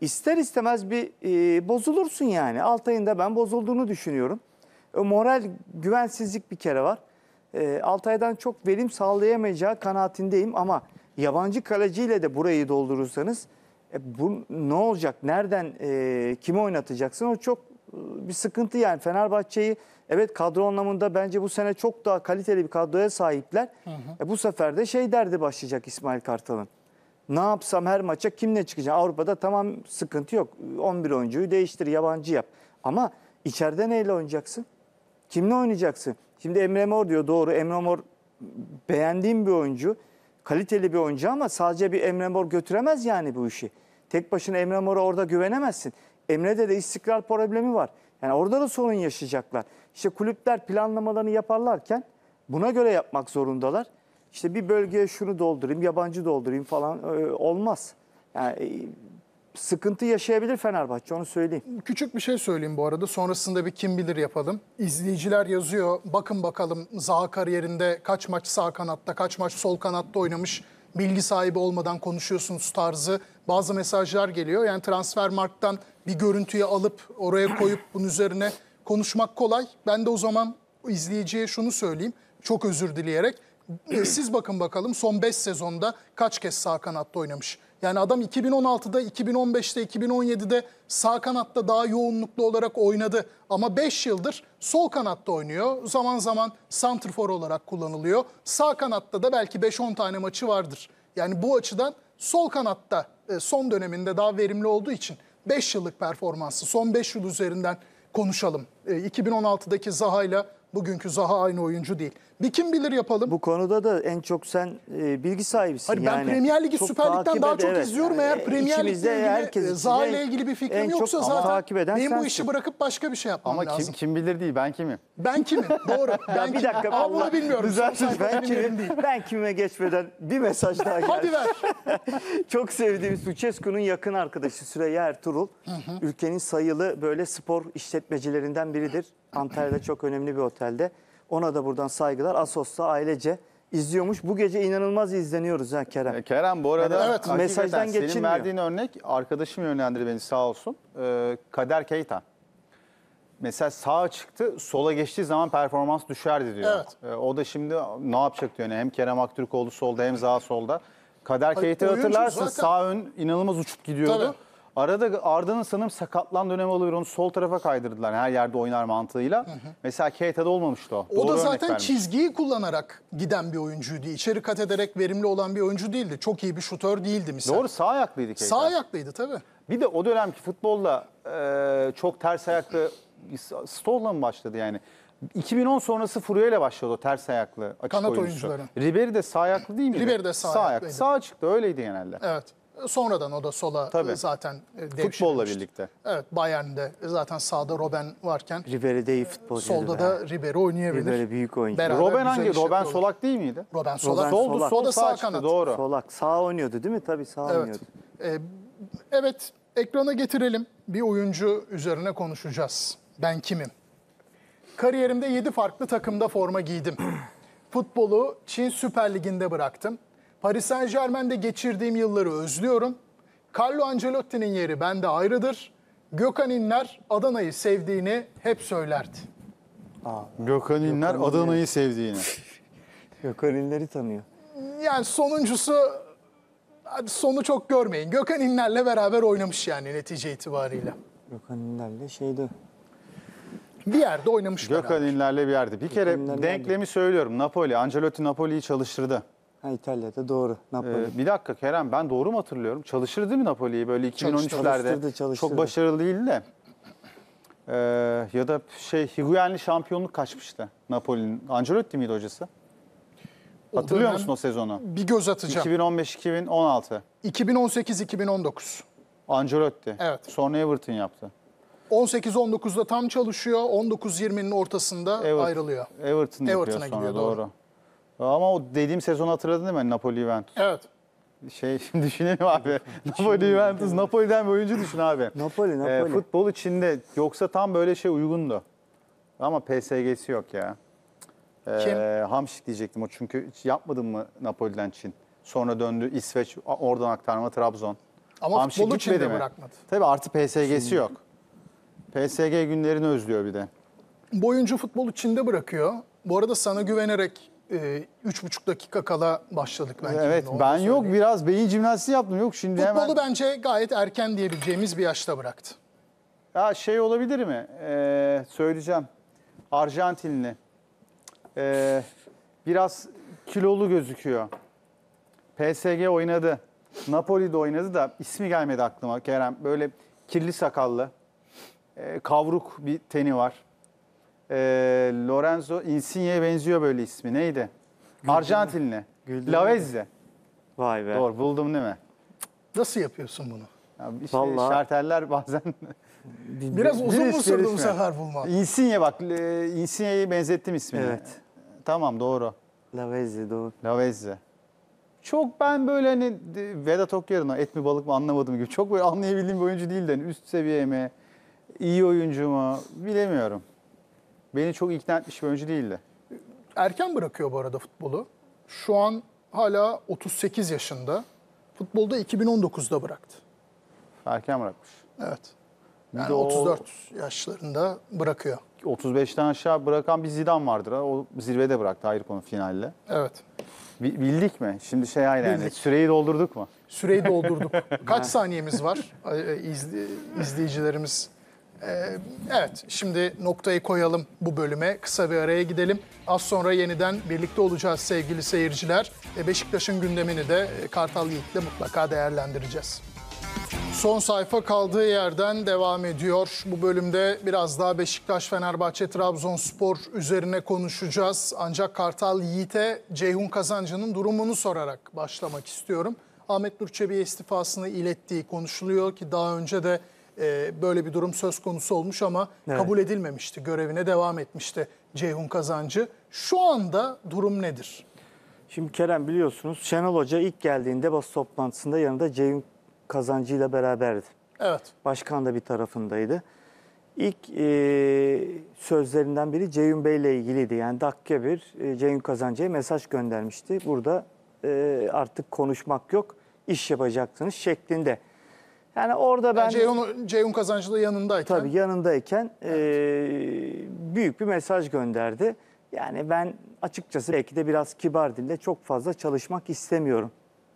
ister istemez bir bozulursun yani. Altay'ın da ben bozulduğunu düşünüyorum. Moral güvensizlik bir kere var. Altay'dan çok verim sağlayamayacağı kanaatindeyim ama yabancı kaleciyle de burayı doldurursanız bu ne olacak? Nereden kimi oynatacaksın? O çok bir sıkıntı yani. Fenerbahçe'yi evet kadro anlamında bence bu sene çok daha kaliteli bir kadroya sahipler. Hı hı. Bu sefer de şey derdi başlayacak İsmail Kartal'ın. Ne yapsam her maça kimle çıkacağım? Avrupa'da tamam sıkıntı yok. 11 oyuncuyu değiştir, yabancı yap. Ama içeride neyle oynayacaksın? Kimle oynayacaksın? Şimdi Emre Mor diyor, doğru. Emre Mor beğendiğim bir oyuncu. Kaliteli bir oyuncu ama sadece bir Emre Mor götüremez yani bu işi. Tek başına Emre Mor'a orada güvenemezsin. Emre'de de istikrar problemi var. Yani orada da sorun yaşayacaklar. İşte kulüpler planlamalarını yaparlarken buna göre yapmak zorundalar. İşte bir bölgeye şunu doldurayım, yabancı doldurayım falan olmaz. Yani sıkıntı yaşayabilir Fenerbahçe, onu söyleyeyim. Küçük bir şey söyleyeyim bu arada. Sonrasında bir kim bilir yapalım. İzleyiciler yazıyor. Bakın bakalım Zaha kariyerinde kaç maç sağ kanatta, kaç maç sol kanatta oynamış. Bilgi sahibi olmadan konuşuyorsunuz tarzı bazı mesajlar geliyor. Yani Transfermarkt'tan bir görüntüyü alıp oraya koyup bunun üzerine konuşmak kolay. Ben de o zaman izleyiciye şunu söyleyeyim. Çok özür dileyerek. Siz bakın bakalım son 5 sezonda kaç kez sağ kanatta oynamış. Yani adam 2016'da, 2015'te, 2017'de sağ kanatta daha yoğunluklu olarak oynadı. Ama 5 yıldır sol kanatta oynuyor. Zaman zaman santrfor olarak kullanılıyor. Sağ kanatta da belki 5-10 tane maçı vardır. Yani bu açıdan sol kanatta son döneminde daha verimli olduğu için 5 yıllık performansı son 5 yıl üzerinden konuşalım. 2016'daki Zaha'yla bugünkü Zaha aynı oyuncu değil. Bir kim bilir yapalım. Bu konuda da en çok sen bilgi sahibisin. Hayır, ben yani Premier Ligi, Süper Lig'den daha çok evet izliyorum. Eğer yani Premier Lig'le ilgili Zaha ile ilgili bir fikrim yoksa zaten benim bu işi bırakıp başka bir şey yapmam lazım. Ama kim bilir değil, ben kimim? Ben kimim? Doğru. Ben bir dakika. Ama bunu bilmiyorum. Ben kimim değil. Ben kimime geçmeden bir mesaj daha geldi. Hadi ver. Çok sevdiğim Suçescu'nun yakın arkadaşı Süreyya Ertuğrul. Ülkenin sayılı böyle spor işletmecilerinden biridir. Antalya'da çok önemli bir otelde. Ona da buradan saygılar. Asos'ta ailece izliyormuş. Bu gece inanılmaz izleniyoruz ha Kerem. Kerem bu arada evet, mesajdan geçilmiyor. Senin verdiğin örnek arkadaşım yönlendirdi beni sağ olsun. Kader Keita. Mesela sağa çıktı, sola geçtiği zaman performans düşerdi diyor. Evet. O da şimdi ne yapacak diyor. Yani hem Kerem Aktürkoğlu solda hem Zaha solda. Kader Keit'i hatırlarsın. Sağ ön inanılmaz uçup gidiyordu. Tabii. Arada Arda'nın sanırım sakatlan dönemi olabilir. Onu sol tarafa kaydırdılar her yerde oynar mantığıyla. Hı hı. Mesela Keita'da olmamıştı o. O doğru da zaten çizgiyi kullanarak giden bir oyuncuydu. İçeri kat ederek verimli olan bir oyuncu değildi. Çok iyi bir şutör değildi mesela. Doğru, sağ ayaklıydı Keita. Sağ ayaklıydı tabii. Bir de o dönemki futbolda çok ters ayaklı Stoll'la mı başladı yani? 2010 sonrası Furya ile başladı o ters ayaklı açık kanat oyuncuları. Ribery de sağ ayaklı değil mi? Ribery de sağ ayaklıydı. Sağ çıktı, öyleydi genelde. Evet. Sonradan o da sola tabii zaten devşirilmişti. Futbolla birlikte. Evet, Bayern'de zaten sağda Robben varken. Ribery de iyi futbolcu. Solda da Ribery oynayabilir. Ribery büyük oyuncu. Robben hangi? Robben solak değil miydi? Robben solak. Soldu, solda sağ kanat. Doğru. Solak sağ oynuyordu değil mi? Tabii sağ oynuyordu. Evet, ekrana getirelim. Bir oyuncu üzerine konuşacağız. Ben kimim? Kariyerimde 7 farklı takımda forma giydim. Futbolu Çin Süper Ligi'nde bıraktım. Paris Saint-Germain'de geçirdiğim yılları özlüyorum. Carlo Ancelotti'nin yeri bende ayrıdır. Gökhan İnler Adana'yı sevdiğini hep söylerdi. Aa, Gökhan İnler Adana'yı sevdiğini. Gökhan İnler'i tanıyor. Yani sonuncusu, sonu çok görmeyin. Gökhan İnler'le beraber oynamış yani netice itibariyle. Gökhan İnler'le şeydi... Bir yerde oynamış. Gökhan İnler'le bir yerde. Bir kere İnler'le denklemi mi söylüyorum. Napoli, Ancelotti Napoli'yi çalıştırdı. Ha, İtalya'da doğru. Napoli. Bir dakika Kerem, ben doğru mu hatırlıyorum? Çalıştırdı mı Napoli'yi böyle 2013'lerde? Çok başarılı değildi de. Ya da Higuain'li şampiyonluk kaçmıştı Napoli'nin. Ancelotti miydi hocası? Hatırlıyor musun o sezonu? Bir göz atacağım. 2015-2016. 2018-2019. Ancelotti. Evet. Sonra Everton yaptı. 18-19'da tam çalışıyor, 19-20'nin ortasında ayrılıyor. Everton'a gidiyor, doğru. Ama o dediğim sezonu hatırladın değil mi? Napoli Juventus. Evet. Şimdi düşünelim abi. Napoli Juventus, Napoli'den bir oyuncu düşün abi. Napoli. Futbol içinde yoksa tam böyle uygundu. Ama PSG'si yok ya. Kim? Hamşik diyecektim o, çünkü hiç yapmadın mı Napoli'den Çin? Sonra döndü İsveç, oradan aktarma Trabzon. Ama Hamşik futbolu Çin'de bırakmadı. Tabii artı PSG'si yok. PSG günlerini özlüyor bir de. Bu oyuncu futbolu Çin'de bırakıyor. Bu arada sana güvenerek 3,5 dakika kala başladık. Bence evet, ben yok söyleyeyim. Biraz beyin jimnastiği yaptım. Yok şimdi futbolu hemen... bence gayet erken diyebileceğimiz bir yaşta bıraktı. Ya olabilir mi? Söyleyeceğim. Arjantinli. Biraz kilolu gözüküyor. PSG oynadı. Napoli'de oynadı da ismi gelmedi aklıma Kerem. Böyle kirli sakallı. Kavruk bir teni var. Lorenzo Insigne'ye benziyor böyle ismi. Neydi? Arjantinli. Lavezzi. Vay be. Doğru buldum değil mi? Nasıl yapıyorsun bunu? Ya şarteller bazen... Biraz uzun mu sürdü bu sefer bulmak? Insigne bak. Insigne'ye benzettim ismini. Evet. Tamam, doğru. Lavezzi, doğru. Lavezzi. Çok ben böyle Vedat Okyar'ına et mi balık mı anlamadığım gibi çok böyle anlayabildiğim bir oyuncu değil de üst seviye mi? İyi oyuncu mu? Bilemiyorum. Beni çok ikna etmiş bir oyuncu değildi. Erken bırakıyor bu arada futbolu. Şu an hala 38 yaşında. Futbolda 2019'da bıraktı. Erken bırakmış. Evet. Yani 34 yaşlarında bırakıyor. 35'ten aşağı bırakan bir Zidane vardır. O zirvede bıraktı, ayrı konu, finalde. Evet. Bildik mi? Şimdi yani süreyi doldurduk mu? Süreyi doldurduk. Kaç saniyemiz var? İzleyicilerimiz. Evet, şimdi noktayı koyalım bu bölüme. Kısa bir araya gidelim. Az sonra yeniden birlikte olacağız sevgili seyirciler. Beşiktaş'ın gündemini de Kartal Yiğit'le mutlaka değerlendireceğiz. Son sayfa kaldığı yerden devam ediyor. Bu bölümde biraz daha Beşiktaş, Fenerbahçe, Trabzonspor üzerine konuşacağız. Ancak Kartal Yiğit'e Ceyhun Kazancı'nın durumunu sorarak başlamak istiyorum. Ahmet Nur Çebi'ye istifasını ilettiği konuşuluyor ki daha önce de böyle bir durum söz konusu olmuş ama evet, kabul edilmemişti. Görevine devam etmişti Ceyhun Kazancı. Şu anda durum nedir? Şimdi Kerem, biliyorsunuz Şenol Hoca ilk geldiğinde basın toplantısında yanında Ceyhun Kazancı ile beraberdi. Evet. Başkan da bir tarafındaydı. İlk sözlerinden biri Ceyhun Bey ile ilgiliydi. Yani dakika bir Ceyhun Kazancı'ya mesaj göndermişti. Burada artık konuşmak yok, iş yapacaksınız şeklinde. Yani orada ben... Ceyhun Kazancı da yanındayken... Tabii yanındayken, evet, büyük bir mesaj gönderdi. Yani ben açıkçası belki de biraz kibar dille çok fazla çalışmak istemiyorum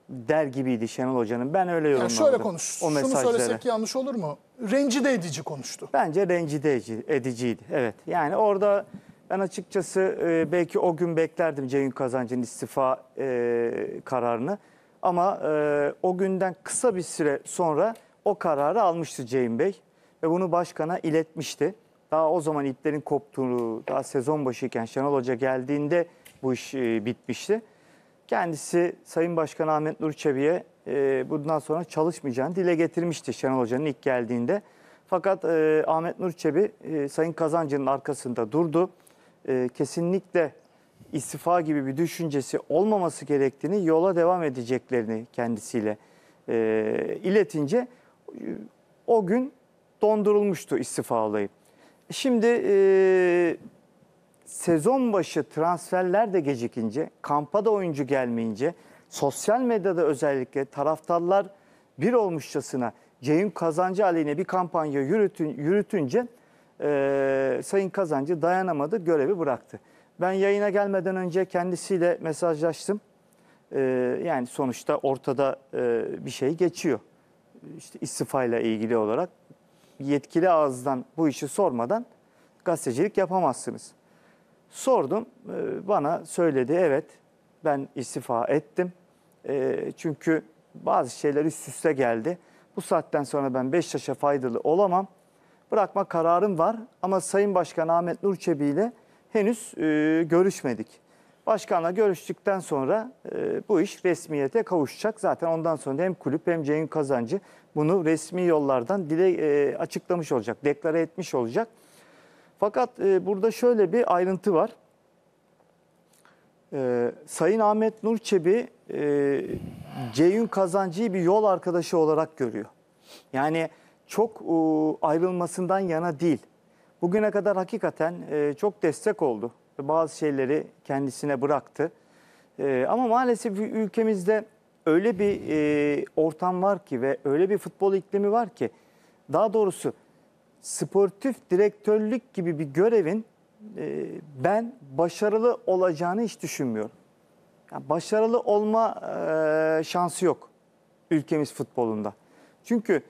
der gibiydi Şenol Hoca'nın. Ben öyle yorumladım. Yani şöyle konuştu. O mesajları. Şunu söylesek yanlış olur mu? Rencide edici konuştu. Bence rencide ediciydi. Evet. Yani orada ben açıkçası belki o gün beklerdim Ceyhun Kazancı'nın istifa kararını. Ama o günden kısa bir süre sonra o kararı almıştı Ceyhun Bey. Ve bunu başkana iletmişti. Daha o zaman iplerin koptuğunu, daha sezon başıyken Şenol Hoca geldiğinde bu iş bitmişti. Kendisi Sayın Başkan Ahmet Nur Çebi'ye bundan sonra çalışmayacağını dile getirmişti Şenol Hoca'nın ilk geldiğinde. Fakat Ahmet Nur Çebi Sayın Kazancı'nın arkasında durdu. Kesinlikle istifa gibi bir düşüncesi olmaması gerektiğini, yola devam edeceklerini kendisiyle iletince o gün dondurulmuştu istifa olayı. Şimdi sezon başı transferler de gecikince, kampa da oyuncu gelmeyince, sosyal medyada özellikle taraftarlar bir olmuşçasına Ceyhun Kazancı aleyhine bir kampanya yürütünce Sayın Kazancı dayanamadı, görevi bıraktı. Ben yayına gelmeden önce kendisiyle mesajlaştım. Yani sonuçta ortada bir şey geçiyor. İşte istifayla ilgili olarak yetkili ağızdan bu işi sormadan gazetecilik yapamazsınız. Sordum, bana söyledi, evet ben istifa ettim. Çünkü bazı şeyler üst üste geldi. Bu saatten sonra ben Beşiktaş'a faydalı olamam. Bırakma kararım var ama Sayın Başkan Ahmet Nur Çebi ile henüz görüşmedik. Başkanla görüştükten sonra bu iş resmiyete kavuşacak. Zaten ondan sonra hem kulüp hem Ceyhun Kazancı bunu resmi yollardan dile açıklamış olacak, deklare etmiş olacak. Fakat burada şöyle bir ayrıntı var. Sayın Ahmet Nur Çebi Ceyhun Kazancı'yı bir yol arkadaşı olarak görüyor. Yani çok ayrılmasından yana değil. Bugüne kadar hakikaten çok destek oldu. Bazı şeyleri kendisine bıraktı. Ama maalesef ülkemizde öyle bir ortam var ki ve öyle bir futbol iklimi var ki, daha doğrusu sportif direktörlük gibi bir görevin ben başarılı olacağını hiç düşünmüyorum. Yani başarılı olma şansı yok ülkemiz futbolunda. Çünkü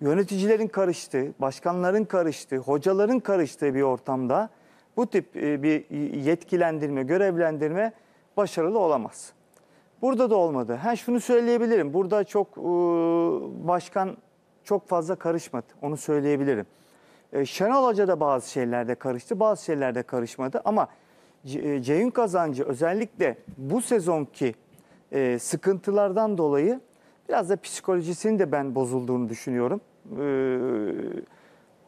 yöneticilerin karıştığı, başkanların karıştığı, hocaların karıştığı bir ortamda bu tip bir yetkilendirme, görevlendirme başarılı olamaz. Burada da olmadı. Ha, şunu söyleyebilirim. Burada çok başkan çok fazla karışmadı. Onu söyleyebilirim. Şenol Hoca da bazı şeylerde karıştı, bazı şeylerde karışmadı. Ama Ceyhun Kazancı özellikle bu sezonki sıkıntılardan dolayı biraz da psikolojisinin de ben bozulduğunu düşünüyorum.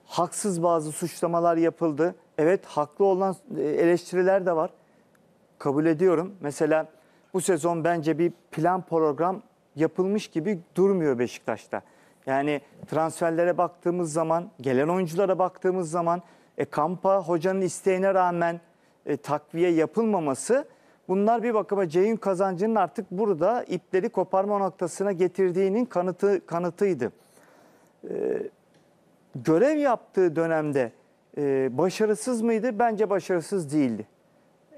Haksız bazı suçlamalar yapıldı. Evet, haklı olan eleştiriler de var. Kabul ediyorum. Mesela bu sezon bence bir plan program yapılmış gibi durmuyor Beşiktaş'ta. Yani transferlere baktığımız zaman, gelen oyunculara baktığımız zaman kampa hocanın isteğine rağmen takviye yapılmaması, bunlar bir bakıma Ceyhun Kazancı'nın artık burada ipleri koparma noktasına getirdiğinin kanıtıydı. Görev yaptığı dönemde başarısız mıydı? Bence başarısız değildi.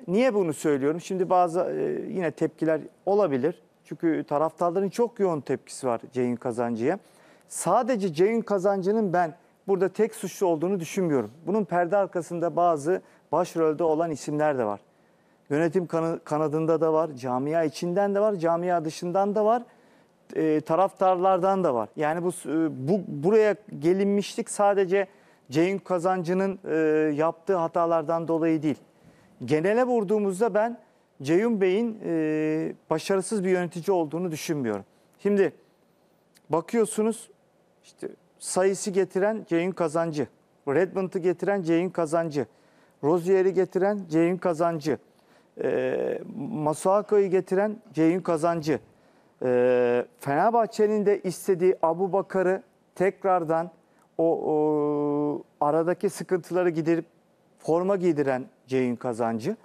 Niye bunu söylüyorum? Şimdi bazı yine tepkiler olabilir. Çünkü taraftarların çok yoğun tepkisi var Ceyhun Kazancı'ya. Sadece Ceyhun Kazancı'nın ben burada tek suçlu olduğunu düşünmüyorum. Bunun perde arkasında bazı başrolde olan isimler de var. Yönetim kanadında da var, camia içinden de var, camia dışından da var, taraftarlardan da var. Yani buraya gelinmişlik sadece Ceyhun Kazancı'nın yaptığı hatalardan dolayı değil. Genele vurduğumuzda ben Ceyhun Bey'in başarısız bir yönetici olduğunu düşünmüyorum. Şimdi bakıyorsunuz işte sayısı getiren Ceyhun Kazancı, Redmond'u getiren Ceyhun Kazancı, Rozier'i getiren Ceyhun Kazancı, Masuako'yu getiren Ceyhun Kazancı, Fenerbahçe'nin de istediği Abu Bakar'ı tekrardan o aradaki sıkıntıları giderip forma giydiren Ceyhun Kazancı.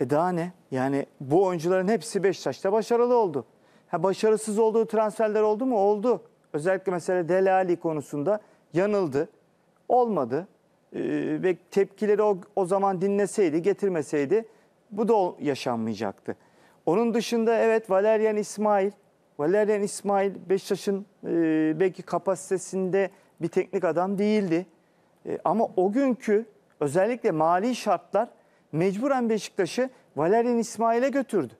Daha ne? Yani bu oyuncuların hepsi Beşiktaş'ta başarılı oldu. Ha, başarısız olduğu transferler oldu mu? Oldu. Özellikle mesela Dele Alli konusunda yanıldı. Olmadı. Ve tepkileri o zaman dinleseydi, getirmeseydi bu da yaşanmayacaktı. Onun dışında evet Valerian İsmail Beşiktaş'ın belki kapasitesinde bir teknik adam değildi. Ama o günkü özellikle mali şartlar mecburen Beşiktaş'ı Valerian İsmail'e götürdü.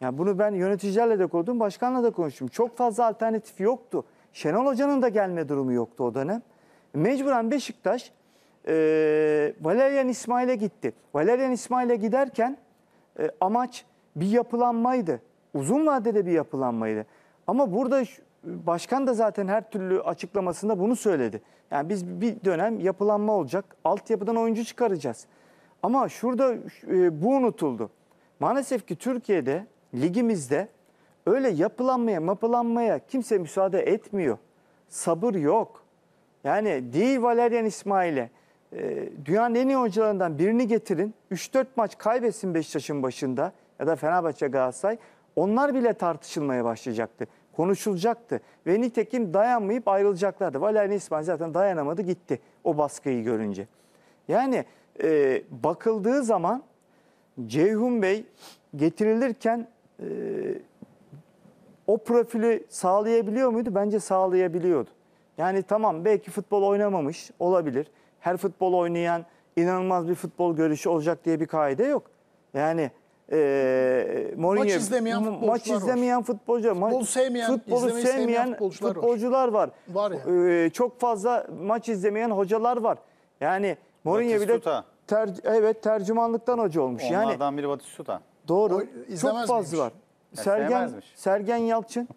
Yani bunu ben yöneticilerle de konuştum, başkanla da konuştum. Çok fazla alternatif yoktu. Şenol Hoca'nın da gelme durumu yoktu o dönem. Mecburen Beşiktaş Valerian İsmail'e gitti. Valerian İsmail'e giderken amaç bir yapılanmaydı. Uzun vadede bir yapılanmaydı. Ama burada başkan da zaten her türlü açıklamasında bunu söyledi. Yani biz bir dönem yapılanma olacak. Altyapıdan oyuncu çıkaracağız. Ama şurada bu unutuldu. Maalesef ki Türkiye'de, ligimizde öyle yapılanmaya kimse müsaade etmiyor. Sabır yok. Yani değil Valerian İsmail'e dünyanın en iyi oyuncularından birini getirin. 3-4 maç kaybetsin Beşiktaş'ın başında ya da Fenerbahçe, Galatasaray. Onlar bile tartışılmaya başlayacaktı. Konuşulacaktı. Ve nitekim dayanmayıp ayrılacaklardı. Valerian İsmail zaten dayanamadı, gitti o baskıyı görünce. Yani bakıldığı zaman Ceyhun Bey getirilirken o profili sağlayabiliyor muydu? Bence sağlayabiliyordu. Yani tamam, belki futbol oynamamış olabilir. Her futbol oynayan inanılmaz bir futbol görüşü olacak diye bir kaide yok. Yani Mourinho, maç izlemeyen futbolcular var. Var yani. Çok fazla maç izlemeyen hocalar var. Yani Mourinho bile tercümanlıktan hoca olmuş. Onlardan biri Batistuta. Doğru. Çok fazla var. Sergen Yalçın.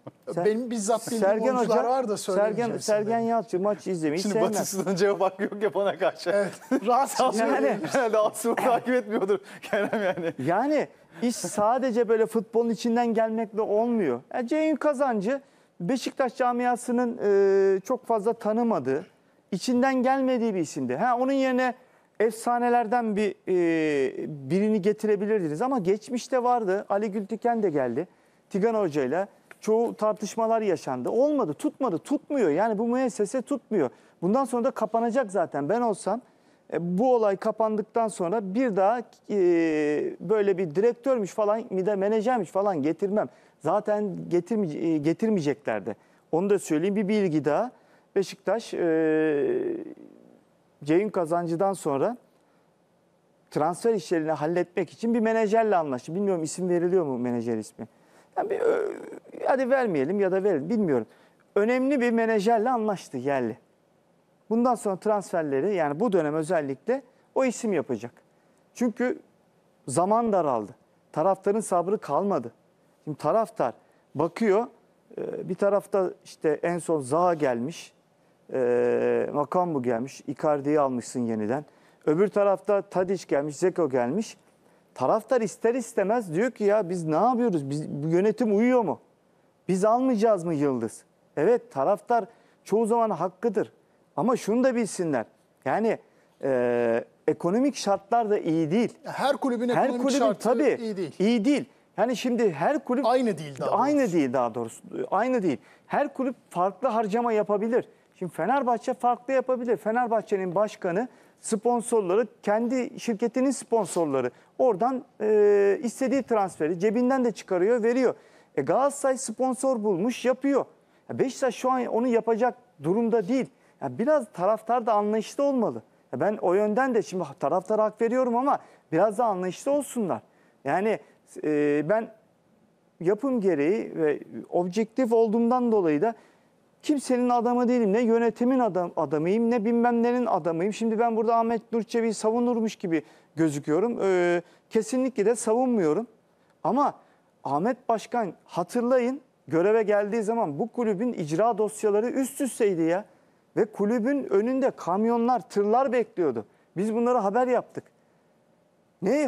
Benim bizzat bildiğim oyuncular var da söyleyeceğim. Sergen Yalçın maç izlemeyi şimdi sevmez. Şimdi Batistuta'nın cevap hakkı yok ya bana karşı. Evet. Rahatsız yani. Herhalde aslında takip etmiyordur Kerem yani. Yani iş sadece böyle futbolun içinden gelmekle olmuyor. Yani Ceyhun Kazancı Beşiktaş camiasının çok fazla tanımadığı, içinden gelmediği bir isimdi. Ha, onun yerine efsanelerden birini getirebilirdiniz ama geçmişte vardı. Ali Gültiken de geldi. Tigan Hoca'yla çoğu tartışmalar yaşandı. Olmadı, tutmadı, tutmuyor. Yani bu müessese tutmuyor. Bundan sonra da kapanacak zaten. Ben olsam bu olay kapandıktan sonra bir daha böyle bir direktörmüş falan, bir de menajermiş falan getirmem. Zaten getirmeyeceklerdi. Onu da söyleyeyim, bir bilgi daha. Beşiktaş Ceyhun Kazancı'dan sonra transfer işlerini halletmek için bir menajerle anlaştı. Bilmiyorum, isim veriliyor mu menajer ismi? Yani hadi vermeyelim ya da verin, bilmiyorum. Önemli bir menajerle anlaştı, yerli. Bundan sonra transferleri, yani bu dönem özellikle o isim yapacak. Çünkü zaman daraldı. Taraftarın sabrı kalmadı. Şimdi taraftar bakıyor, bir tarafta işte en son Zaha gelmiş. Makambu gelmiş, Icardi'yi almışsın yeniden. Öbür tarafta Tadic gelmiş, Dzeko gelmiş. Taraftar ister istemez diyor ki ya biz ne yapıyoruz? Bu yönetim uyuyor mu? Biz almayacağız mı yıldız? Evet, taraftar çoğu zaman hakkıdır. Ama şunu da bilsinler. Yani ekonomik şartlar da iyi değil. Her kulübün ekonomik şartı iyi değil. İyi değil. Yani şimdi her kulüp aynı değil. Her kulüp farklı harcama yapabilir. Şimdi Fenerbahçe farklı yapabilir. Fenerbahçe'nin başkanı, sponsorları, kendi şirketinin sponsorları. Oradan istediği transferi cebinden de çıkarıyor, veriyor. Galatasaray sponsor bulmuş, yapıyor. Beşiktaş şu an onu yapacak durumda değil. Ya biraz taraftar da anlayışlı olmalı. Ya ben o yönden de şimdi taraftara hak veriyorum ama biraz da anlayışlı olsunlar. Yani ben yapım gereği ve objektif olduğumdan dolayı da kimsenin adamı değilim. Ne yönetimin adamıyım, ne bilmem nenin adamıyım. Şimdi ben burada Ahmet Nur Çebi'yi savunurmuş gibi gözüküyorum. Kesinlikle de savunmuyorum. Ama Ahmet Başkan, hatırlayın, göreve geldiği zaman bu kulübün icra dosyaları üst üsteydi ya. Ve kulübün önünde kamyonlar, tırlar bekliyordu. Biz bunları haber yaptık. Ne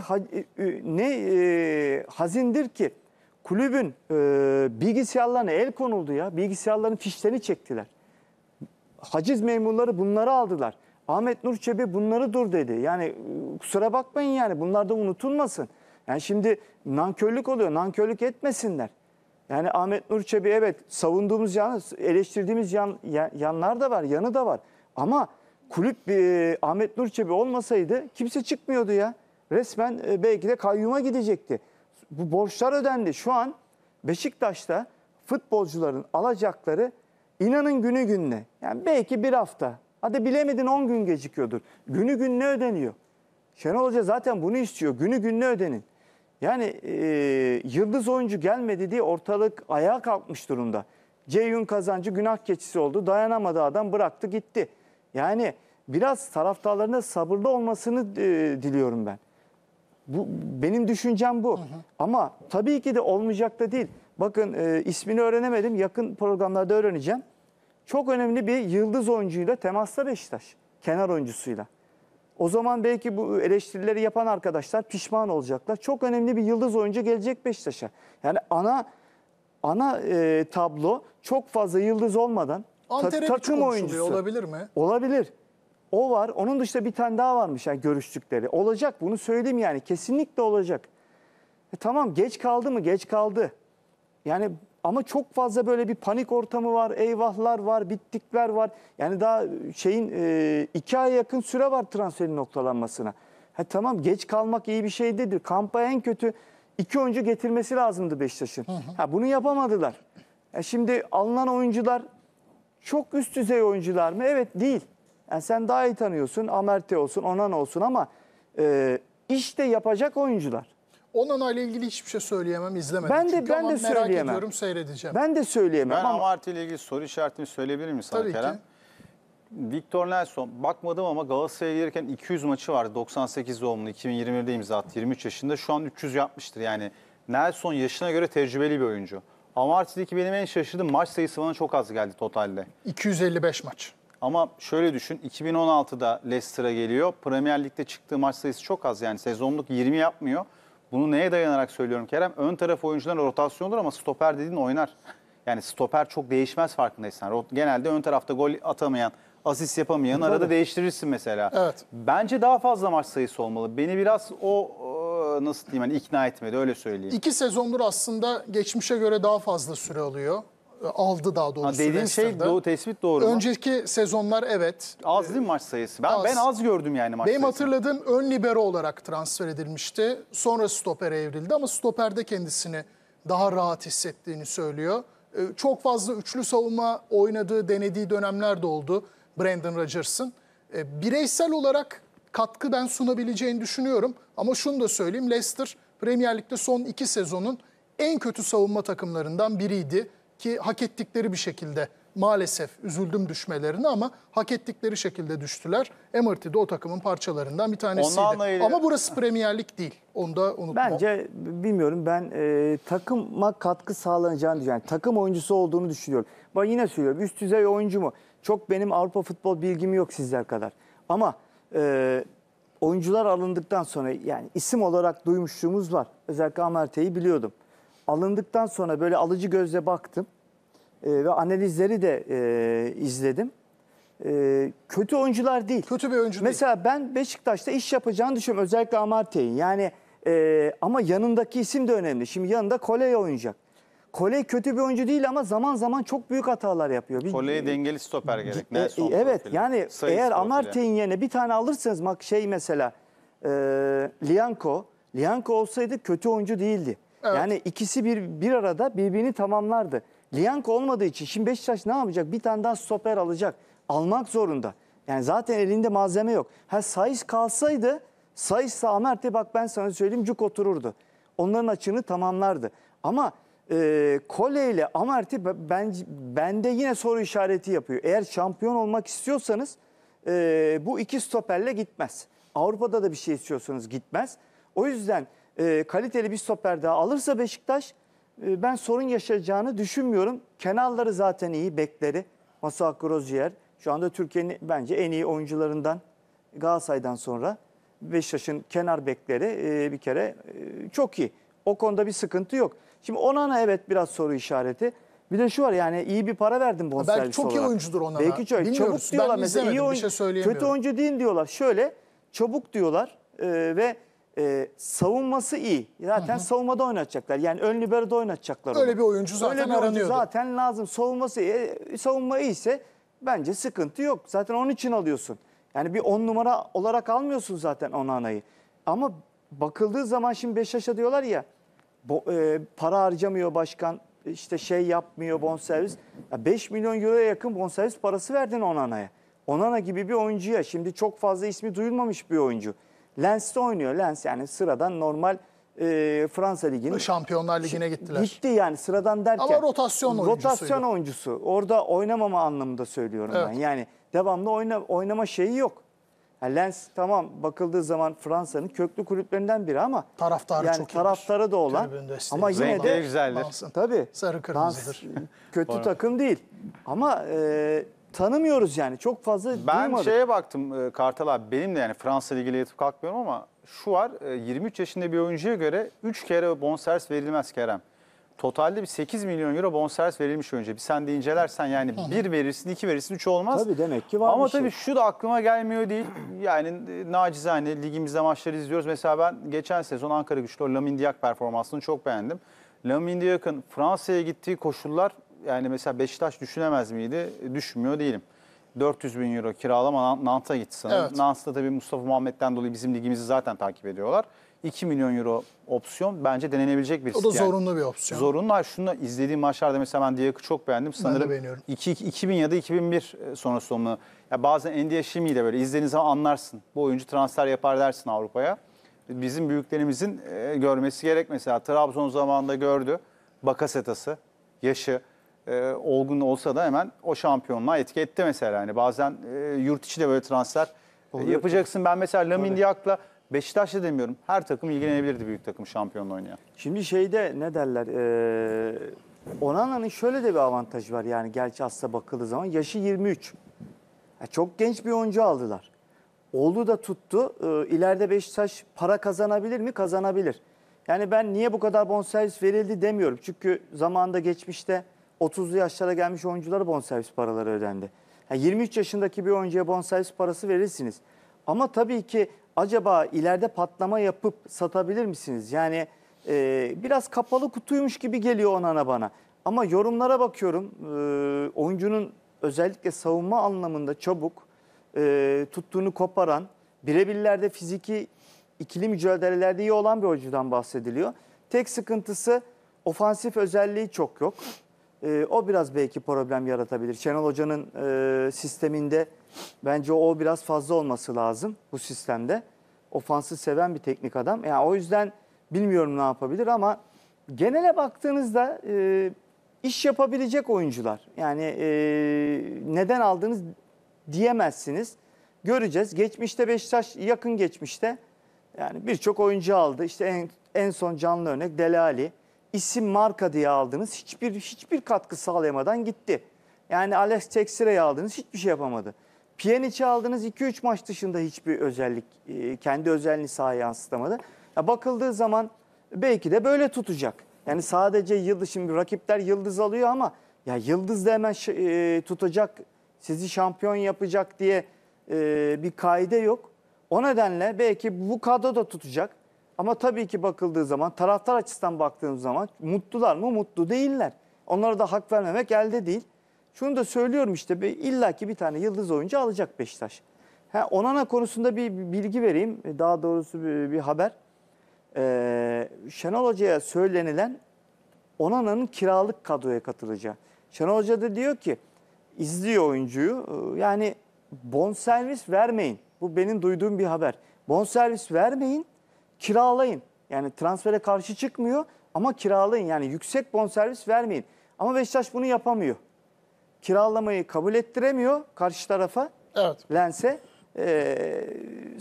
hazindir ki kulübün bilgisayarlarına el konuldu ya. Bilgisayarların fişlerini çektiler. Haciz memurları bunları aldılar. Ahmet Nur Çebi bunları dur dedi. Yani kusura bakmayın yani, bunlar da unutulmasın. Yani şimdi nankörlük oluyor. Nankörlük etmesinler. Yani Ahmet Nur Çebi, evet, savunduğumuz yanı, eleştirdiğimiz yanlar da var, yanı da var. Ama kulüp Ahmet Nur Çebi olmasaydı kimse çıkmıyordu ya. Resmen belki de kayyuma gidecekti. bu borçlar ödendi. Şu an Beşiktaş'ta futbolcuların alacakları inanın günü gününe. Yani belki bir hafta, hadi bilemedin 10 gün gecikiyordur. Günü gününe ödeniyor. Şenol Hoca zaten bunu istiyor. Günü gününe ödenin. Yani yıldız oyuncu gelmedi diye ortalık ayağa kalkmış durumda. Ceyhun Kazancı günah keçisi oldu. Dayanamadı adam, bıraktı gitti. Yani biraz taraftarlarına sabırlı olmasını diliyorum ben. Bu benim düşüncem bu. Hı hı. Ama tabii ki de olmayacak da değil. Bakın ismini öğrenemedim. Yakın programlarda öğreneceğim. Çok önemli bir yıldız oyuncuyla temasta Beşiktaş. Kenar oyuncusuyla. O zaman belki bu eleştirileri yapan arkadaşlar pişman olacaklar. Çok önemli bir yıldız oyuncu gelecek Beşiktaş'a. Yani ana tablo çok fazla yıldız olmadan takım oyuncusu. Olabilir mi? Olabilir. O var. Onun dışında bir tane daha varmış yani görüştükleri. Olacak, bunu söyleyeyim yani. Kesinlikle olacak. Tamam, geç kaldı mı? Geç kaldı. Yani ama çok fazla böyle bir panik ortamı var. Eyvahlar var, bittikler var. Yani daha şeyin 2 aya yakın süre var transferin noktalanmasına. Tamam, geç kalmak iyi bir şey değildir. Kampa en kötü 2 oyuncu getirmesi lazımdı Beşiktaş'ın. Bunu yapamadılar. Şimdi alınan oyuncular çok üst düzey oyuncular mı? Evet, değil. Yani sen daha iyi tanıyorsun. Amerte olsun, Onan olsun ama işte yapacak oyuncular. Onana ile ilgili hiçbir şey söyleyemem, izlemedim. Ben de söyleyemem. Merak ediyorum, seyredeceğim. Ben de söyleyemem. Ben Amarte ile ilgili soru işaretini söyleyebilir miyim sana Kerem? Tabii ki. Victor Nelson, bakmadım ama Galatasaray'a gelirken 200 maçı vardı. 98 doğumlu, 2021'de imza attı. 23 yaşında, şu an 300 yapmıştır. Yani Nelson yaşına göre tecrübeli bir oyuncu. Amarte'deki benim en şaşırdığım maç sayısı bana çok az geldi totalde. 255 maç. Ama şöyle düşün, 2016'da Leicester'a geliyor. Premier Lig'de çıktığı maç sayısı çok az, yani sezonluk 20 yapmıyor. Bunu neye dayanarak söylüyorum Kerem? Ön taraf oyuncular rotasyondur ama stoper dediğin oynar. Yani stoper çok değişmez farkındaysan. Genelde ön tarafta gol atamayan, asist yapamayan arada değiştirirsin mesela. Evet. Bence daha fazla maç sayısı olmalı. Beni biraz o nasıl diyeyim, yani ikna etmedi, öyle söyleyeyim. 2 sezondur aslında geçmişe göre daha fazla süre alıyor. Aldı daha doğrusu. Dediğin şey tespit doğru mu? Önceki sezonlar evet. Az değil mi maç sayısı? Ben az gördüm yani maç sayısı. Benim hatırladığım ön libero olarak transfer edilmişti. Sonra stopere evrildi ama stoperde kendisini daha rahat hissettiğini söylüyor. Çok fazla üçlü savunma oynadığı, denediği dönemler de oldu Brandon Rodgers'ın. Bireysel olarak katkı ben sunabileceğini düşünüyorum. Ama şunu da söyleyeyim, Leicester Premier Lig'de son 2 sezonun en kötü savunma takımlarından biriydi. Ki hak ettikleri bir şekilde, maalesef üzüldüm düşmelerine ama hak ettikleri şekilde düştüler. Emirti de o takımın parçalarından bir tanesiydi. Ama burası Premier Lig değil. Onu da unutma. Bence, bilmiyorum, ben takıma katkı sağlanacağını düşünüyorum. Yani takım oyuncusu olduğunu düşünüyorum. Ben yine söylüyorum, üst düzey oyuncu mu? Çok benim Avrupa futbol bilgim yok sizler kadar. Ama oyuncular alındıktan sonra, yani isim olarak duymuşluğumuz var. Özellikle Amarte'yi biliyordum. Alındıktan sonra böyle alıcı gözle baktım ve analizleri de izledim. Kötü oyuncular değil. Kötü bir oyuncu mesela değil. Ben Beşiktaş'ta iş yapacağını düşünüyorum. Özellikle Amarte'yi. Yani ama yanındaki isim de önemli. Şimdi yanında Koley oynayacak. Koley kötü bir oyuncu değil ama zaman zaman çok büyük hatalar yapıyor. Koley'e dengeli stoper gerek. Evet profili. Yani sayısı eğer Amarte'nin yerine bir tane alırsanız bak mesela Lianco olsaydı kötü oyuncu değildi. Evet. Yani ikisi bir arada birbirini tamamlardı. Lianco olmadığı için şimdi Beşiktaş ne yapacak? Bir tane daha stoper alacak. Almak zorunda. Yani zaten elinde malzeme yok. Saiz kalsaydı, Saiz'sa Amerte, bak ben sana söyleyeyim, cuk otururdu. Onların açığını tamamlardı. Ama Kole ile Amerte bende yine soru işareti yapıyor. Eğer şampiyon olmak istiyorsanız bu 2 stoperle gitmez. Avrupa'da da bir şey istiyorsanız gitmez. O yüzden... kaliteli bir stoper daha alırsa Beşiktaş, ben sorun yaşayacağını düşünmüyorum. Kenarları zaten iyi, bekleri. Masako Rozier şu anda Türkiye'nin bence en iyi oyuncularından, Galatasaray'dan sonra Beşiktaş'ın kenar bekleri bir kere çok iyi. O konuda bir sıkıntı yok. Şimdi Onana evet biraz soru işareti. Bir de şu var, yani iyi bir para verdim bonservis olarak. Belki çok iyi oyuncudur Onana. Belki çok iyi. Çabuk diyorlar mesela, iyi oyuncu, şey kötü oyuncu değil diyorlar. Şöyle çabuk diyorlar ve savunması iyi. Zaten savunmada oynatacaklar. Yani ön libero'da oynatacaklar. Öyle bir oyuncu zaten aranıyordu. Zaten lazım. Savunması iyi. Savunma iyiyse bence sıkıntı yok. Zaten onun için alıyorsun. Yani bir 10 numara olarak almıyorsun zaten Onana'yı. Ama bakıldığı zaman şimdi Beşiktaş'a diyorlar ya, Para harcamıyor başkan, işte şey yapmıyor, bonservis. Ya 5 milyon euroya yakın bonservis parası verdin Onana'ya. Onana gibi bir oyuncuya, şimdi çok fazla ismi duyulmamış bir oyuncu. Lens'te oynuyor. Lens yani sıradan normal Fransa Ligi'nin. Şampiyonlar Ligi'ne gittiler. Gitti yani sıradan derken. Ama rotasyon oyuncusu. Orada oynamama anlamında söylüyorum evet. Ben. Yani devamlı oynama şeyi yok. Yani Lens tamam bakıldığı zaman Fransa'nın köklü kulüplerinden biri ama taraftarı yani çok taraftarı da olan ama yine de güzeldir. Tabii. Sarı kırmızıdır. Kötü takım değil. Ama tanımıyoruz yani çok fazla duymadık. Ben şeye baktım Kartal abi benimle yani Fransa Ligi'yle yatıp kalkmıyorum ama şu var 23 yaşında bir oyuncuya göre 3 kere bonservis verilmez Kerem. Totalde bir 8 milyon euro bonservis verilmiş oyuncuya. Bir sen de incelersen yani bir verirsin, iki verirsin, üç olmaz. Tabii demek ki var. Ama tabii şu da aklıma gelmiyor değil. Yani nacizane ligimizde maçları izliyoruz. Mesela ben geçen sezon Ankara güçlü Lamine Diak performansını çok beğendim. Lamine Diak'ın Fransa'ya gittiği koşullar yani mesela Beşiktaş düşünemez miydi? Düşmüyor değilim. 400 bin euro kiralama Nant'a gitti sanırım. Evet. Nant'ta tabii Mustafa Muhammed'den dolayı bizim ligimizi zaten takip ediyorlar. 2 milyon euro opsiyon bence denenebilecek bir risk. O da zorunlu yani. Bir opsiyon. Zorunlu. Hayır, şunu da izlediğim maçlarda mesela ben Diak'ı çok beğendim. Sanırım 2000 ya da 2001 sonrası onu. Ya bazen Ndiaye Şimi'yi de böyle izlediğiniz zaman anlarsın. Bu oyuncu transfer yapar dersin Avrupa'ya. Bizim büyüklerimizin görmesi gerek mesela. Trabzon zamanında gördü. Bakasetas'ı, yaşı olgun olsa da hemen o şampiyonluğa etki etti mesela. Yani bazen yurt içi de böyle transfer yapacaksın. Ben mesela Lamine Diak'la Beşiktaş'la demiyorum. Her takım ilgilenebilirdi büyük takım şampiyonla oynayan. Şimdi şeyde ne derler? Onana'nın şöyle de bir avantajı var. Yani gerçi aslında bakıldığı zaman yaşı 23. Yani çok genç bir oyuncu aldılar. Oğlu da tuttu. İleride Beşiktaş para kazanabilir mi? Kazanabilir. Yani ben niye bu kadar bonservis verildi demiyorum. Çünkü zamanında geçmişte 30'lu yaşlara gelmiş oyunculara bonservis paraları ödendi. Yani 23 yaşındaki bir oyuncuya bonservis parası verirsiniz. Ama tabii ki acaba ileride patlama yapıp satabilir misiniz? Yani biraz kapalı kutuymuş gibi geliyor Onana bana. Ama yorumlara bakıyorum. Oyuncunun özellikle savunma anlamında çabuk, tuttuğunu koparan, birebirlerde fiziki ikili mücadelelerde iyi olan bir oyuncudan bahsediliyor. Tek sıkıntısı ofansif özelliği çok yok. O biraz belki problem yaratabilir. Şenol Hoca'nın sisteminde bence o biraz fazla olması lazım bu sistemde. Ofansı seven bir teknik adam. Yani o yüzden bilmiyorum ne yapabilir ama genele baktığınızda iş yapabilecek oyuncular. Yani neden aldınız diyemezsiniz. Göreceğiz. Geçmişte Beşiktaş yakın geçmişte yani birçok oyuncu aldı. İşte en son canlı örnek Dele Alli. İsim marka diye aldınız. Hiçbir katkı sağlayamadan gitti. Yani Alex Teixeira'yı aldınız. Hiçbir şey yapamadı. Pjanic'i aldınız. 2-3 maç dışında hiçbir özellik, kendi özelliğini sahaya yansıtamadı. Ya bakıldığı zaman belki de böyle tutacak. Yani sadece yıldız, şimdi rakipler yıldız alıyor ama ya yıldız da hemen tutacak, sizi şampiyon yapacak diye bir kaide yok. O nedenle belki bu kadro da tutacak. Ama tabii ki bakıldığı zaman, taraftar açısından baktığım zaman mutlular mı? Mutlu değiller. Onlara da hak vermemek elde değil. Şunu da söylüyorum işte illaki bir tane yıldız oyuncu alacak Beşiktaş. Onana konusunda bir bilgi vereyim. Daha doğrusu bir haber. Şenol Hoca'ya söylenilen Onana'nın kiralık kadroya katılacağı. Şenol Hoca da diyor ki izliyor oyuncuyu. Yani bonservis vermeyin. Bu benim duyduğum bir haber. Bonservis vermeyin. Kiralayın. Yani transfere karşı çıkmıyor ama kiralayın. Yani yüksek bonservis vermeyin. Ama Beşiktaş bunu yapamıyor. Kiralamayı kabul ettiremiyor karşı tarafa. Evet. Lens'e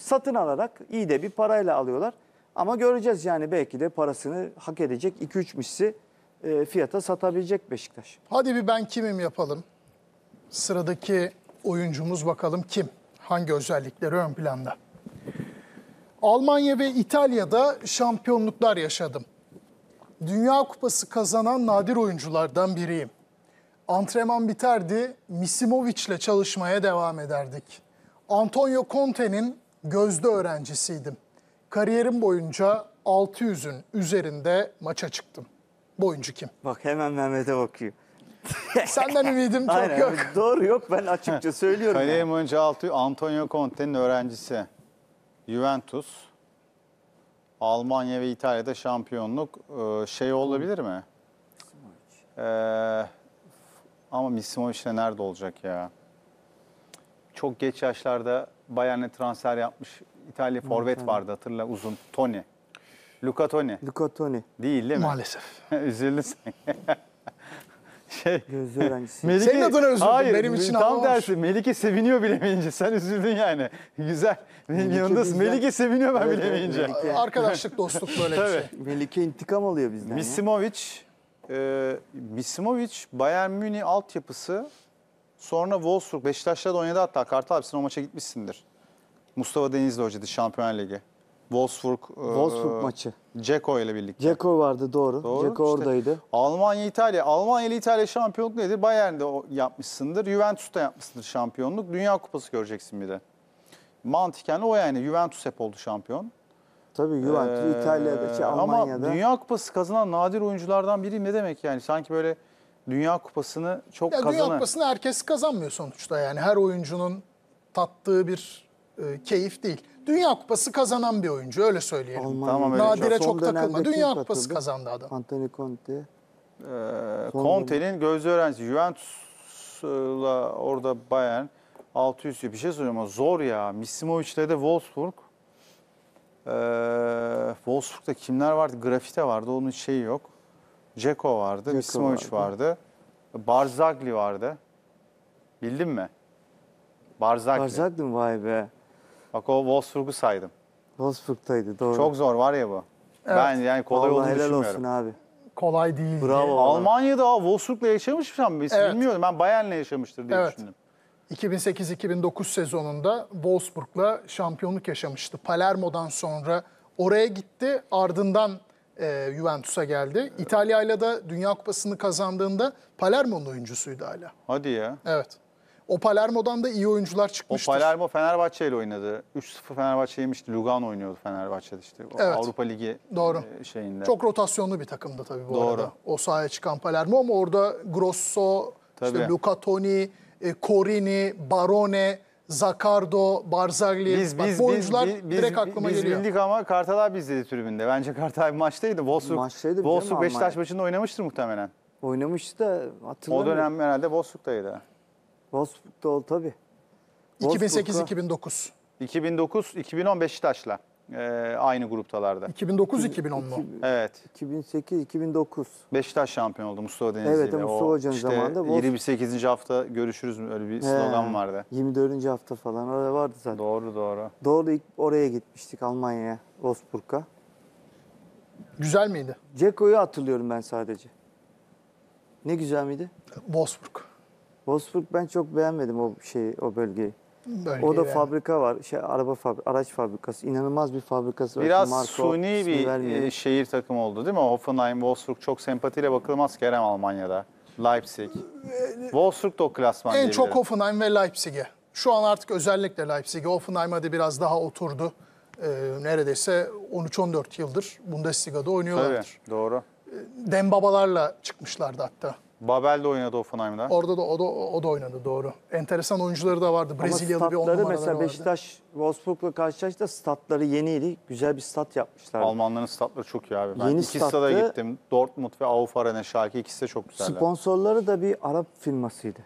satın alarak iyi de bir parayla alıyorlar. Ama göreceğiz yani belki de parasını hak edecek 2-3 misli fiyata satabilecek Beşiktaş. Hadi bir ben kimim yapalım. Sıradaki oyuncumuz bakalım kim? Hangi özellikleri ön planda? Almanya ve İtalya'da şampiyonluklar yaşadım. Dünya Kupası kazanan nadir oyunculardan biriyim. Antrenman biterdi, Misimovic'le çalışmaya devam ederdik. Antonio Conte'nin gözde öğrencisiydim. Kariyerim boyunca 600'ün üzerinde maça çıktım. Bu oyuncu kim? Bak hemen Mehmet'e bakıyor. Senden ümidim çok aynen, yok. Doğru yok, ben açıkça söylüyorum. Kariyerim boyunca Antonio Conte'nin öğrencisi. Juventus, Almanya ve İtalya'da şampiyonluk şey olabilir mi? Ama Misimovic de nerede olacak ya? Çok geç yaşlarda Bayern'e transfer yapmış İtalya forvet vardı, hatırla, uzun. Toni. Luca Toni. Luca Toni. Değil mi? Maalesef. Üzüldün sen. Gözlü öğrencisi. Melike, senin adına üzüldüm. Hayır, benim için tam tersi. Melike seviniyor bilemeyince. Sen üzüldün yani. Güzel. Melike yanındasın. Bizden... Melike seviniyor ben evet, bilemeyince. Melike. Arkadaşlık, dostluk böyle bir şey. Melike intikam alıyor bizden. Misimovic. Misimovic, Bayern Münih altyapısı. Sonra Wolfsburg, Beşiktaş'ta da oynadı hatta. Kartal abi, sen o maça gitmişsindir. Mustafa Denizli hocaydı, Şampiyon Ligi. Wolfsburg maçı. Dzeko ile birlikte. Dzeko vardı, doğru. Dzeko işte oradaydı. Almanya, İtalya. Almanya ile İtalya şampiyonluk nedir? Bayern'de yapmışsındır. Juventus'ta yapmışsındır şampiyonluk. Dünya Kupası göreceksin bir de. Mantıken o yani. Juventus hep oldu şampiyon. Tabii Juventus, İtalya'da, Almanya'da. Ama Dünya Kupası kazanan nadir oyunculardan biri, ne demek yani? Sanki böyle Dünya Kupası'nı çok kazanan. Dünya Kupası'nı herkes kazanmıyor sonuçta yani. Her oyuncunun tattığı bir keyif değil. Dünya Kupası kazanan bir oyuncu, öyle söyleyelim. Almanya. Tamam, öyle. Nadire çok takılma. Dünya Kupası kazandı adam. Antonio Conte. Conte'nin gözlü öğrencisi. Juventus'la orada Bayern 600 bir şey söylüyorum ama zor ya. Misimovic'le de Wolfsburg. Wolfsburg'da kimler vardı? Grafite vardı. Onun şeyi yok. Dzeko vardı. Misimovic vardı. Barzagli vardı. Bildin mi? Barzagli. Barzagli mi? Vay be. Bak, o Wolfsburg'u saydım. Wolfsburg'taydı, doğru. Çok zor var ya bu. Evet. Ben yani kolay olduğunu düşünmüyorum. Helal olsun abi. Kolay değil. Bravo. Almanya'da Wolfsburg'la yaşamış mı? Evet. Bilmiyorum, ben Bayern'le yaşamıştır diye düşündüm. 2008-2009 sezonunda Wolfsburg'la şampiyonluk yaşamıştı. Palermo'dan sonra oraya gitti, ardından Juventus'a geldi. İtalya'yla da Dünya Kupası'nı kazandığında Palermo'nun oyuncusuydu hala. Hadi ya. Evet. O Palermo'dan da iyi oyuncular çıkmıştır. O Palermo Fenerbahçe ile oynadı. 3-0 Fenerbahçe yemişti. Lugano oynuyordu Fenerbahçe'de işte. O evet. Avrupa Ligi doğru. Şeyinde. Çok rotasyonlu bir takımdı tabii bu doğru. arada. O sahaya çıkan Palermo, ama orada Grosso, işte Luca Toni, Corini, Barone, Zaccardo, Barzagli. Bu oyuncular direkt aklıma geliyor. Biz bildik ama Kartal abi izledi tribünde. Bence Kartal abi maçtaydı. Wolfsburg Beşiktaş maçında oynamıştır muhtemelen. Oynamıştı da hatırlamıyorum. O dönem herhalde Wolfsburg'daydı. Wolfsburg'da oldu tabii. 2008-2009. 2009-2010 Beşiktaş'la aynı gruptalarda. 2009-2010 mu? Evet. 2008-2009. Beşiktaş şampiyon oldu Mustafa Denizli ile. Evet, Mustafa Hoca'nın işte zamanında. 28. hafta görüşürüz mü? Öyle bir slogan vardı. 24. hafta falan orada vardı zaten. Doğru. Doğru, ilk oraya gitmiştik, Almanya'ya, Wolfsburg'a. Güzel miydi? Dzeko'yu hatırlıyorum ben sadece. Ne güzel miydi? Wolfsburg. Wolfsburg ben çok beğenmedim o bölgeyi. O da yani. Fabrika var, araç fabrikası, inanılmaz bir fabrikası var. Biraz Marco, suni bir şehir takımı oldu değil mi? Hoffenheim, Wolfsburg çok sempatiyle bakılmaz Kerem Almanya'da. Leipzig. Wolfsburg da o klasman diyebilirim. En çok Hoffenheim ve Leipzig'e. Şu an artık özellikle Leipzig'e. Hoffenheim'a da biraz daha oturdu. Neredeyse 13-14 yıldır Bundesliga'da oynuyorlardır. Tabii, doğru. Dembabalarla çıkmışlardı hatta. Babel de oynadı Hoffenheim'da. Orada da o da oynadı, doğru. Enteresan oyuncuları da vardı. Brezilyalı bir 10 numaraları vardı. Mesela Beşiktaş Wolfsburg'la karşılaştı, statları yeniydi. Güzel bir stat yapmışlardı. Almanların statları çok iyi abi. Ben yeni iki stada gittim. Dortmund ve Avrupa Arena Schalke, ikisi de çok güzeldi. Sponsorları da bir Arap firmasıydı.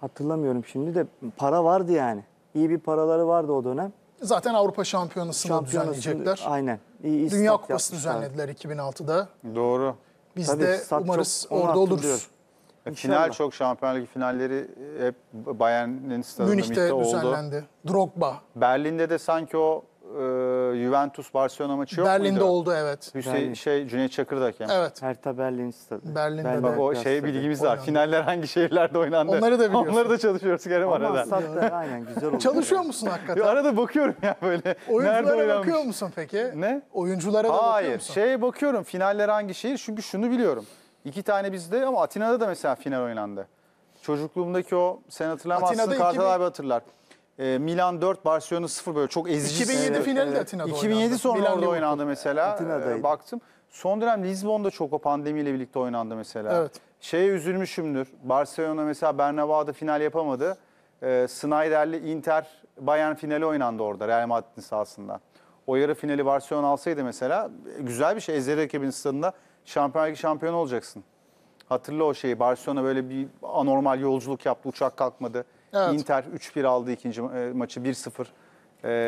Hatırlamıyorum şimdi de, para vardı yani. İyi bir paraları vardı o dönem. Zaten Avrupa Şampiyonası'nı düzenleyecekler. Aynen. İyi Dünya Kupası düzenlediler 2006'da. Doğru. Biz tabii de umarız orada oluruz. Final İnşallah. Çok Şampiyon Ligi finalleri hep Bayern'in stadında Münih'te oldu. Düzenlendi. Drogba. Berlin'de de sanki o Juventus Barcelona maçı yok Berlin'de muydu? Oldu, evet. Hüseyin Cüneyt Çakır'daki. Evet. Hertha Berlin stadı. Berlin'de. Bak, o bilgimiz var. Finaller hangi şehirlerde oynandı? Onları da biliyoruz. Onları da çalışıyoruz Kerem arada. Statlar aynen güzel oluyor. Çalışıyor musun hakikaten? Arada bakıyorum ya böyle. Oyunculara bakıyor musun peki? Ne? Oyunculara da bakıyor musun? Hayır. Bakıyorum. Finaller hangi şehir? Çünkü şunu biliyorum. 2 tane bizde, ama Atina'da da mesela final oynandı. Çocukluğumdaki o, sen hatırlamazsın, Kartal abi hatırlar. Milan 4, Barcelona 0 böyle çok ezici. 2007 finali de Atina'da 2007 sonra orada oynandı mesela. Baktım. Son dönem Lisbon'da çok o pandemiyle birlikte oynandı mesela. Evet. Üzülmüşümdür. Barcelona mesela Bernabéu'da final yapamadı. Snyder'li Inter Bayern finali oynandı orada Real Madrid'in sahasında. O yarı finali Barcelona alsaydı mesela güzel bir şey. Ezeli rakibinin stadında şampiyon olacaksın. Hatırla o şeyi. Barcelona böyle bir anormal yolculuk yaptı. Uçak kalkmadı. Evet. Inter 3-1 aldı ikinci maçı. 1-0.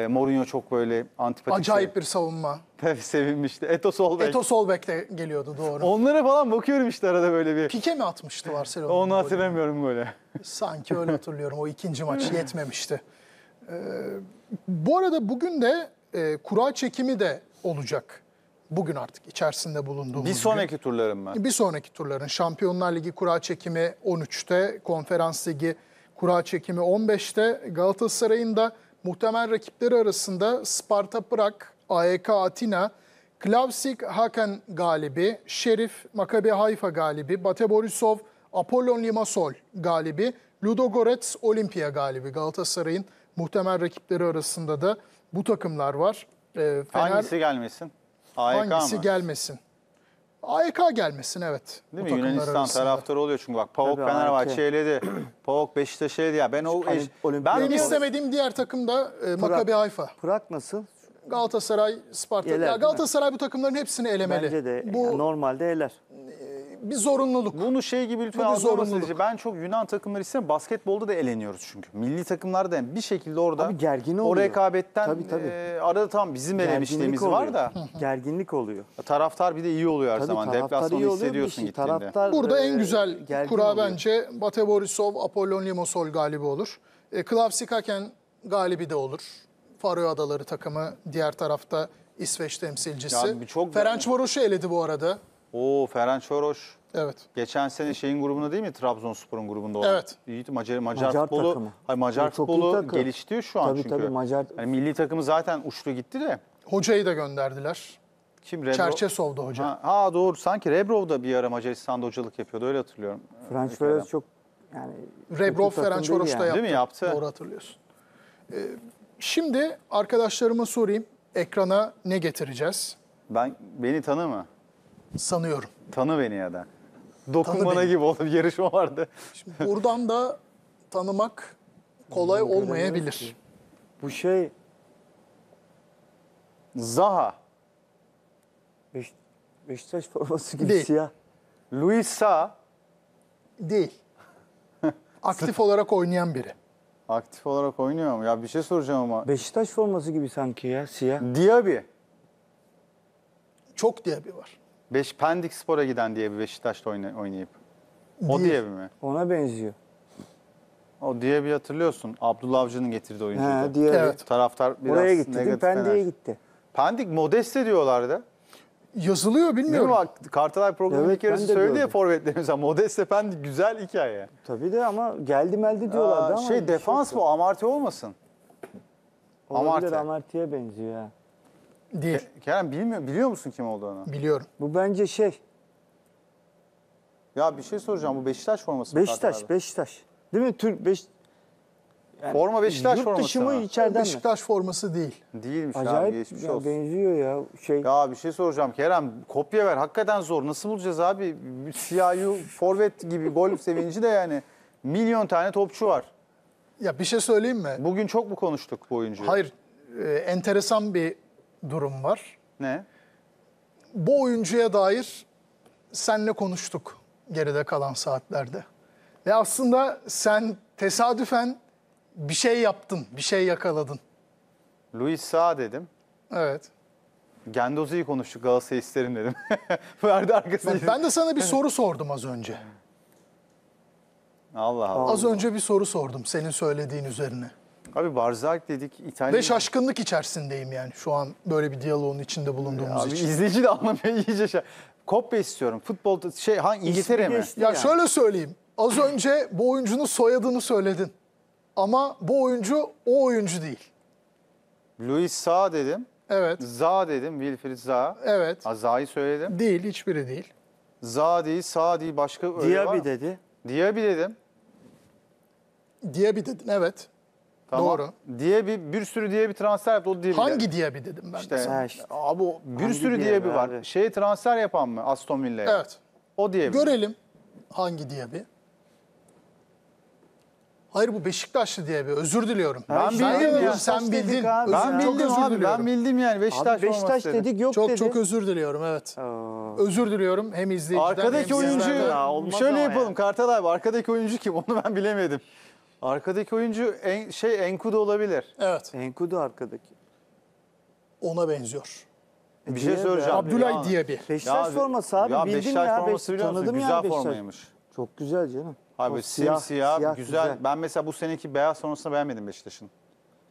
Mourinho çok böyle antipatik. Acayip bir savunma. Tabii sevinmişti. Eto Solbek. Eto Solbek de geliyordu, doğru. Onlara falan bakıyorum işte arada böyle bir. Pike mi atmıştı Barcelona? Onu hatırlamıyorum böyle. Sanki öyle hatırlıyorum. O ikinci maç yetmemişti. Bu arada bugün de kura çekimi de olacak. Bugün artık içerisinde bulunduğumuz bir sonraki gün. Bir sonraki turların. Şampiyonlar Ligi kura çekimi 13'te. Konferans Ligi kura çekimi 15'te. Galatasaray'ın da muhtemel rakipleri arasında Sparta Prag, AEK Atina, Klavsik Hakan galibi, Şerif Makabi Hayfa galibi, Bate Borisov, Apollon Limassol galibi, Ludogorets Olimpia galibi. Galatasaray'ın muhtemel rakipleri arasında da bu takımlar var. Hangisi gelmesin? AEK hangisi mı? Gelmesin? AEK gelmesin, evet. Değil mi? Yunanistan arasında taraftarı oluyor çünkü bak. PAOK Fenerbahçe eledi. PAOK Beşiktaş'ı eledi ya. Ben o ben istemediğim diğer takım da Maccabi Haifa. Prag nasıl? Galatasaray, Sparta. Yeler, ya Galatasaray bu takımların hepsini elemeli. Bence de bu, yani normalde eler. Bir zorunluluk. Bunu şey gibi lütfen anlamasınız. Ben çok Yunan takımları isterim. Basketbolda da eleniyoruz çünkü. Milli takımlarda da bir şekilde orada abi gergin oluyor. O rekabetten tabii. Arada tam bizim elemişliğimiz var da. Gerginlik oluyor. Taraftar bir de iyi oluyor her tabii, zaman. Deplasmanı hissediyorsun gittiğinde. Taraftar, burada en güzel kura oluyor. Bence Bate Borisov, Apollon Limassol galibi olur. Klavsikaken galibi de olur. Faroe Adaları takımı diğer tarafta İsveç temsilcisi. Ferencvaros'u eledi bu arada. Oo, Ferencvaros. Evet. Geçen sene şeyin grubunda değil mi? Trabzonspor'un grubunda olan. Evet. Macar futbolu. Takımı. Hayır, Macar futbolu geliştiriyor şu an tabii, çünkü. Macar. Yani milli takımı zaten uçtu gitti de. Hocayı da gönderdiler. Kim? Rebrov. Çerçesov'da hoca. Ha doğru. Sanki Rebrov da bir ara Macaristan'da hocalık yapıyordu. Öyle hatırlıyorum. Ferencvaros çok yani. Rebrov Ferencvaros'ta yani. Yaptı. Değil mi? Yaptı. Doğru hatırlıyorsun. Şimdi arkadaşlarıma sorayım. Ekrana ne getireceğiz? Beni tanı mı? Sanıyorum. Tanı beni ya da. Dokunmana gibi oldu. Bir yarışma vardı. Şimdi buradan da tanımak kolay olmayabilir. Ki. Bu şey... Zaha. Beşiktaş forması gibi değil. Siyah. Luis Sa. Değil. Aktif olarak oynayan biri. Aktif olarak oynuyor mu? Ya bir şey soracağım ama. Beşiktaş forması gibi sanki ya siyah. Diaby. Çok Diaby var. Pendik Spor'a giden diye bir Beşiktaş'ta oynayıp. O diye mi? Ona benziyor. O diye bir hatırlıyorsun. Abdullah Avcı'nın getirdiği oyuncuydu. Diye evet. Taraftar biraz oraya gitti, negatif. Pendik'e gitti. Pendik Modeste diyorlardı. Yazılıyor bilmiyorum. Değil mi? Bak, Kartalay programının evet, ilk yarısı söyledi ya forvetlerimize. Modeste Pendik güzel hikaye. Tabii de ama geldi meldi diyorlardı ama. Şey defans şey bu Amartya olmasın. Olabilir, Amartya'ya benziyor ha. Değil. Kerem biliyor musun kim olduğunu? Biliyorum. Bu bence şey. Ya bir şey soracağım. Bu Beşiktaş forması mı? Beşiktaş. Değil mi? Yani forma Beşiktaş forması. Yurt dışı mı içeriden Beşiktaş mi? Forması değil. Değilmiş acayip abi. Geçmiş olsun. Benziyor ya. Ya bir şey soracağım. Kerem kopya ver. Hakikaten zor. Nasıl bulacağız abi? Siyahi forvet gibi gol sevinci de yani. Milyon tane topçu var. Ya bir şey söyleyeyim mi? Bugün çok mu konuştuk bu oyuncuyu? Hayır. Enteresan bir durum var. Ne? Bu oyuncuya dair senle konuştuk geride kalan saatlerde. Ve aslında sen tesadüfen bir şey yaptın, bir şey yakaladın. Luis Saha dedim. Evet. Gendozi'yi konuştuk, Galatasaray'ı isterim dedim. Verdi arkasını. Ben de sana bir soru sordum az önce. Allah Allah. Az önce bir soru sordum senin söylediğin üzerine. Abi Barzak dedik İtalya. Ve şaşkınlık içerisindeyim yani şu an böyle bir diyaloğun içinde bulunduğumuz için. İzleyici de anlamıyor iyice şey. Kopya istiyorum. Futbolda şey İngiltere mi? Ya yani. Şöyle söyleyeyim. Az önce bu oyuncunun soyadını söyledin. Ama bu oyuncu o oyuncu değil. Luis Sa dedim. Evet. Za dedim. Wilfred Zaha. Evet. Za'yı söyledim. Değil, hiçbiri değil. Za değil, Sa değil, başka öyle Diaby var mı? Dedi. Diaby dedim. Diaby dedin, evet. Tamam. Doğru. Bir sürü Diaby transfer yaptı. O Diaby hangi Diaby dedim ben işte, de işte. Abi bir sürü Diaby var. Abi. Transfer yapan mı Aston Villa'ya? Evet. O Diaby. Görelim hangi Diaby. Hayır bu Beşiktaşlı diye bir özür diliyorum. Ben bildim yani Beşiktaş olması. Beşiktaş dedik yok çok, dedi. Çok özür diliyorum evet. Özür diliyorum hem izleyiciden arkadaki oyuncu şöyle yapalım yani. Kartal abi arkadaki oyuncu kim onu ben bilemedim. Arkadaki oyuncu Enkudu olabilir. Evet. Enkudu arkadaki. Ona benziyor. Bir şey söyleyeceğim. Abdülay diye bir. Beşiktaş forması abi bildim ya. Beşiktaş forması biliyor musun? Güzel formaymış. Çok güzel canım. Abi siyah güzel. Ben mesela bu seneki beyaz sonrasını beğenmedim Beşiktaş'ın.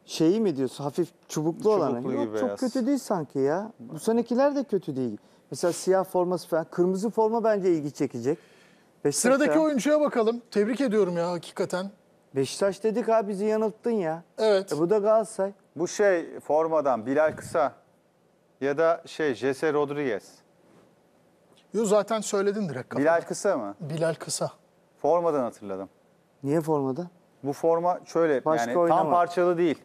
Şeyi mi diyorsun? Hafif çubuklu olan. Yok, çok kötü değil sanki ya. Bu senekiler de kötü değil. Mesela siyah forması falan. Kırmızı forma bence ilgi çekecek. Beşiktaş sıradaki oyuncuya bakalım. Tebrik ediyorum ya hakikaten. Beşiktaş dedik abi bizi yanılttın ya. Evet. Bu da Galatasaray. Bu formadan Bilal Kısa ya da Jesse Rodriguez. Yo zaten söyledin direkt kafana. Bilal Kısa mı? Bilal Kısa. Formadan hatırladım. Niye formada? Bu forma şöyle tam parçalı değil.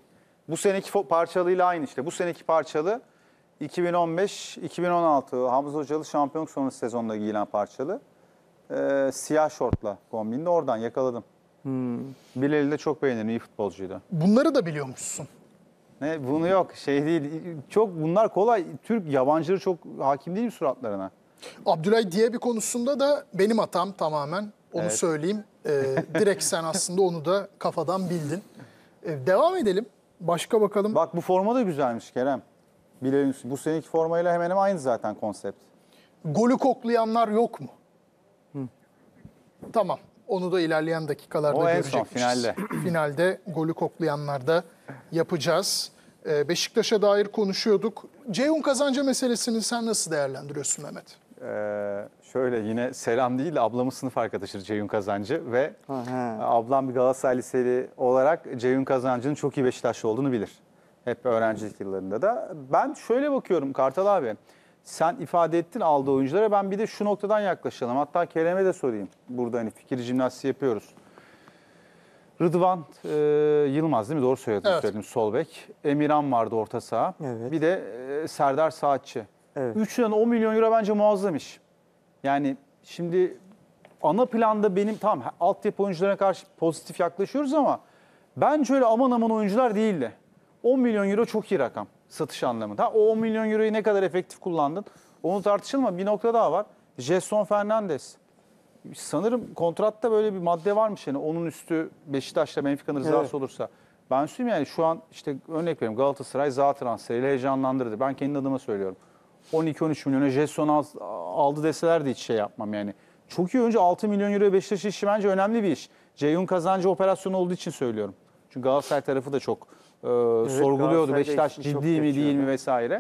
Bu seneki parçalıyla aynı Bu seneki parçalı 2015-2016 Hamza Hocalı şampiyonluk sonrası sezonda giyilen parçalı. Siyah şortla kombinle oradan yakaladım. Hmm. Bilal'i de çok beğenirim, iyi futbolcuydu. Bunları da biliyormuşsun. Ne bunu yok değil. Çok bunlar kolay. Türk yabancıları çok hakim değil mi suratlarına? Abdülay diye bir konusunda da benim hatam tamamen. Onu söyleyeyim. Direkt sen aslında onu da kafadan bildin. Devam edelim. Başka bakalım. Bak bu forma da güzelmiş Kerem. Bilal'in bu seneki formayla hemen hemen aynı zaten konsept. Golü koklayanlar yok mu? Hı. Tamam. Onu da ilerleyen dakikalarda görecekmişiz. Finalde golü koklayanlar da yapacağız. Beşiktaş'a dair konuşuyorduk. Ceyhun Kazancı meselesini sen nasıl değerlendiriyorsun Mehmet? Şöyle yine selam değil ablamın sınıf arkadaşıdır Ceyhun Kazancı ve ablam bir Galatasaray liseli olarak Ceyhun Kazancı'nın çok iyi Beşiktaşlı olduğunu bilir. Hep öğrencilik yıllarında da. Ben şöyle bakıyorum Kartal abi. Sen ifade ettin aldığı oyunculara. Ben bir de şu noktadan yaklaşalım. Hatta Kerem'e de sorayım. Burada fikir jimnastiği yapıyoruz. Rıdvan Yılmaz değil mi? Doğru söyledim. Evet. Sol bek. Emirhan vardı orta saha. Evet. Bir de Serdar Saatçi. Evet. 3 milyon euro bence muazzam iş. Yani şimdi ana planda benim tam altyapı oyuncularına karşı pozitif yaklaşıyoruz ama bence öyle aman aman oyuncular değildi. 10 milyon euro çok iyi rakam. Satış anlamında. O 10 milyon euroyu ne kadar efektif kullandın? Onu tartışalım ama bir nokta daha var. Jason Fernandez. Sanırım kontratta böyle bir madde varmış. Yani onun üstü Beşiktaş'la Benfica'nın rızası olursa. Ben söyleyeyim şu an örnek veriyorum Galatasaray Zaha transferiyle heyecanlandırdı. Ben kendi adıma söylüyorum. 12-13 milyona Jason aldı deselerdi hiç yapmam yani. Çok iyi önce 6 milyon euro Beşiktaş işi bence önemli bir iş. Ceyhun Kazancı operasyonu olduğu için söylüyorum. Çünkü Galatasaray tarafı da çok... sorguluyordu Beşiktaş ciddi mi değil mi vesaire.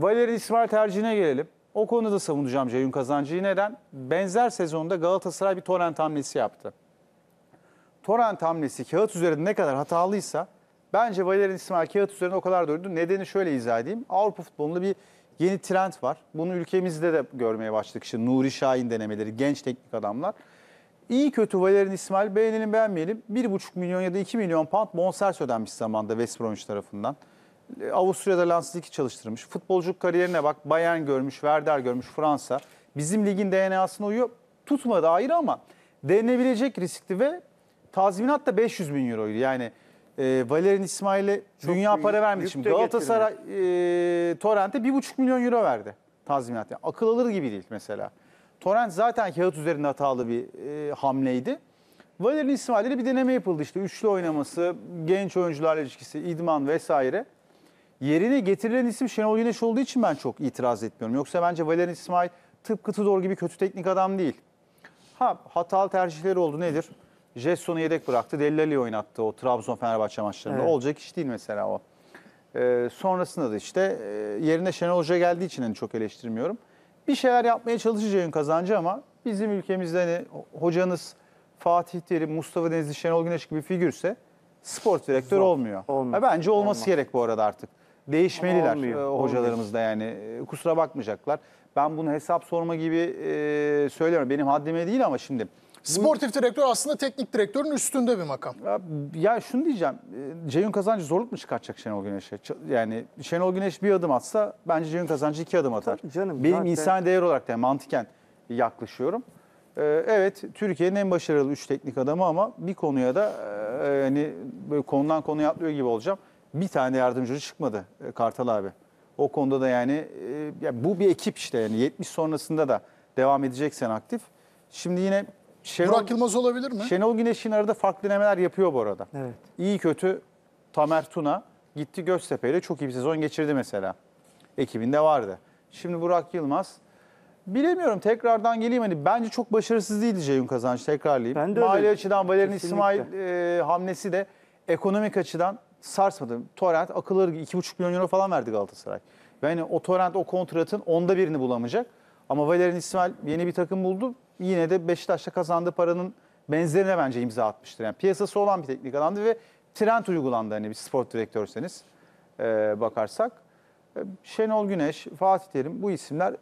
Valeri İsmail tercihine gelelim. O konuda da savunacağım Ceyhun Kazancı'yı. Neden? Benzer sezonda Galatasaray bir Torrent hamlesi yaptı. Torrent hamlesi kağıt üzerinde ne kadar hatalıysa bence Valeri İsmail kağıt üzerinde o kadar döndü. Nedeni şöyle izah edeyim. Avrupa futbolunda bir yeni trend var. Bunu ülkemizde de görmeye başladık. Nuri Şahin denemeleri, genç teknik adamlar. İyi kötü Valerian İsmail beğenelim beğenmeyelim 1,5 milyon ya da 2 milyon pound bonservis ödenmiş zamanda West Bromwich tarafından. Avusturya'da Lens 2 çalıştırmış. Futbolculuk kariyerine bak Bayern görmüş, Werder görmüş, Fransa. Bizim ligin DNA'sına uyuyor. Tutmadı ayrı ama denenebilecek riskli ve tazminat da 500 bin euroydu. Yani Valerian İsmail'e dünya para vermedi. Şimdi Galatasaray Torrent'e 1,5 milyon euro verdi tazminat. Yani akıl alır gibi değil mesela. Torrent zaten kağıt üzerinde hatalı bir hamleydi. Valerian İsmail'e bir deneme yapıldı Üçlü oynaması, genç oyuncularla ilişkisi, idman vesaire. Yerine getirilen isim Şenol Güneş olduğu için ben çok itiraz etmiyorum. Yoksa bence Valerian İsmail tıpkı Tudor gibi kötü teknik adam değil. Hatalı tercihleri oldu nedir? Jesson'u yedek bıraktı, Delali'yi oynattı o Trabzon-Fenerbahçe maçlarında. Evet. Olacak iş değil mesela o. Sonrasında da yerine Şenol Hoca geldiği için çok eleştirmiyorum. Bir şeyler yapmaya çalışacağın kazancı ama bizim ülkemizde hocanız Fatih Terim, Mustafa Denizli, Şenol Güneş gibi figürse spor direktörü olmuyor. Bence olması gerek bu arada artık. Değişmeliler hocalarımız da yani kusura bakmayacaklar. Ben bunu hesap sorma gibi söylüyorum. Benim haddime değil ama şimdi. Sportif direktör aslında teknik direktörün üstünde bir makam. Ya şunu diyeceğim. Ceyhun Kazancı zorluk mu çıkartacak Şenol Güneş'e? Yani Şenol Güneş bir adım atsa bence Ceyhun Kazancı 2 adım atar. Canım, benim insani değer olarak mantıken yaklaşıyorum. Evet, Türkiye'nin en başarılı 3 teknik adamı ama bir konuya da hani böyle konudan konuya atlıyor gibi olacağım. Bir tane yardımcı çıkmadı Kartal abi. O konuda da yani bu bir ekip işte, yani 70 sonrasında da devam edeceksen aktif. Şimdi yine Burak Yılmaz olabilir mi? Şenol Güneş'in arada farklı denemeler yapıyor bu arada. Evet. İyi kötü Tamer Tuna gitti Göztepe'yle çok iyi bir sezon geçirdi mesela. Ekibinde vardı. Şimdi Burak Yılmaz... Bilemiyorum, tekrardan geleyim. Hani bence çok başarısız değildi Ceyhun Kazancı, tekrarlayayım. Ben de öyle. Mali açıdan Valerian İsmail hamlesi de ekonomik açıdan sarsmadı. Torrent akılları 2,5 milyon euro falan verdi Galatasaray. Yani o Torrent o kontratın onda birini bulamayacak. Ama Valerian İsmail yeni bir takım buldu. Yine de Beşiktaş'ta kazandığı paranın benzerine bence imza atmıştır. Yani piyasası olan bir teknik adamdı ve trend uygulandı hani bir spor direktörseniz bakarsak. Şenol Güneş, Fatih Terim bu isimler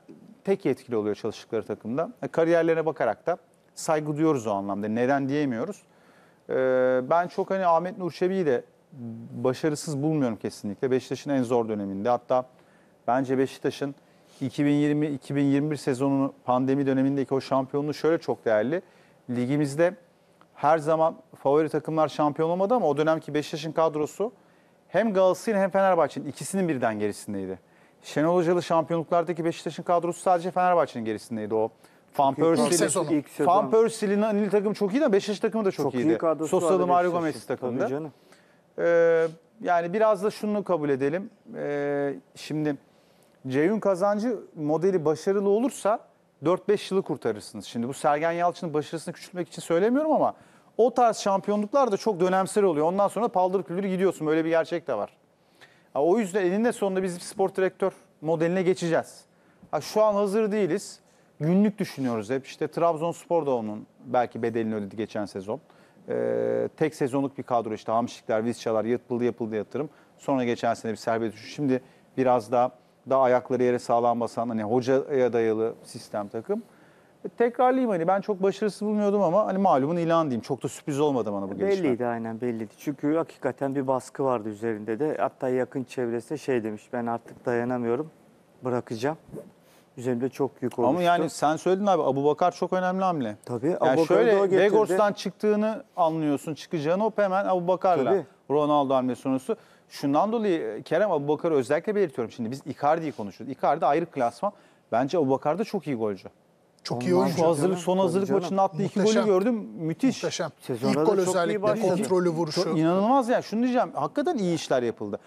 tek yetkili oluyor çalıştıkları takımda. Kariyerlerine bakarak da saygı duyuyoruz o anlamda. Neden diyemiyoruz. Ben çok hani Ahmet Nur Çebi'yi de başarısız bulmuyorum kesinlikle. Beşiktaş'ın en zor döneminde. Hatta bence Beşiktaş'ın 2020-2021 sezonunu, pandemi dönemindeki o şampiyonluğu şöyle çok değerli. Ligimizde her zaman favori takımlar şampiyon olmadı ama o dönemki Beşiktaş'ın kadrosu hem Galatasaray'ın hem Fenerbahçe'nin ikisinin birden gerisindeydi. Şenol Hocalı şampiyonluklardaki Beşiktaş'ın kadrosu sadece Fenerbahçe'nin gerisindeydi o. Van Persie'nin Anil takımı çok iyi de Beşiktaş takımı da çok iyiydi. Sosyal'ı Mario Gomez takımda. Yani biraz da şunu kabul edelim. Şimdi Ceyhun Kazancı modeli başarılı olursa 4-5 yılı kurtarırsınız. Şimdi bu Sergen Yalçın'ın başarısını küçültmek için söylemiyorum ama o tarz şampiyonluklar da çok dönemsel oluyor. Ondan sonra paldır küldür gidiyorsun. Böyle bir gerçek de var. O yüzden eninde sonunda biz spor direktör modeline geçeceğiz. Şu an hazır değiliz. Günlük düşünüyoruz hep. İşte Trabzonspor da onun belki bedelini ödedi geçen sezon. Tek sezonluk bir kadro işte. Hamşikler, Vizcalar, yapıldı yatırım. Sonra geçen sene bir serbest düşüş. Şimdi biraz daha ayakları yere sağlam basan, hani hocaya dayalı sistem takım. Tekrarlayayım, hani ben çok başarısız bulmuyordum ama hani malumun ilan diyeyim. Çok da sürpriz olmadı bana bu gelişme. Belliydi, aynen belliydi. Çünkü hakikaten bir baskı vardı üzerinde de. Hatta yakın çevresinde şey demiş, ben artık dayanamıyorum, bırakacağım. Üzerimde çok yük olmuştu. Ama yani sen söyledin abi, Abubakar çok önemli hamle. Tabii yani şöyle Vegors'tan çıktığını anlıyorsun, çıkacağını hop hemen Abubakar'la. Ronaldo hamle sonrası. Şundan dolayı Kerem Abubakar'ı özellikle belirtiyorum. Şimdi biz Icardi'yi konuşuyoruz. Icardi ayrı klasman. Bence Abubakar da çok iyi golcü. Çok ondan iyi oyuncu. Son hazırlık maçında attığı muhteşem. 2 golü gördüm. Müthiş. Muhteşem. İlk gol özellikle kontrolü, vuruşu. Çok inanılmaz yani. Şunu diyeceğim. Hakikaten iyi işler yapıldı.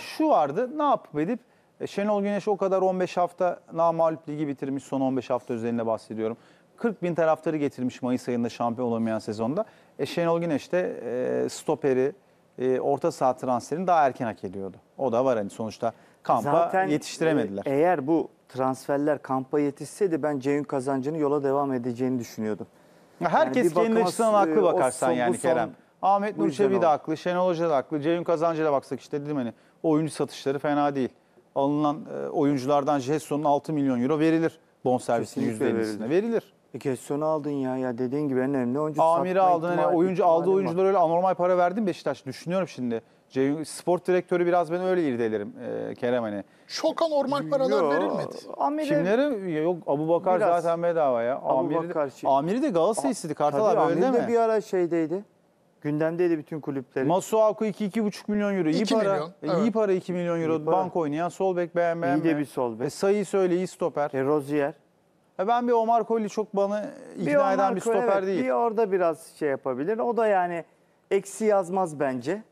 Şu vardı. Ne yapıp edip Şenol Güneş o kadar 15 hafta namağlup ligi bitirmiş. Son 15 hafta üzerinde bahsediyorum. 40 bin taraftarı getirmiş Mayıs ayında şampiyon olamayan sezonda. Şenol Güneş de stoperi, orta saha transferini daha erken hak ediyordu. O da var hani sonuçta kampa zaten yetiştiremediler. Eğer bu transferler kampa yetişseydi ben Ceyhun Kazancı'nın yola devam edeceğini düşünüyordum. Herkes yani kendi açısından haklı bakarsan yani Kerem. Ahmet Nur Çebi de haklı, Şenol Hoca da haklı. Ceyhun Kazancı'ya baksak işte dedim hani oyuncu satışları fena değil. Alınan oyunculardan Jesson'un 6 milyon euro verilir. Bonservisinin %50'sine verilir. Jesson'u aldın ya dediğin gibi en önemli oyuncu. Amir'i aldın, hani oyuncu aldığı oyuncular öyle anormal para verdin Beşiktaş. Düşünüyorum şimdi. Spor direktörü biraz ben öyle irdelerim Kerem hani. Çok anormal paralar verilmedi. Kimlere? Yok Abubakar zaten bedava ya. Amiri de Galatasaray istedi Kartal abi, öyle değil mi? Amiri de bir ara şeydeydi. Gündemdeydi bütün kulüplerin. Masuaku 2-2,5 milyon euro. İyi para. Milyon, evet. İyi para 2 milyon euro. Bank oynayan sol bek beğenmeyen. İyi de bir sol bek. Sayı söyle iyi stoper. Rozier. Ben bir Omar Colley çok bana ikna eden bir stoper değil. Bir orada biraz şey yapabilir. O da yani eksi yazmaz bence.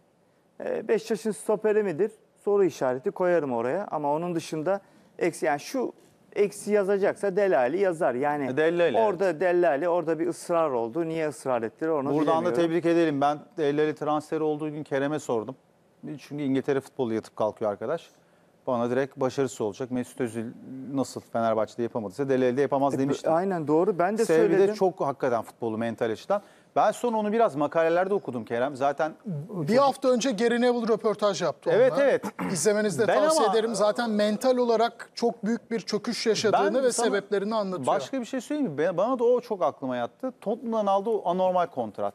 Beşiktaş'ın stoperi midir? Soru işareti koyarım oraya. Ama onun dışında eksi, yani şu eksi yazacaksa Delali yazar. Yani Delali, orada evet. Delali orada bir ısrar oldu. Niye ısrar ettiler onu bilemiyorum. Buradan da tebrik edelim. Ben Delali transferi olduğu gün Kerem'e sordum. Çünkü İngiltere futbolu yatıp kalkıyor arkadaş. Bana direkt başarısı olacak. Mesut Özil nasıl Fenerbahçe'de yapamadıysa Delali'de yapamaz demiştim. Aynen doğru, ben de söyledim. Sevgi de çok hakikaten futbolu mental açıdan. Ben son onu biraz makalelerde okudum Kerem. Zaten bir hafta önce Gary Neville röportaj yaptı. Evet. İzlemenizi de tavsiye ederim. Zaten mental olarak çok büyük bir çöküş yaşadığını ve sebeplerini anlatıyor. Başka bir şey söyleyeyim mi? Bana da o çok aklıma yattı. Tottenham'dan aldığı o anormal kontrat.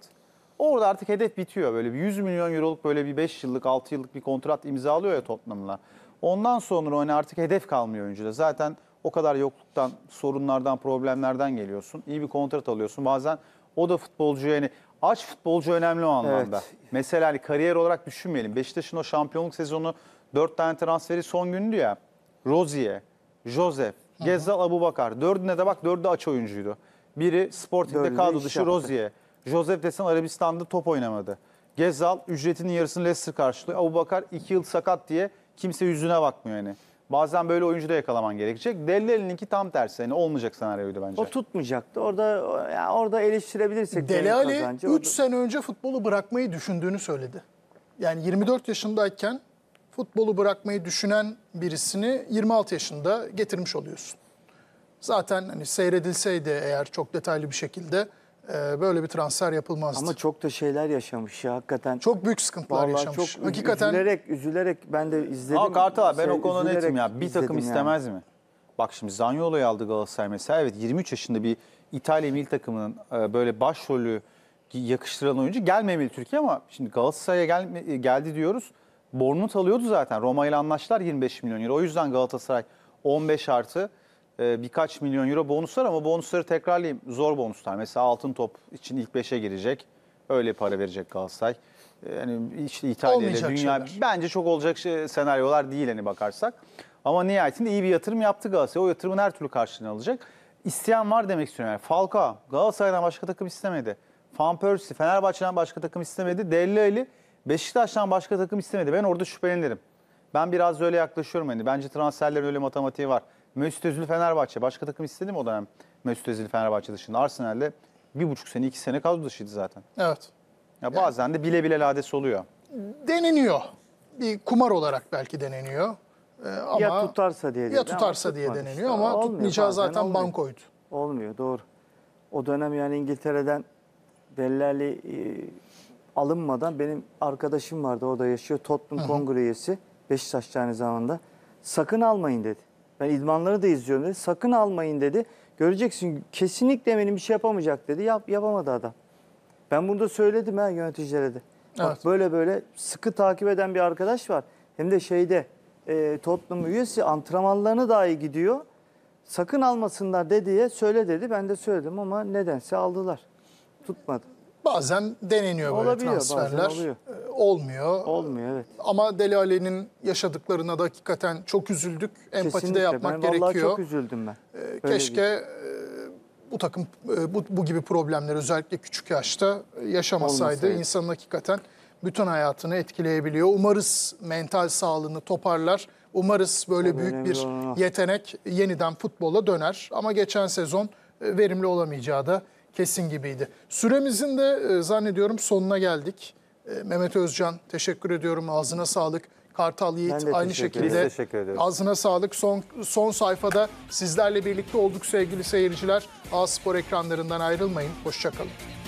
Orada artık hedef bitiyor. Böyle bir 100 milyon euroluk böyle bir 5 yıllık 6 yıllık bir kontrat imzalıyor ya Tottenham'la. Ondan sonra hani artık hedef kalmıyor oyuncuda. Zaten O kadar yokluktan, sorunlardan, problemlerden geliyorsun. İyi bir kontrat alıyorsun. Bazen o da futbolcuya, yani aç futbolcu önemli o anlamda. Evet. Mesela hani kariyer olarak düşünmeyelim. Beşiktaş'ın o şampiyonluk sezonu 4 tane transferi son gündü ya. Rozier, Joseph, Gezzal, Abubakar. Dördüne de bak, dördü aç oyuncuydu. Biri Sporting'de kadro dışı Rozier. Joseph desen Arabistan'da top oynamadı. Gezzal ücretinin yarısını Leicester karşılıyor. Abubakar 2 yıl sakat diye kimse yüzüne bakmıyor yani. Bazen böyle oyuncu da yakalaman gerekecek. Delali'ninki tam tersi. Yani olmayacak senaryoydu bence. O tutmayacaktı. Orada eleştirebilirsek. Delali 3 sene önce futbolu bırakmayı düşündüğünü söyledi. Yani 24 yaşındayken futbolu bırakmayı düşünen birisini 26 yaşında getirmiş oluyorsun. Zaten hani seyredilseydi eğer çok detaylı bir şekilde böyle bir transfer yapılmazdı. Ama çok da şeyler yaşamış ya hakikaten. Çok büyük sıkıntılar yaşamış. Çok hakikaten üzülerek ben de izledim. Ama Kartal ben o konuda netim ya. Bir takım istemez mi? Bak şimdi Zaniolo'yu aldı Galatasaray mesela. Evet, 23 yaşında bir İtalya milli takımının böyle başrolü yakıştıran oyuncu gelmemeli Türkiye, ama şimdi Galatasaray'a geldi diyoruz. Bournemouth alıyordu zaten. Roma ile anlaştılar 25 milyon euro. O yüzden Galatasaray 15+ birkaç milyon euro bonuslar, ama bonusları tekrarlayayım. Zor bonuslar. Mesela altın top için ilk 5'e girecek. Öyle para verecek Galatasaray. Yani işte İtalya'da dünya şeyler. Bence çok olacak senaryolar değil hani bakarsak. Ama nihayetinde iyi bir yatırım yaptı Galatasaray. O yatırımın her türlü karşılığını alacak. İsteyen var demek istiyorum. Yani Falcao Galatasaray'dan başka takım istemedi. Van Persie Fenerbahçe'den başka takım istemedi. Delali Beşiktaş'tan başka takım istemedi. Ben orada şüphelenirim. Ben biraz öyle yaklaşıyorum hani. Bence transferlerin öyle matematiği var. Mesut Özil Fenerbahçe. Başka takım istedi mi o dönem? Mesut Özil Fenerbahçe dışında. Arsenal'de 1,5 sene 2 sene kadro dışıydı zaten. Evet. Ya bazen de bile bile lades oluyor. Deneniyor. Bir kumar olarak belki deneniyor. Ama ya tutarsa diye. Ya tutarsa diye deneniyor işte. Ama olmuyor, tutmayacağı zaten olmuyor. Bankoydu. Olmuyor, doğru. O dönem yani İngiltere'den belirli alınmadan benim arkadaşım vardı, o da yaşıyor. Tottenham Kongre üyesi. Beşiktaş'ta aynı zamanda. Sakın almayın dedi. Ben idmanları da izliyorum dedi. Sakın almayın dedi. Göreceksin kesinlikle benim bir şey yapamayacak dedi. Yapamadı adam. Ben bunu da söyledim ha yöneticilere de. Evet. Bak böyle böyle sıkı takip eden bir arkadaş var. Hem de şeyde Tottenham üyesi, antrenmanlarına dahi gidiyor. Sakın almasınlar dediye söyle dedi. Ben de söyledim ama nedense aldılar. Tutmadı. Bazen deneniyor böyle transferler. Olmuyor. Olmuyor, evet. Ama Deli Ali'nin yaşadıklarına da hakikaten çok üzüldük. Empati de yapmak gerekiyor. Vallahi çok üzüldüm ben. Keşke bu takım bu gibi problemler özellikle küçük yaşta yaşamasaydı. Olmasaydı. İnsanın hakikaten bütün hayatını etkileyebiliyor. Umarız mental sağlığını toparlar. Umarız böyle büyük bir yetenek yeniden futbola döner. Ama geçen sezon verimli olamayacağı da kesin gibiydi. Süremizin de zannediyorum sonuna geldik. Mehmet Özcan teşekkür ediyorum. Ağzına sağlık. Kartal Yiğit aynı şekilde ağzına sağlık. Son sayfada sizlerle birlikte olduk sevgili seyirciler. A Spor ekranlarından ayrılmayın. Hoşça kalın.